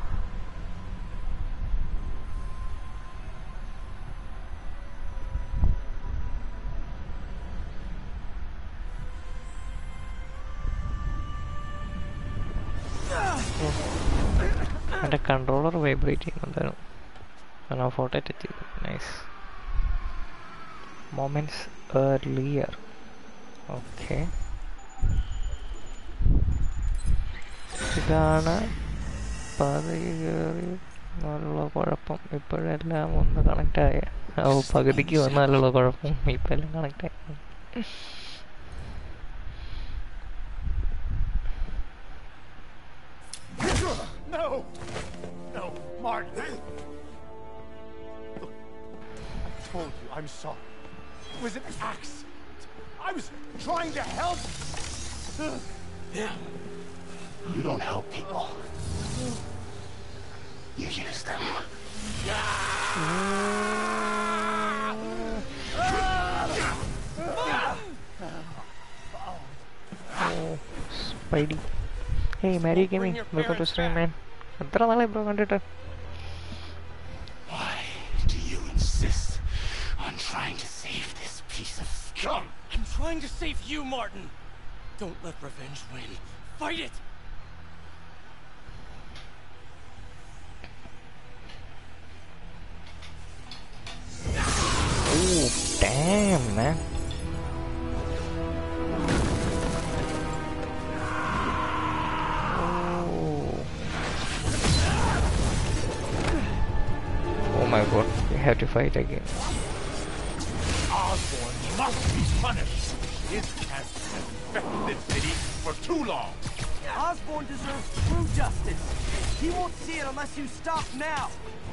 And the controller vibrating on the nice. Moments earlier. Okay. Idana Padari Nallo Korapum Ipalam on the connector. Oh, Pagadiki or Nallo Korapum, Mipel connector. No! No, Martin! Look, I told you, I'm sorry. It was an accident. I was trying to help. Yeah. You don't help people. You use them. Oh, Spidey. Hey, Mary, give me. Welcome to stream, man. Why do you insist on trying to save this piece of scum? I'm trying to save you, Martin. Don't let revenge win. Fight it. Oh, damn, man. Oh my God, we have to fight again. Osborn must be punished. His past has infected this city for too long. Osborn deserves true justice. He won't see it unless you stop now.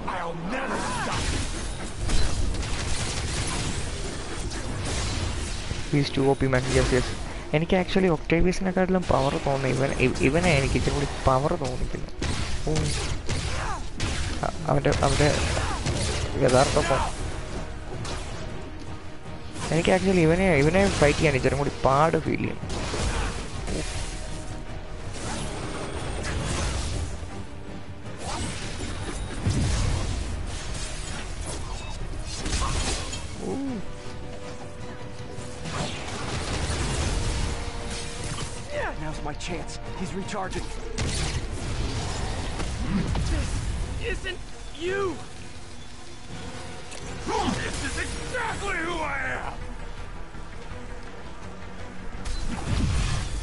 I'll never stop. He's too OP, man. Yes. And he actually Octavius Nakadlam power on even any kitchen with power on it. Oh, I'm there. I can actually even fight here, it's a part of it. Now's my chance. He's recharging. This isn't you! This is exactly who I am!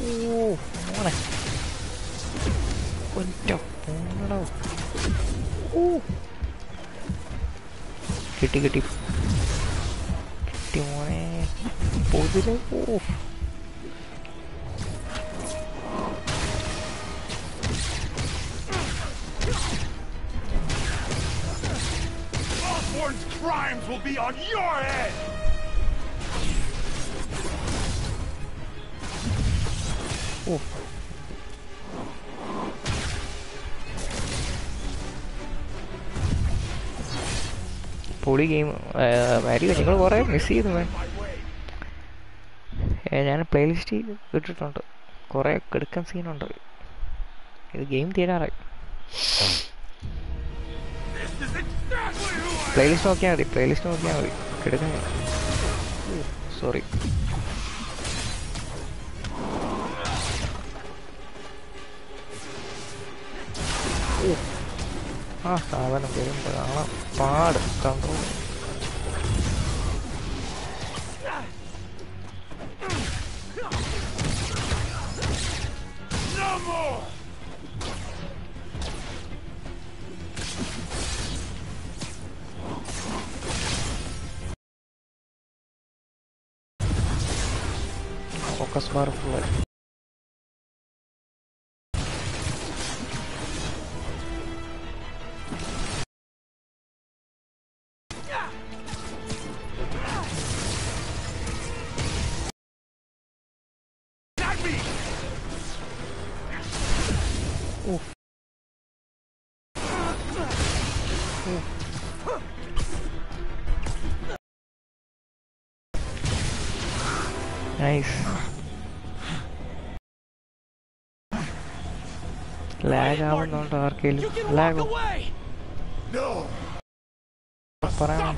Oh, what? What the? Oh, kitty kitty kitty morning. Positive. Osborn's crimes will be on your head. Oh. പൊളി game Mario നിങ്ങൾ കുറേ miss ചെയ്തു ഞാൻ ഞാൻ playlist ഇട്ടിട്ടുണ്ട് കുറേ കിടക്കൻ സീനുണ്ട് ഇത് ഗെയിം തീരാറായി പ്ലേലിസ്റ്റ് നോക്കിയാൽ മതി കിടക്കാൻ സോറി ആ സാധനം വരുമ്പോഴാണ് പാട് കണ്ടോ ഫോക്കസ് ബാർ ഫുള്ളായി Nice. Lag out on our kill. Lag away. No. Paran.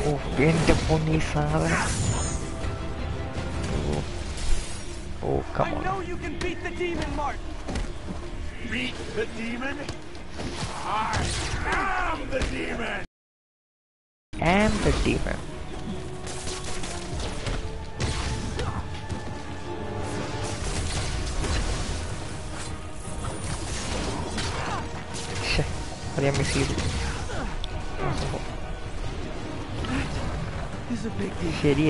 Oh, bend upon me, Sarah. Oh, come on. I know you can beat the demon, Martin. Beat the demon? I am the demon. Am the demon. Shit. I am miserable. This is a big deal. Shit.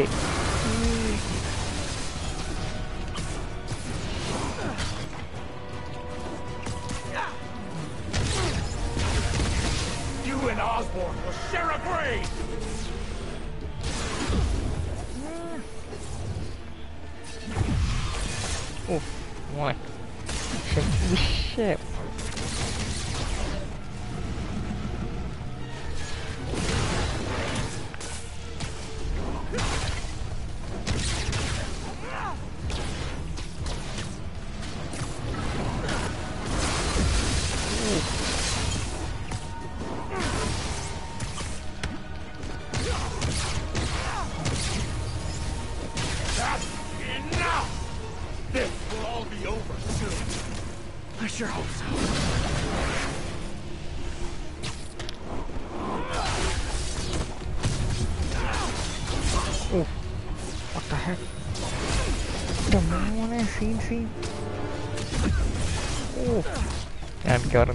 Osborn will share a grave. Oh, what? Shit.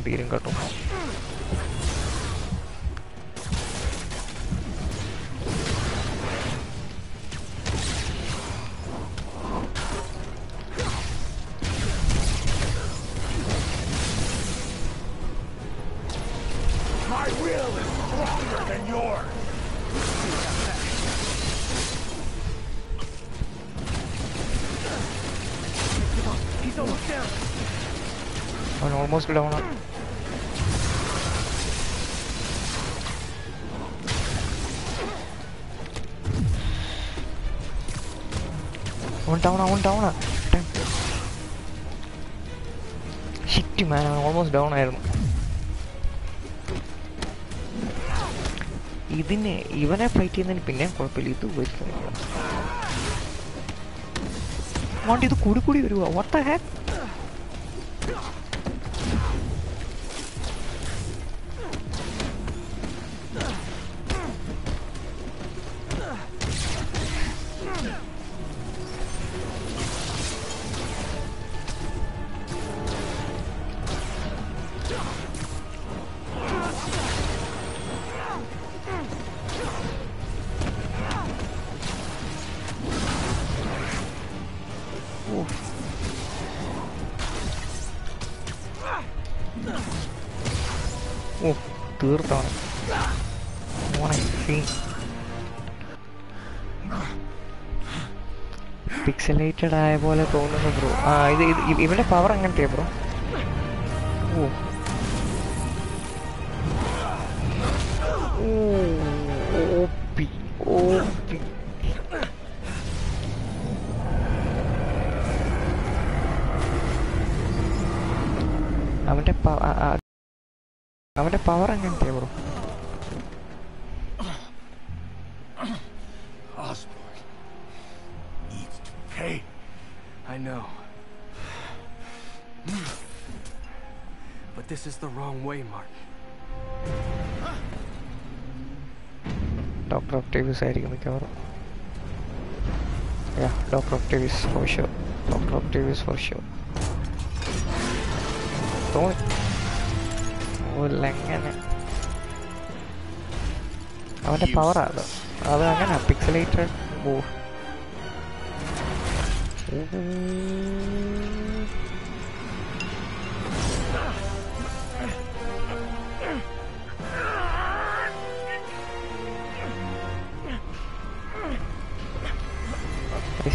Beating got my will is stronger than yours. He's almost down. I'm almost down. I went down. Damn. Shit, man, I'm almost down. Even I fight in the pinna for Pili to wait for you. Wanted the Kurukuri, what the heck? തീർത്തവൻ pixelated ആയ പോലെ തോന്നുന്നു bro. ആ ഇത് ഇവന്റെ power അങ്ങനത്തെയാ bro. ഓ OP OP അവന്റെ അവന്റെ പവർ അങ്ങനത്തെയാ bro. I know. But this is the wrong way, Martin. Dr. Octavius, I think. Yeah, Dr. Octavius for sure. Dr. Octavius for sure. Don't. Oh, like that. How much power are there? Are they again pixelated? Oh. Please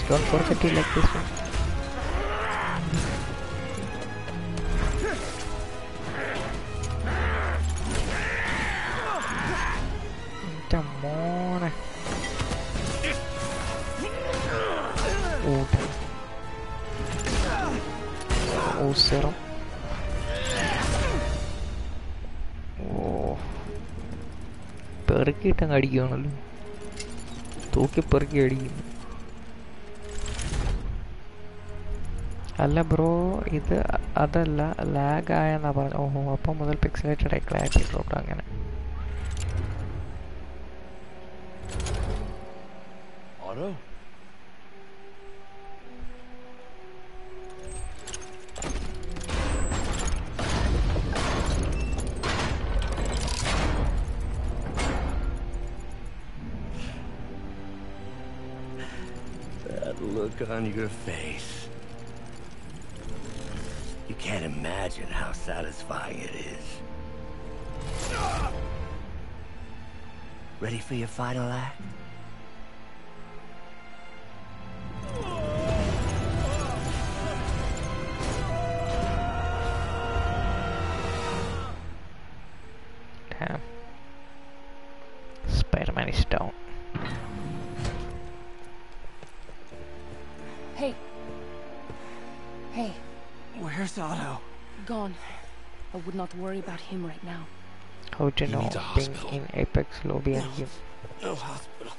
don't forget to like this one. പെറുക്കിട്ടങ്ങ് അടിക്കുകയാണല്ലോ, തൂക്കി പെറുക്കി അടിക്കുന്നു. അല്ല bro, ഇത് അതല്ല, lag ആയെന്നാ പറഞ്ഞു. ഓഹോ, അപ്പം മുതൽ പിക്സലേറ്റഡ് ആയി ക്ലാരിറ്റി ഡ്രോപ്പ്. അങ്ങനെ on your face. You can't imagine how satisfying it is. Ready for your final act? Damn. Spider-Man is down. Hey. Where's Otto? Gone. I would not worry about him right now. How do you know? Being in Apex lobby and him. No hospital.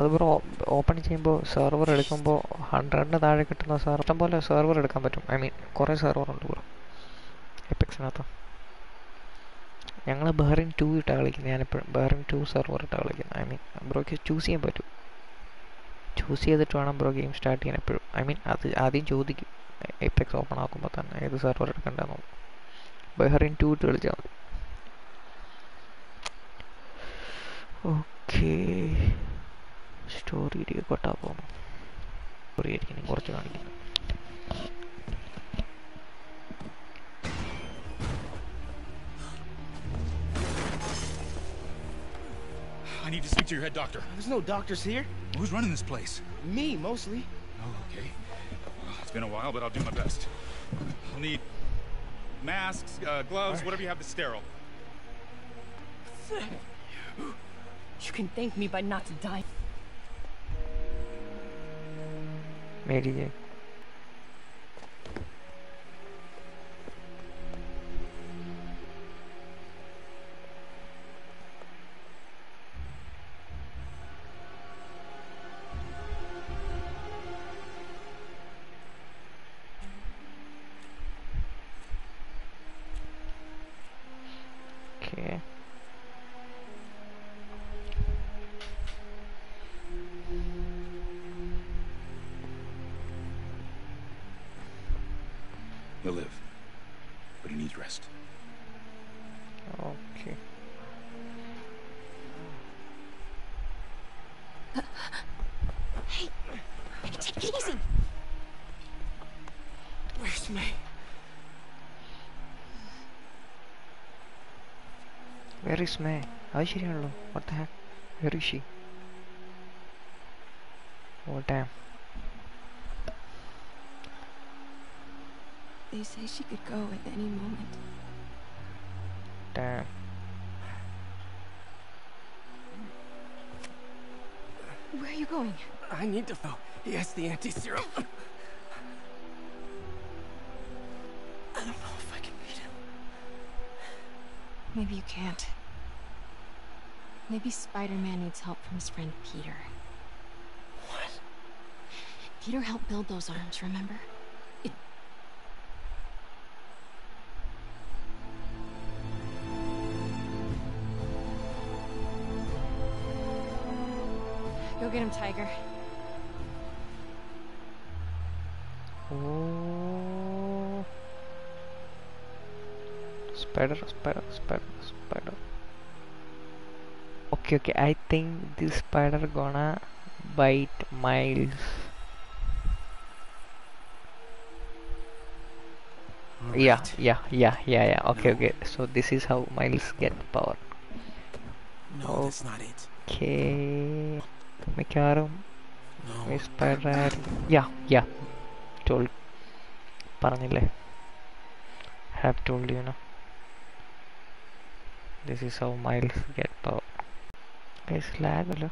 Adbro open ചെയ്യുമ്പോൾ server എടുക്കുമ്പോൾ 100ന് താഴെ കിട്ടുന്ന സർട്ടം പോലെ server എടുക്കാൻ പറ്റും. I mean കുറേ server ഉണ്ട് ബ്രോ എപെക്സിനകത്ത്. ഞങ്ങൾ ബഹറിൻ 2 ഇട്ടാ കളിക്കുന്നത്. ഞാനിപ്പോഴും ബഹറിൻ 2 സെർവർ ഇട്ടാ കളിക്കുന്നത്. ഐ മീൻ ബ്രോക്ക് ചൂസ് ചെയ്യാൻ പറ്റും. ചൂസ് ചെയ്തിട്ട് വേണം ബ്രോ ഗെയിം സ്റ്റാർട്ട് ചെയ്യാൻ എപ്പോഴും. ഐ മീൻ അത് ആദ്യം ചോദിക്കും എപെക്സ് ഓപ്പൺ ആക്കുമ്പോൾ തന്നെ ഏത് സെർവർ എടുക്കണ്ടെന്ന്. ബഹറിൻ 2 ഇട്ട് കളിച്ചാൽ മതി. ഓക്കെ, സ്റ്റോറി കൊട്ടാ പോകുന്നു. സ്റ്റോറി ആയിരിക്കും കുറച്ച് കാണിക്കുന്നു. I need to speak to your head doctor. There's no doctors here. Who's running this place? Me, mostly. Oh, okay. Well, it's been a while, but I'll do my best. I'll need masks, gloves, right, whatever you have to sterile. You can thank me by not dying. Mary Jane. He'll live, but he needs rest. Okay. Hey, take it easy. Where's May? Where Where is May? I don't know. What the heck? Where is she? Oh damn. They say she could go at any moment. Damn. Where are you going? I need to know. He has the anti-serum. I don't know if I can meet him. Maybe you can't. Maybe Spider-Man needs help from his friend Peter. What? Peter helped build those arms, remember? Go get him, Tiger. Oh. Spider. Okay, I think this spider gonna bite Miles. Right. Yeah. Okay. So this is how Miles get power. No, that's not it. Okay. Make your arm. No. Spider. Yeah. Told. Paranile. Have told you, no. This is how Miles get power. Guys, lag hello.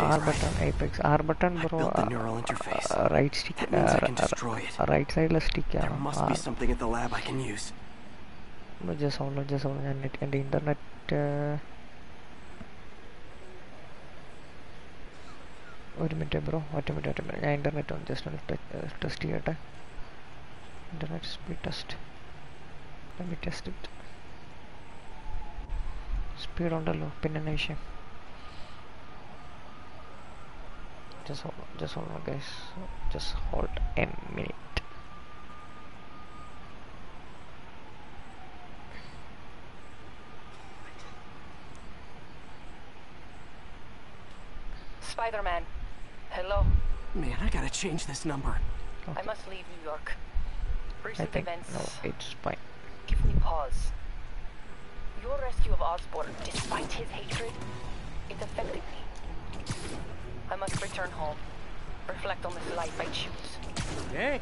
R button, apex R button, bro. The neural interface. Right stick. That means I can destroy it. Right side la stick. There must be something at the lab I can use. No, just hold and the internet. Wait a minute, bro. Wait a minute. Internet on just test here. Internet speed test. Let me test it. Speed on the low. Pin and nation. Just hold on guys, just hold a minute. Spider-Man, hello. Man, I gotta change this number. Okay. I must leave New York. Recent events. No, it's fine. Give me pause. Your rescue of Osborn, despite his hatred, it affected me. I must return home. Reflect on this life I choose. Hey.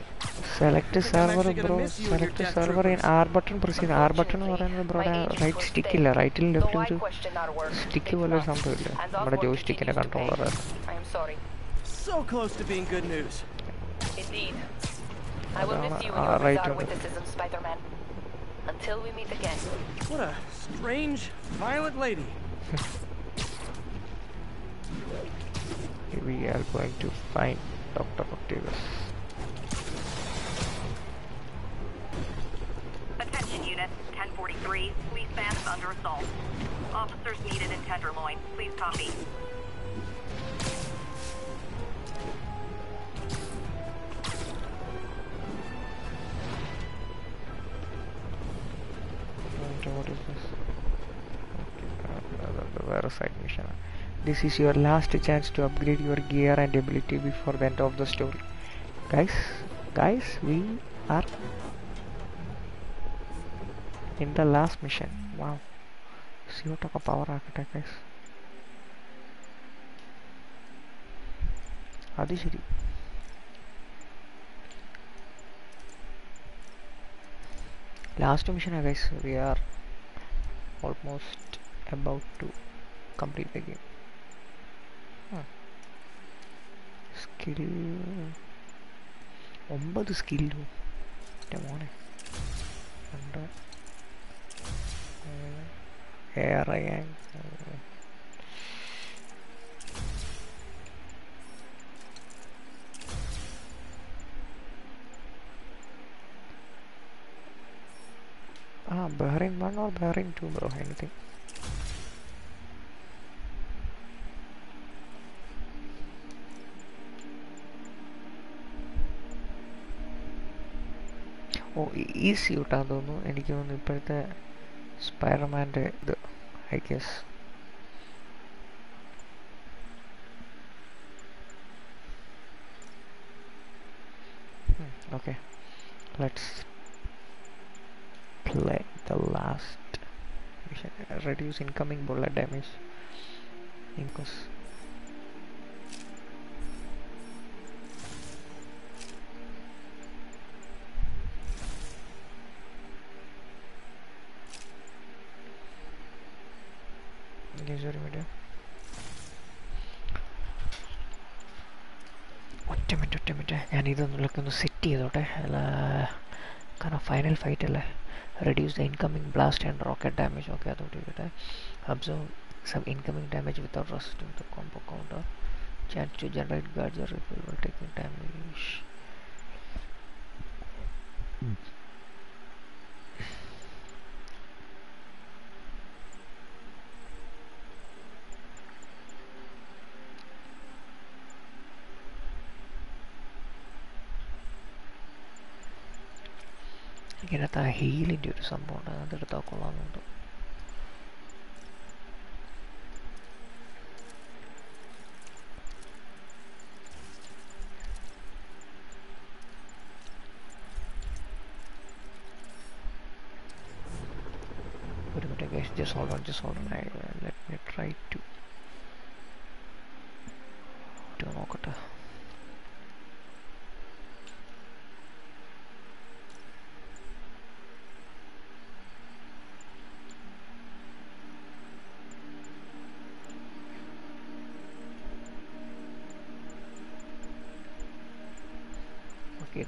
Select the server, bro. Select the server in R button. Press in R button or bro. Right stick illa. Right and left sticky wala something illa. Nammude joystick illa controller. I am sorry. So close to being good news. Indeed. I will miss you in your bizarre witticism, Spider-Man. Until we meet again. What a strange, violent lady. We are going to find Dr. Octavius. Attention unit, 1043, policeman is under assault. Officers needed in Tenderloin. Please copy. What is this? Where is side mission? This is your last chance to upgrade your gear and ability before the end of the story. Guys, we are in the last mission. Wow. See what a power architect, guys. Adishiri. Last mission, guys. We are almost about to complete the game. Skill 9 skill demone and air again. Bearing 1 or bearing 2, bro, anything. Easy കിട്ടാൻ തോന്നുന്നു. എനിക്ക് തോന്നുന്നു ഇപ്പോഴത്തെ സ്പൈഡർമാൻ്റെ ഇത് I guess. Okay, let's play the last mission. Reduce incoming bullet damage. Incus. User media. ഒറ്റ minute ഞാനിതൊന്നുള്ളൊക്കെ set ചെയ്തോട്ടെ. അല്ല കാരണം ഫൈനൽ ഫൈറ്റ് അല്ലേ. Reduce the incoming blast and rocket damage. Okay, അതോട്ട് ഇരിക്കട്ടെ. Absorb some incoming damage without resisting the combo counter. Chance to generate guards or refill will take damage. ഇതിനകത്ത് ആ ഹീലിൻ്റെ ഒരു സംഭവം ഉണ്ട്, അതെടുത്താൽ കൊള്ളാമെന്നുണ്ട്. ഒരു minute guys, just hold on. Let me try to നോക്കട്ടെ.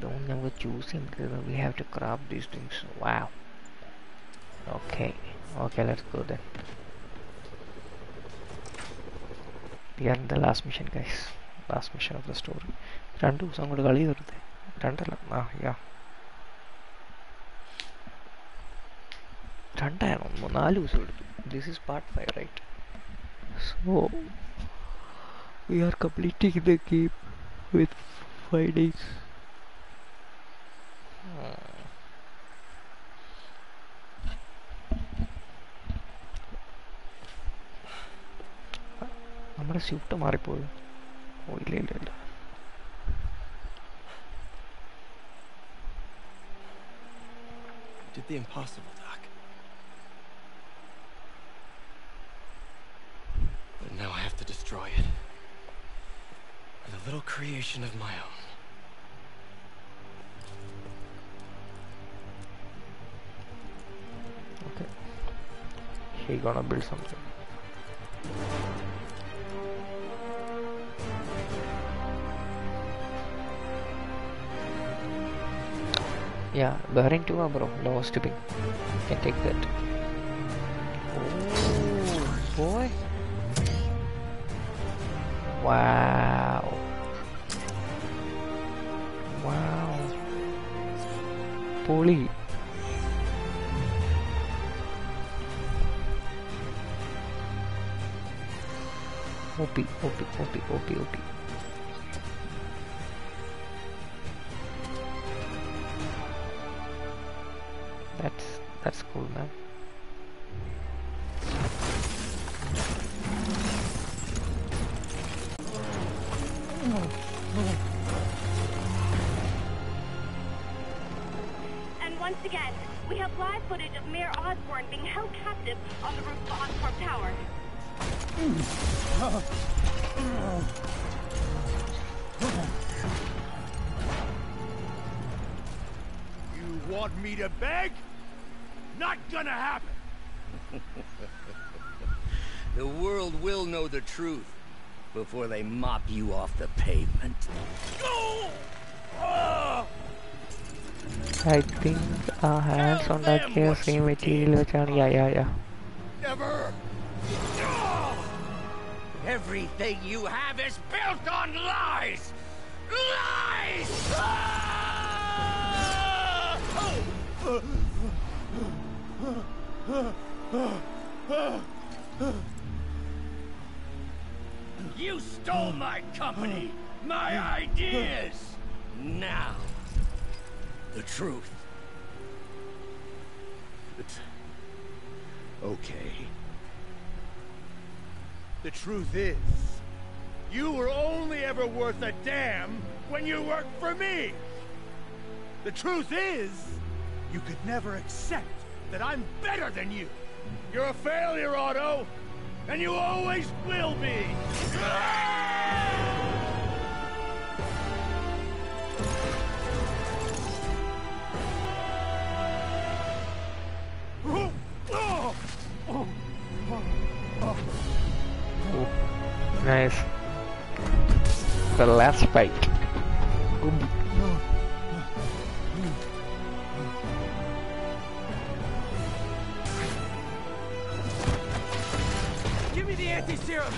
Don't ever choose him. We have to grab these things. Wow. Okay, let's go then. We are in the last mission, guys. Last mission of the story. Randu sangodu gali iruthe. Randala. Yeah. Randayano 4 us eduthu. This is part 5, right? So we are completing the game with 5 days. നമ്മുടെ Swift മാറിപ്പോയി. ഓ ഇല്ല Did the impossible, Doc. But now I have to destroy it with a little creation of my own. He gonna build something. Yeah, behind you are, bro. Lower stepping. Can take that. Oh boy! Wow! Poli. OP. That's cool, man. And once again, we have live footage of Mayor Osborn being held captive on the roof of Oscorp Tower. You want me to beg? Not gonna happen. The world will know the truth before they mop you off the pavement. I think our hands on that KFC material. Yeah. Never. Everything you have is built on lies! Lies! Ah! You stole my company, my ideas! Now, the truth It's okay. The truth is, you were only ever worth a damn when you worked for me. The truth is, you could never accept that I'm better than you. You're a failure, Otto, and you always will be. Nice. The last fight. Give me the anti-serum!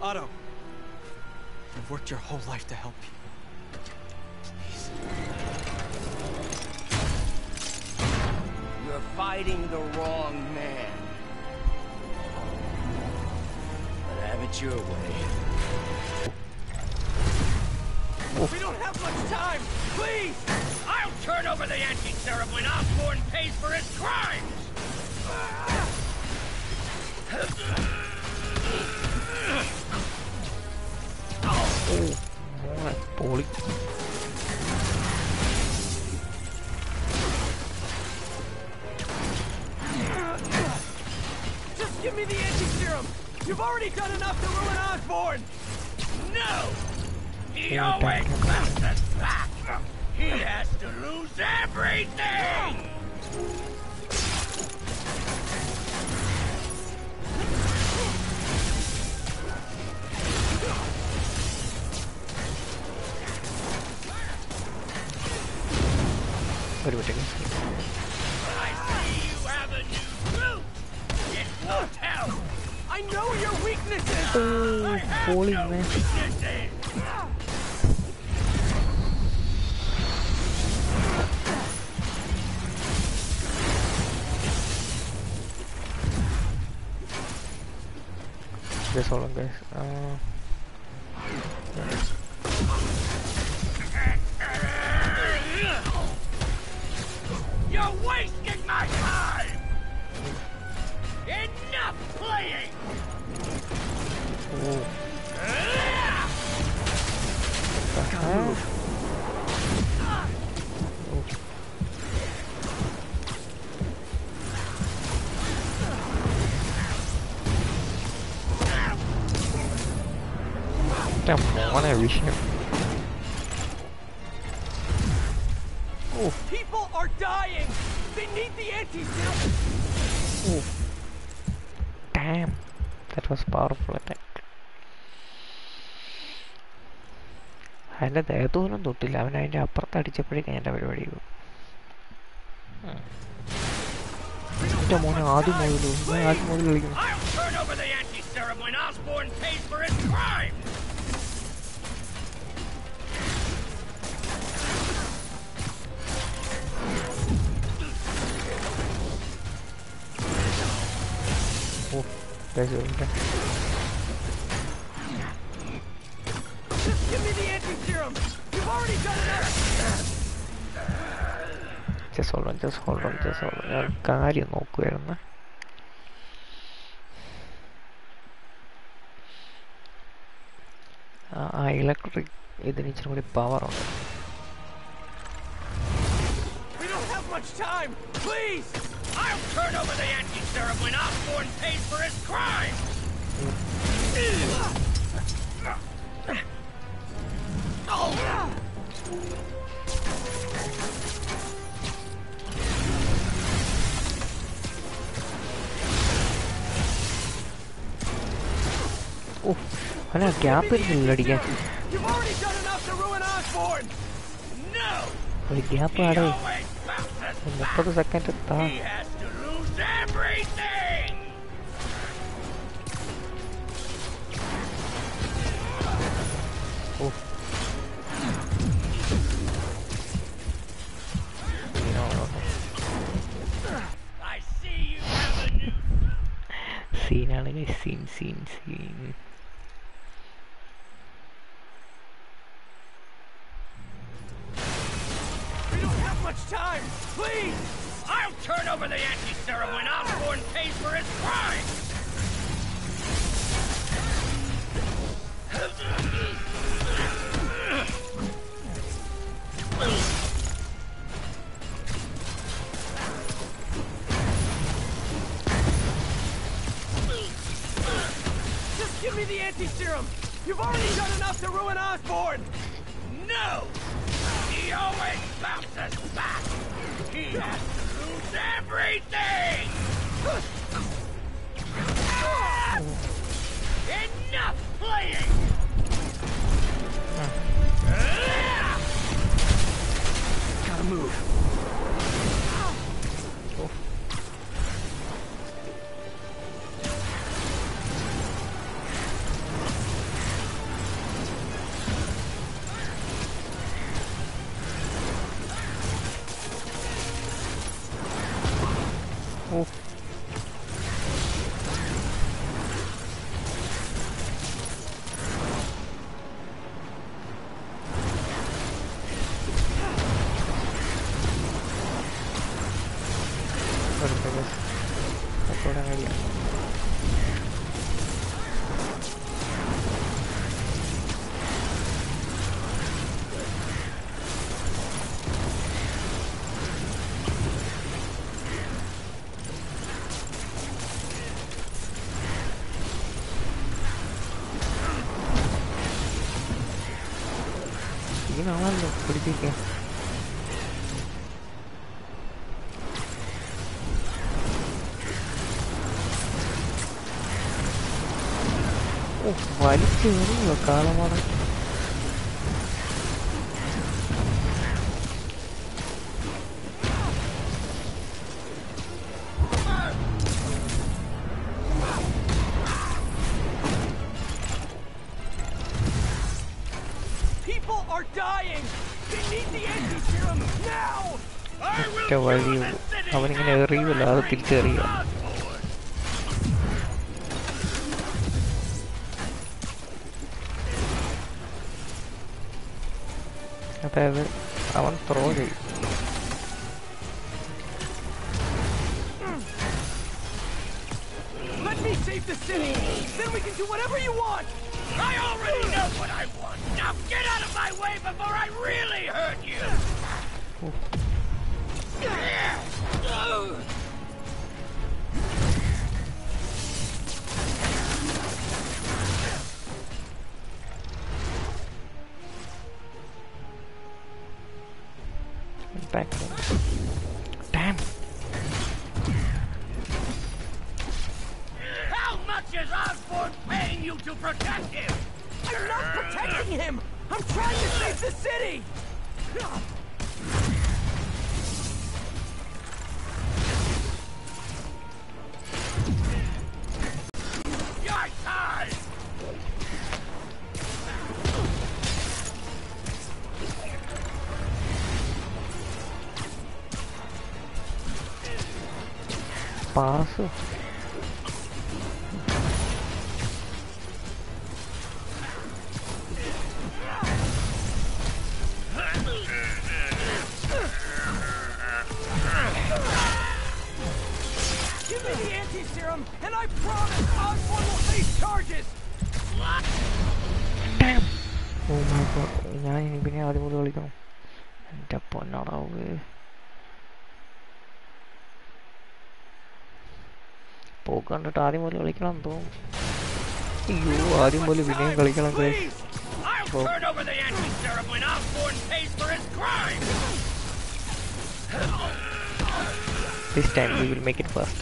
Otto, I've worked your whole life to help you. Please. You're fighting the wrong man. Have it your way. We don't have much time! Please! I'll turn over the anti-serum when Osborn pays for his crimes! Oh, my boy. You've already done enough to ruin Osborn! No! He always left us back! He has to lose everything! Wait a second. I see you have a new suit! It won't help! I know your weaknesses! Oh, holy no man. Just hold on, guys. You're wasting my time! Enough playing! Oh. Damn, I wanna reach him. Oh. People are dying! They need the anti-serum! Oh. Damn, that was powerful attack. I don't know till I have a part of the and everybody. I'll turn over the anti-serum when Osborn pays for his crime. Oh, there's a just give me the anti-serum! You've already done enough! Just hold on. Carry no querna. Electric is the power on it. We don't have much time! Please! I'll turn over the anti-serum when Osborn pays for his crime! Oh, I have a gap in the game. You've already done enough to ruin Osborn. No. There's a gap out of it. He has to lose everything. Oh. Scene. We don't have much time. time, please! I'll turn over the anti-serum when Osborn pays for his crime! Give me the anti-serum! You've already done enough to ruin Osborn! No! He always bounces back! He has to lose everything! Ah! Enough playing! Ah! Gotta move. വലിച്ചേറിയോ കാലമാണ് വഴി അവനിങ്ങനെ എറിയുമല്ലോ അത് തിരിച്ചെറിയുക അതായത് അവൻ throw ചെയ്യും Passo. Give me the anti-serum, and I promise Osborn will face charges. Damn. Oh my god. ഞാൻ പിന്നെ ആദ്യം കളിക്കണം എൻ്റെ പൊന്നടാവ് കണ്ടിട്ട് ആദ്യം പോലെ കളിക്കണം തോന്നും അയ്യോ ആദ്യം പോലെ പിന്നെയും കളിക്കണം This time we will make it fast.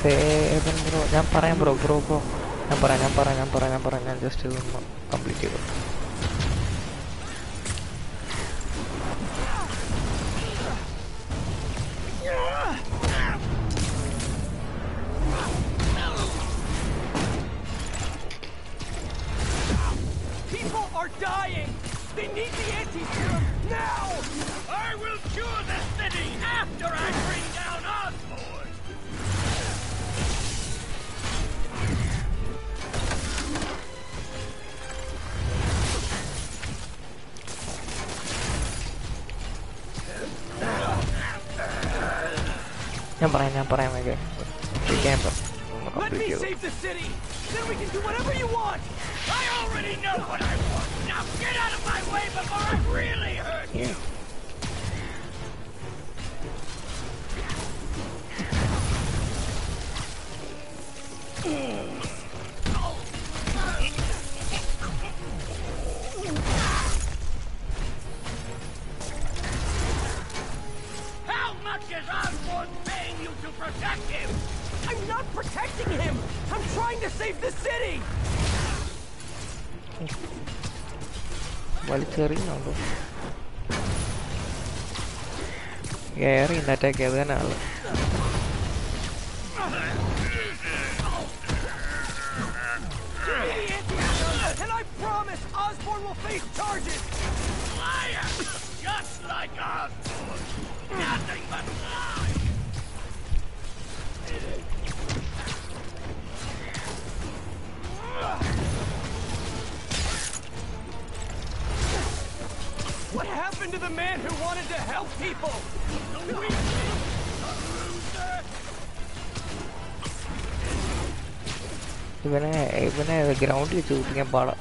Saya bro, jangan parah bro. number and just to complete it. People are dying! They need the anti-serum now! I will cure the city after I bring down Osborn! Nyamperin aja. Let me save the city! Then we can do whatever you want! I already know what I want! Now get out of my way before I really hurt you! How much is Osborn paying you to protect him? I'm not protecting him! I'm trying to save the city! Balik ke Rhino bro. Ya Rhino ada kayaknya nal. And I promise Osborn will face charges. Liar, just like Osborn. Nothing but lies. What happened to the man who wanted to help people? The weakling, the loser. Even a ground is shooting a ball.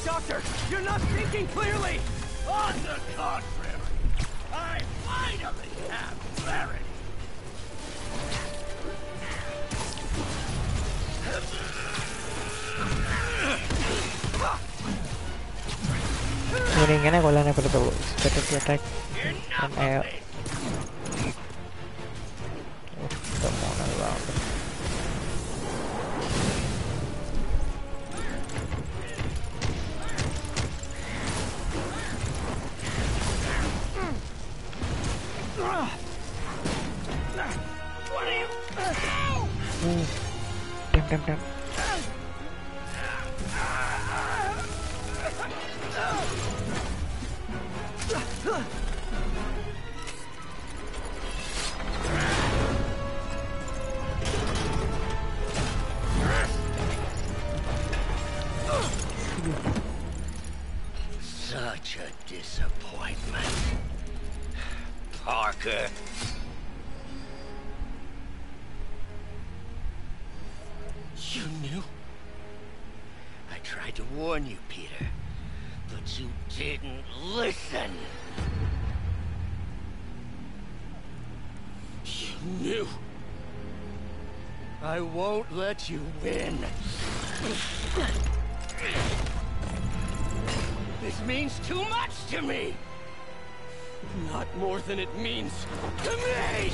Doctor, you're not thinking clearly. On the contrary, I finally have clarity. Ini gimana kalau aku perlu tahu strategi attack and air. You win. This means too much to me. Not more than it means to me.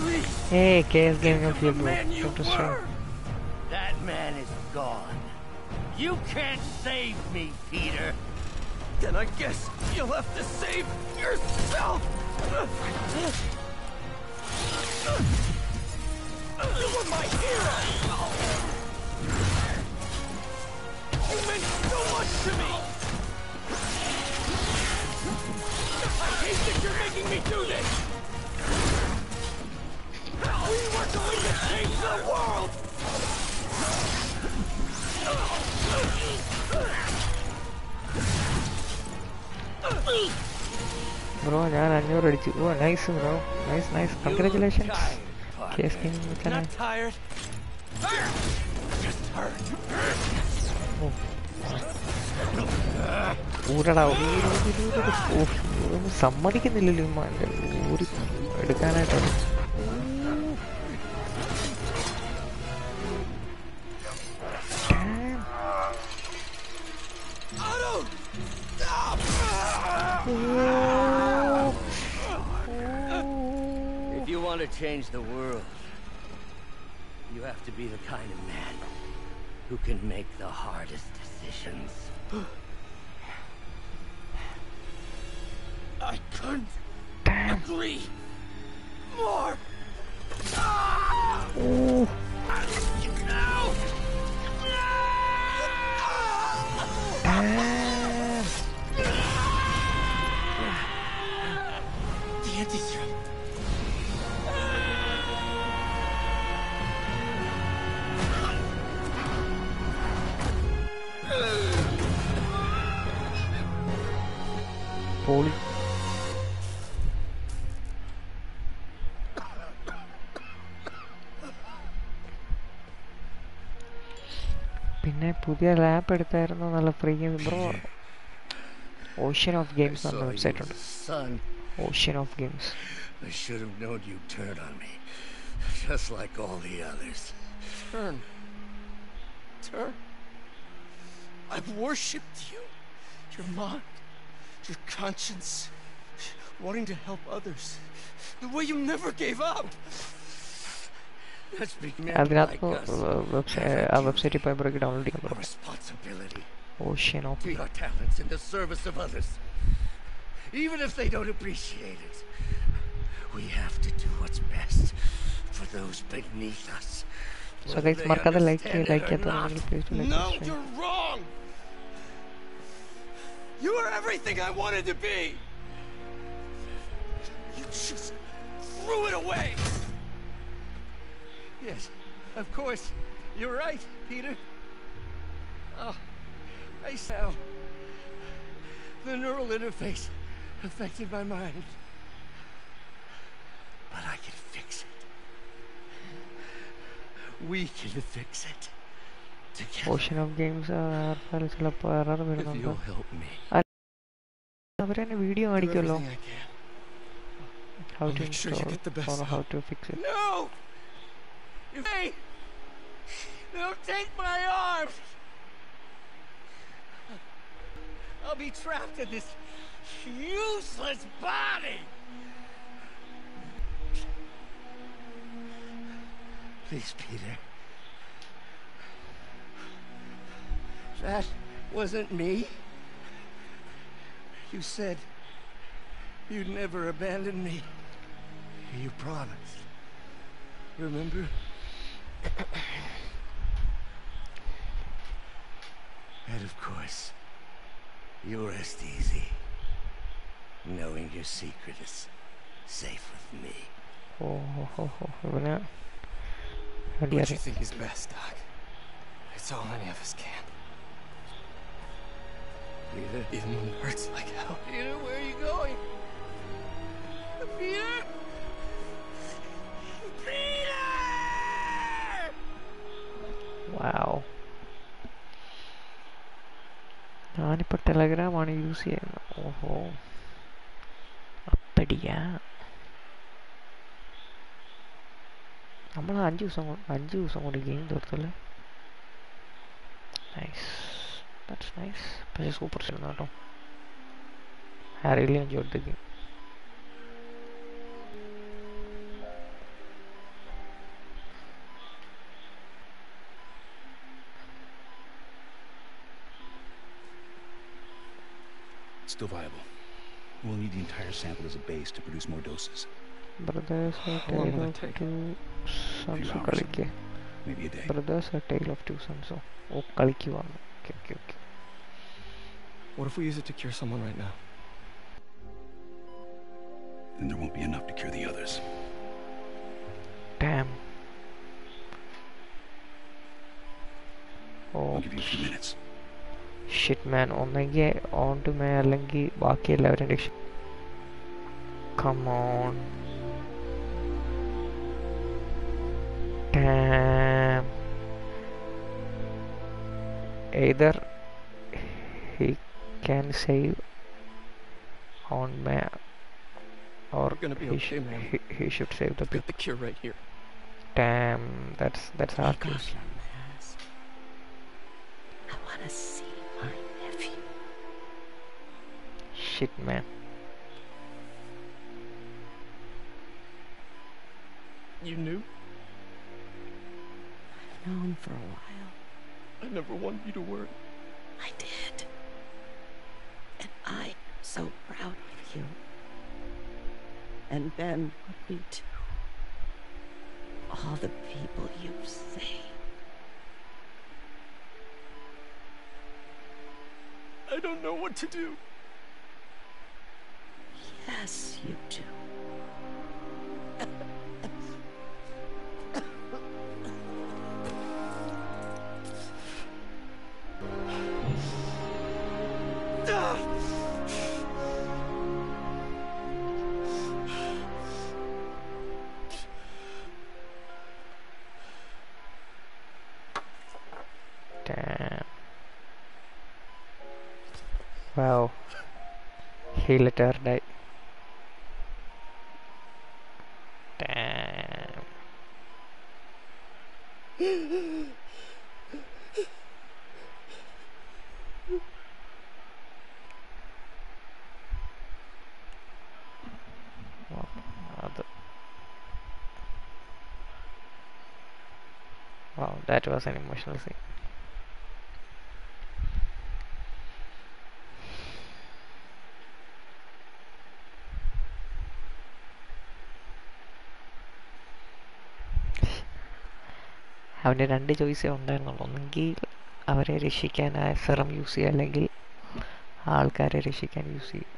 Please. Hey, KS Gaming of you, bro. That man is gone. You can't save me, Peter. Then I guess you'll have to save yourself. You were my hero. You meant so much to me. I hate that you're making me do this. We were going to change the world. Bro, I knew already. Oh, nice, bro. Nice, nice. Congratulations. Case King, not tired. Just hurt. Oh. If you want to change the world, you have to be the kind of man who can make the hardest decisions. I couldn't agree more. No! The anti-serum. Holy. Pudhiya lap eduthairunnu nalla free game bro. Ocean of Games on the website undu. Ocean of Games. I should have known you'd turn on me, just like all the others. Turn. I've worshipped you, your mind, your conscience, wanting to help others, the way you never gave up. That's big man. Like website responsibility. Ocean of our talents in the service of others, even if they don't appreciate it. We have to do what's best for those beneath us. So guys, mark the like it. No, you're wrong. You are everything I wanted to be. You just threw it away. Yes, of course. You're right, Peter. Oh, I sound. The neural interface affected my mind. But I can fix it. We can fix it. Together. Ocean of Games are if you'll help me. I'm going to video article. How to install or how to fix it. No! Hey! Don't take my arms! I'll be trapped in this useless body! Please, Peter. That wasn't me. You said you'd never abandon me. You promised. Remember? And of course, you rest easy, knowing your secret is safe with me. What do you think is best, Doc? It's all any of us can. Peter? Even when it hurts like hell. Peter, where are you going? Peter? Peter! Wow. I am using Telegram. Oh, apadiya. We are 5 years old game. Nice. That's nice. But it's super simple. I really enjoyed the game. still viable. We'll need the entire sample as a base to produce more doses. Brothers, how long will it take? Maybe a day. Brothers, a tale of two sons. Oh, okay, okay. What if we use it to cure someone right now? Then there won't be enough to cure the others. Damn. Oh, I'll give you a few minutes. Shit, man. On to my langi. Baki level addiction. Come on. Damn. Either he can save on me, or he should save the people. Get the cure right here. Damn, that's hard. I wanna see my nephew. Shit, man. You knew? I've known for a while. I never wanted you to worry. I did. And I'm so proud of you. And Ben would be too. All the people you've saved. I don't know what to do. Yes, you do. Wow, he let her die. Damn. Wow, that was an emotional scene. അവന്റെ രണ്ട് ചോയ്സേ ഉണ്ടായിരുന്നുള്ളൂ. ഒന്നെങ്കിൽ അവരെ രക്ഷിക്കാൻ ആ serum use ചെയ്യുക, അല്ലെങ്കിൽ ആൾക്കാരെ രക്ഷിക്കാൻ യൂസ് ചെയ്യും.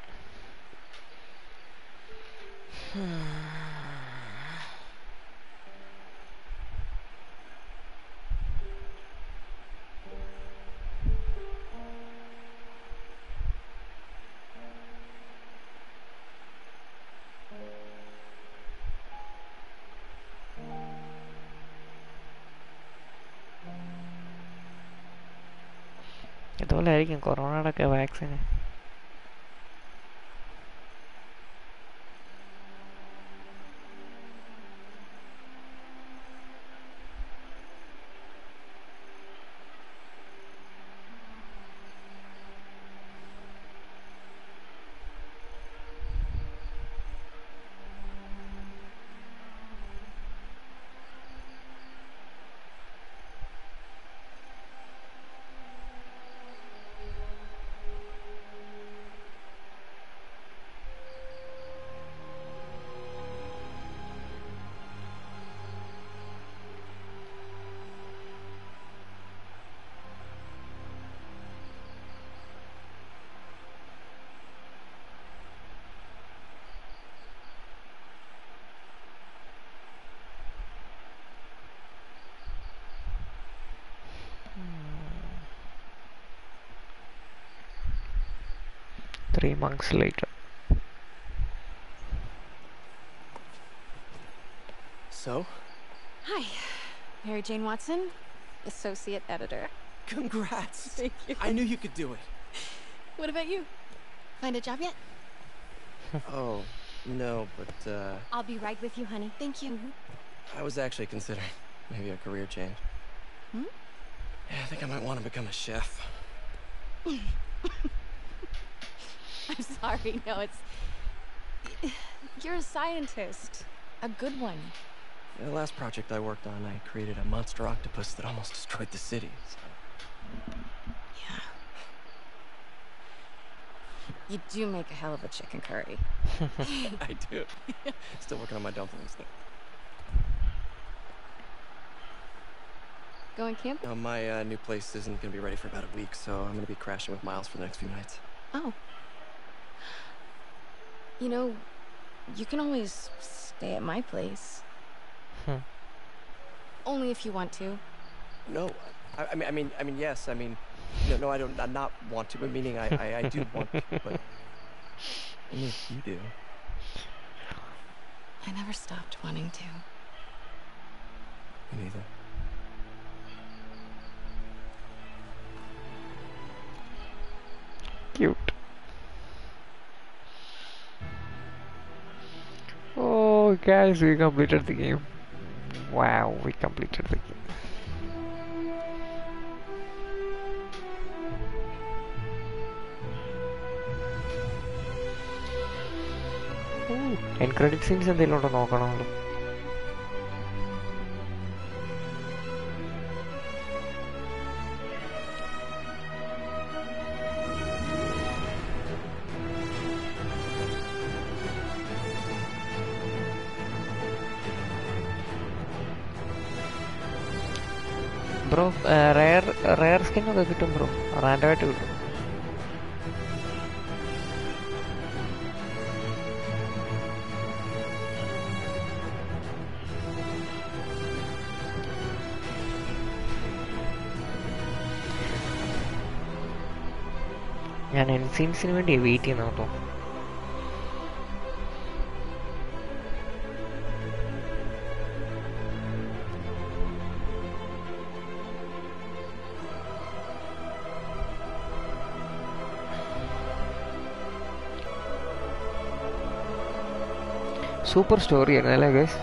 കൊറോണയുടെയൊക്കെ വാക്സിന് months later. So? Hi. Mary Jane Watson, associate editor. Congrats. Thank you. I knew you could do it. What about you? Find a job yet? Oh, no, but I'll be right with you, honey. Thank you. I was actually considering maybe a career change. Hmm? Yeah, I think I might want to become a chef. I'm sorry, no, it's... You're a scientist. A good one. The last project I worked on, I created a monster octopus that almost destroyed the city, so... Yeah. You do make a hell of a chicken curry. I do. Still working on my dumplings though. Going camping? My new place isn't going to be ready for about a week, so I'm going to be crashing with Miles for the next few nights. Oh. You know, you can always stay at my place. Only if you want to. No, I mean, yes, I mean, no, I don't, I not want to, but meaning I do want to, but only if you do. I never stopped wanting to. Me neither. Cute. Oh, guys, we completed the game. Wow, we completed the game. Ooh, and credit scenes and they don't know. Bro, rare skin oka kittum bro. Random aayittu kittum. ഞാൻ end scenes ന് വേണ്ടി wait ചെയ്യുന്നു കേട്ടോ. Super story, guys.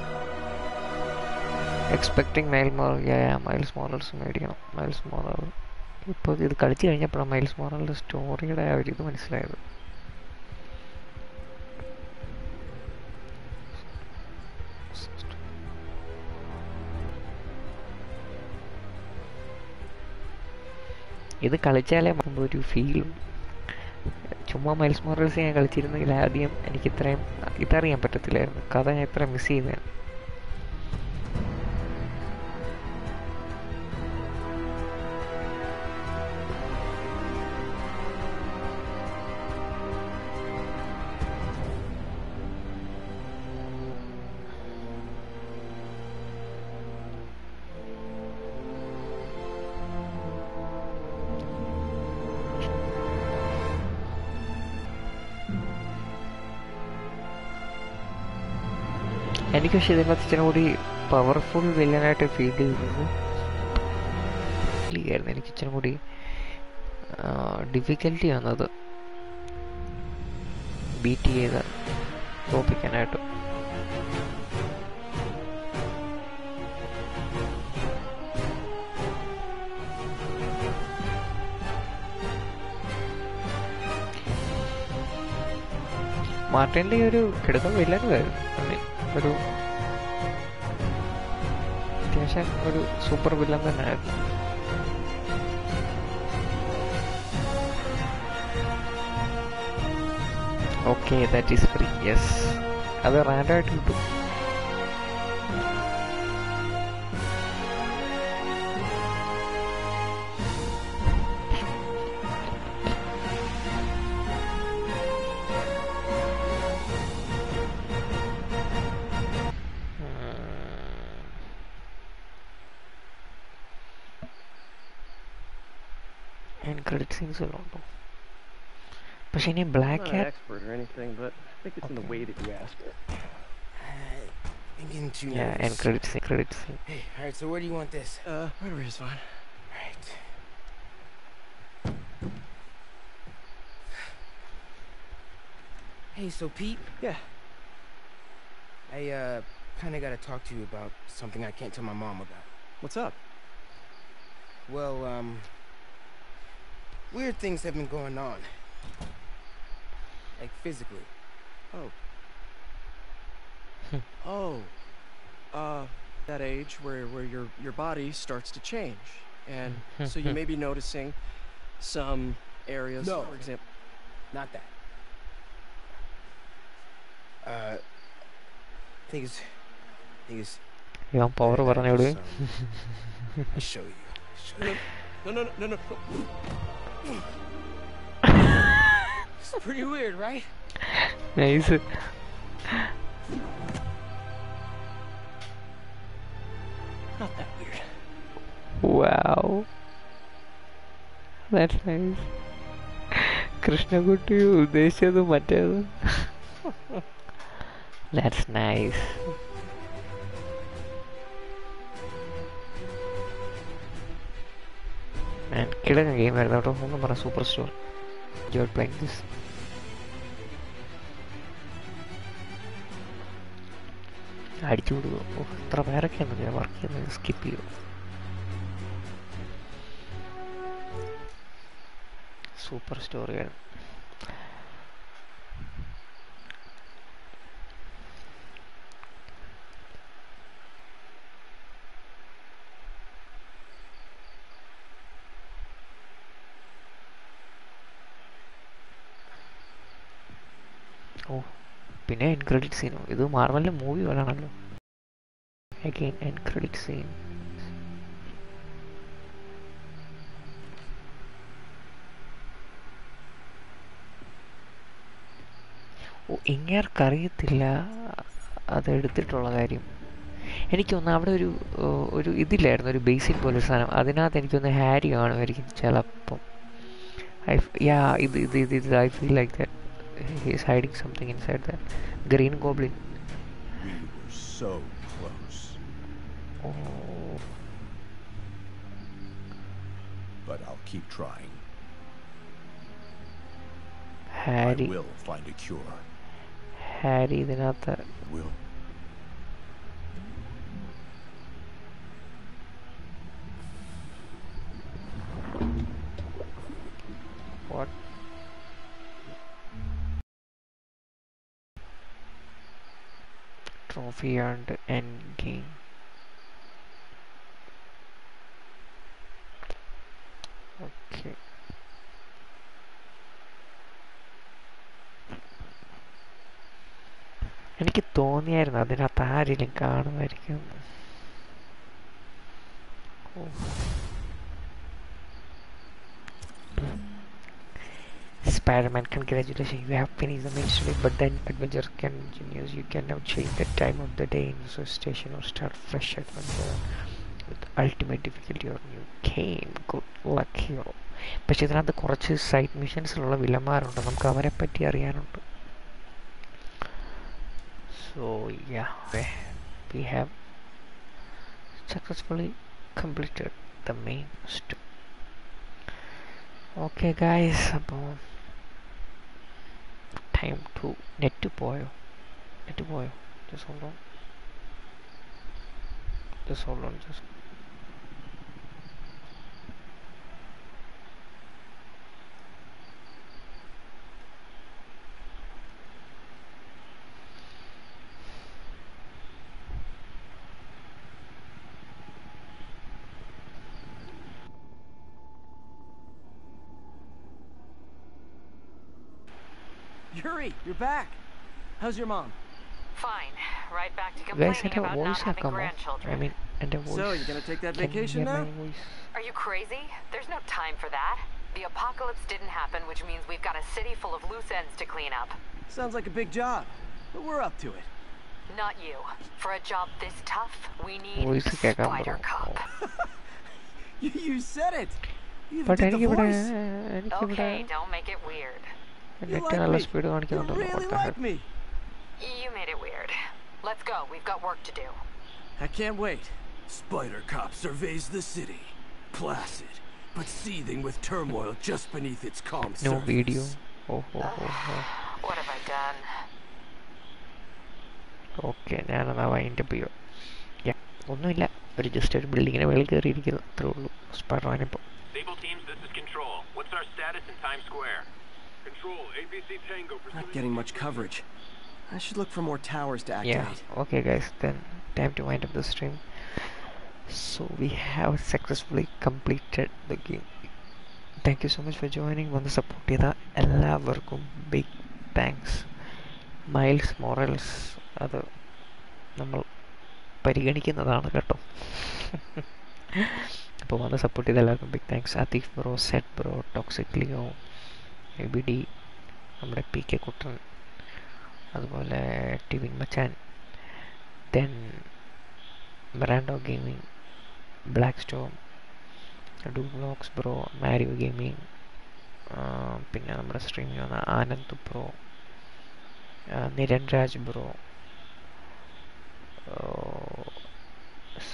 Expecting Miles Morales. Yeah, Miles Morales. Miles Morales. Now, this is the Miles Morales story. This feel. Chumma Miles Morales is കളിച്ചിരുന്നെങ്കിൽ ആദ്യം എനിക്ക് ഇത്രയും ഇതറിയാൻ പറ്റത്തില്ലായിരുന്നു കഥ ഞാൻ ഇത്ര മിസ് ചെയ്തേനെ She was a powerful villain at a field. Difficulty another BTA topic and at Martin Li, you critical villain. I mean, super villain than I have. Okay, that is free. Yes, other radar to do. But she named Black Cat. I'm not an expert or anything, but I think it's okay. In the way that you asked her. I'm getting too nervous. Yeah, and credits. Hey, alright, so where do you want this? Whatever is fine. Alright. Hey, so Pete? Yeah? I, kinda gotta talk to you about something I can't tell my mom about. What's up? Well, weird things have been going on. Like physically. Oh. That age where your body starts to change. And so you may be noticing some areas, for example. Not that. Thing is. Yeah, power over on you. I'll show you. No. It's pretty weird, right? Nice. Not that weird. Wow. That's nice. Krishna go to you, Udeshya to Matya. That's nice. And killing a game like that on a superstore. You're playing this. Attitude of American working and skip you. Superstore again. Oh, pina end credit scene. This is Marvel movie. Again, end credit scene. Oh, ingar kariyilla adu edutittulla karyam enikku onnu avade oru idillairunnu oru basin pole sanam adinathu enikku onnu Harry aanu verikku chalappum I feel like that he is hiding something inside that green goblin. We were so close. Oh. But I'll keep trying. Harry. I will find a cure. Harry, they're not that. Will. What? Trophy and end game. Okay. I think it's Tony and another Atari in car. Spider-Man, congratulations, you have finished the mystery, but then adventure continues. You can now change the time of the day in the station or start fresh adventure with ultimate difficulty or new game. Good luck here. But it's not the Korch's side missions, Lola Villamar, and I'm covering up at the Ariana. So yeah, we have successfully completed the main story. Okay guys, about time to net to boil. Just hold on. Yuri, you're back. How's your mom? Fine. Right back to complaining about not having grandchildren. So, you're gonna take that vacation now? Are you crazy? There's no time for that. The apocalypse didn't happen, which means we've got a city full of loose ends to clean up. Sounds like a big job, but we're up to it. Not you. For a job this tough, we need Spider Cop. You said it. You did the voice. Okay, don't make it weird. You like me. You really like me. You made it weird. Let's go. We've got work to do. I can't wait. Spider Cop surveys the city, placid but seething with turmoil just beneath its calm surface. No video. What have I done? Okay, now I interview. Yeah. Only la registered building in a well through Spider-Man. Sable teams, this is Control. What's our status in Times Square? Control, ABC Tango. Not getting much coverage. I should look for more towers to activate. Yeah, okay guys, then time to wind up the stream. So we have successfully completed the game. Thank you so much for joining. Vandu support cheytha ellavarkum big thanks. Miles Morales അത് നമ്മൾ പരിഗണിക്കുന്നതാണ് കേട്ടോ. അപ്പോൾ അത് support ചെയ്ത എല്ലാവർക്കും big thanks. Atif bro, set bro, toxic Leo, AB D, നമ്മുടെ P K Kuttan, അതുപോലെ ടിവിൻ മച്ചാൻ, then മെറാൻഡോ gaming, black storm, do blocks bro, Mario gaming, പിന്നെ നമ്മുടെ സ്ട്രീമിൽ വന്ന Anand bro, Niran Raj bro.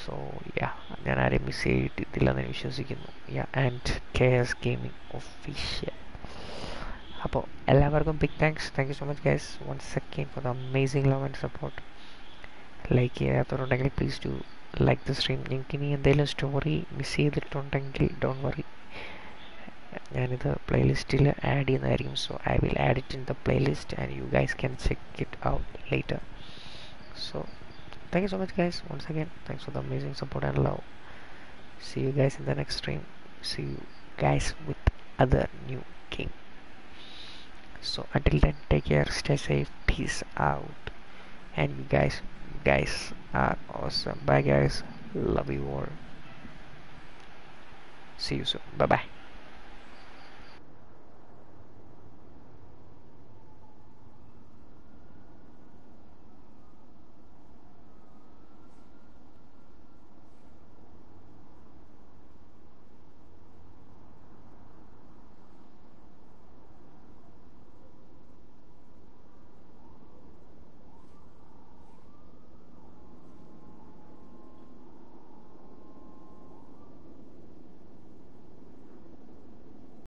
So യാ, ഞാൻ ആരെയും മിസ് ചെയ്തിട്ടില്ലെന്ന് വിശ്വസിക്കുന്നു. യാ, and K S gaming official. അപ്പോൾ എല്ലാവർക്കും big thanks. Thank you so much guys once again for the amazing love and support. Like ചെയ്യാത്തവരുണ്ടെങ്കിൽ please to like the stream. നിങ്ങൾക്ക് ഇനി എന്തെങ്കിലും സ്റ്റോറി മിസ് ചെയ്തിട്ടുണ്ടെങ്കിൽ ഡോണ്ട് വറി, ഞാനിത് പ്ലേലിസ്റ്റിൽ ആഡ് ചെയ്യുന്നതായിരിക്കും. So I will add it in the playlist and you guys can check it out later. So thank you so much guys once again. Thanks for the amazing support and love. See you guys in the next stream. See you guys with other new game. So until then, take care, stay safe, peace out, and you guys are awesome. Bye guys, love you all, see you soon, bye bye.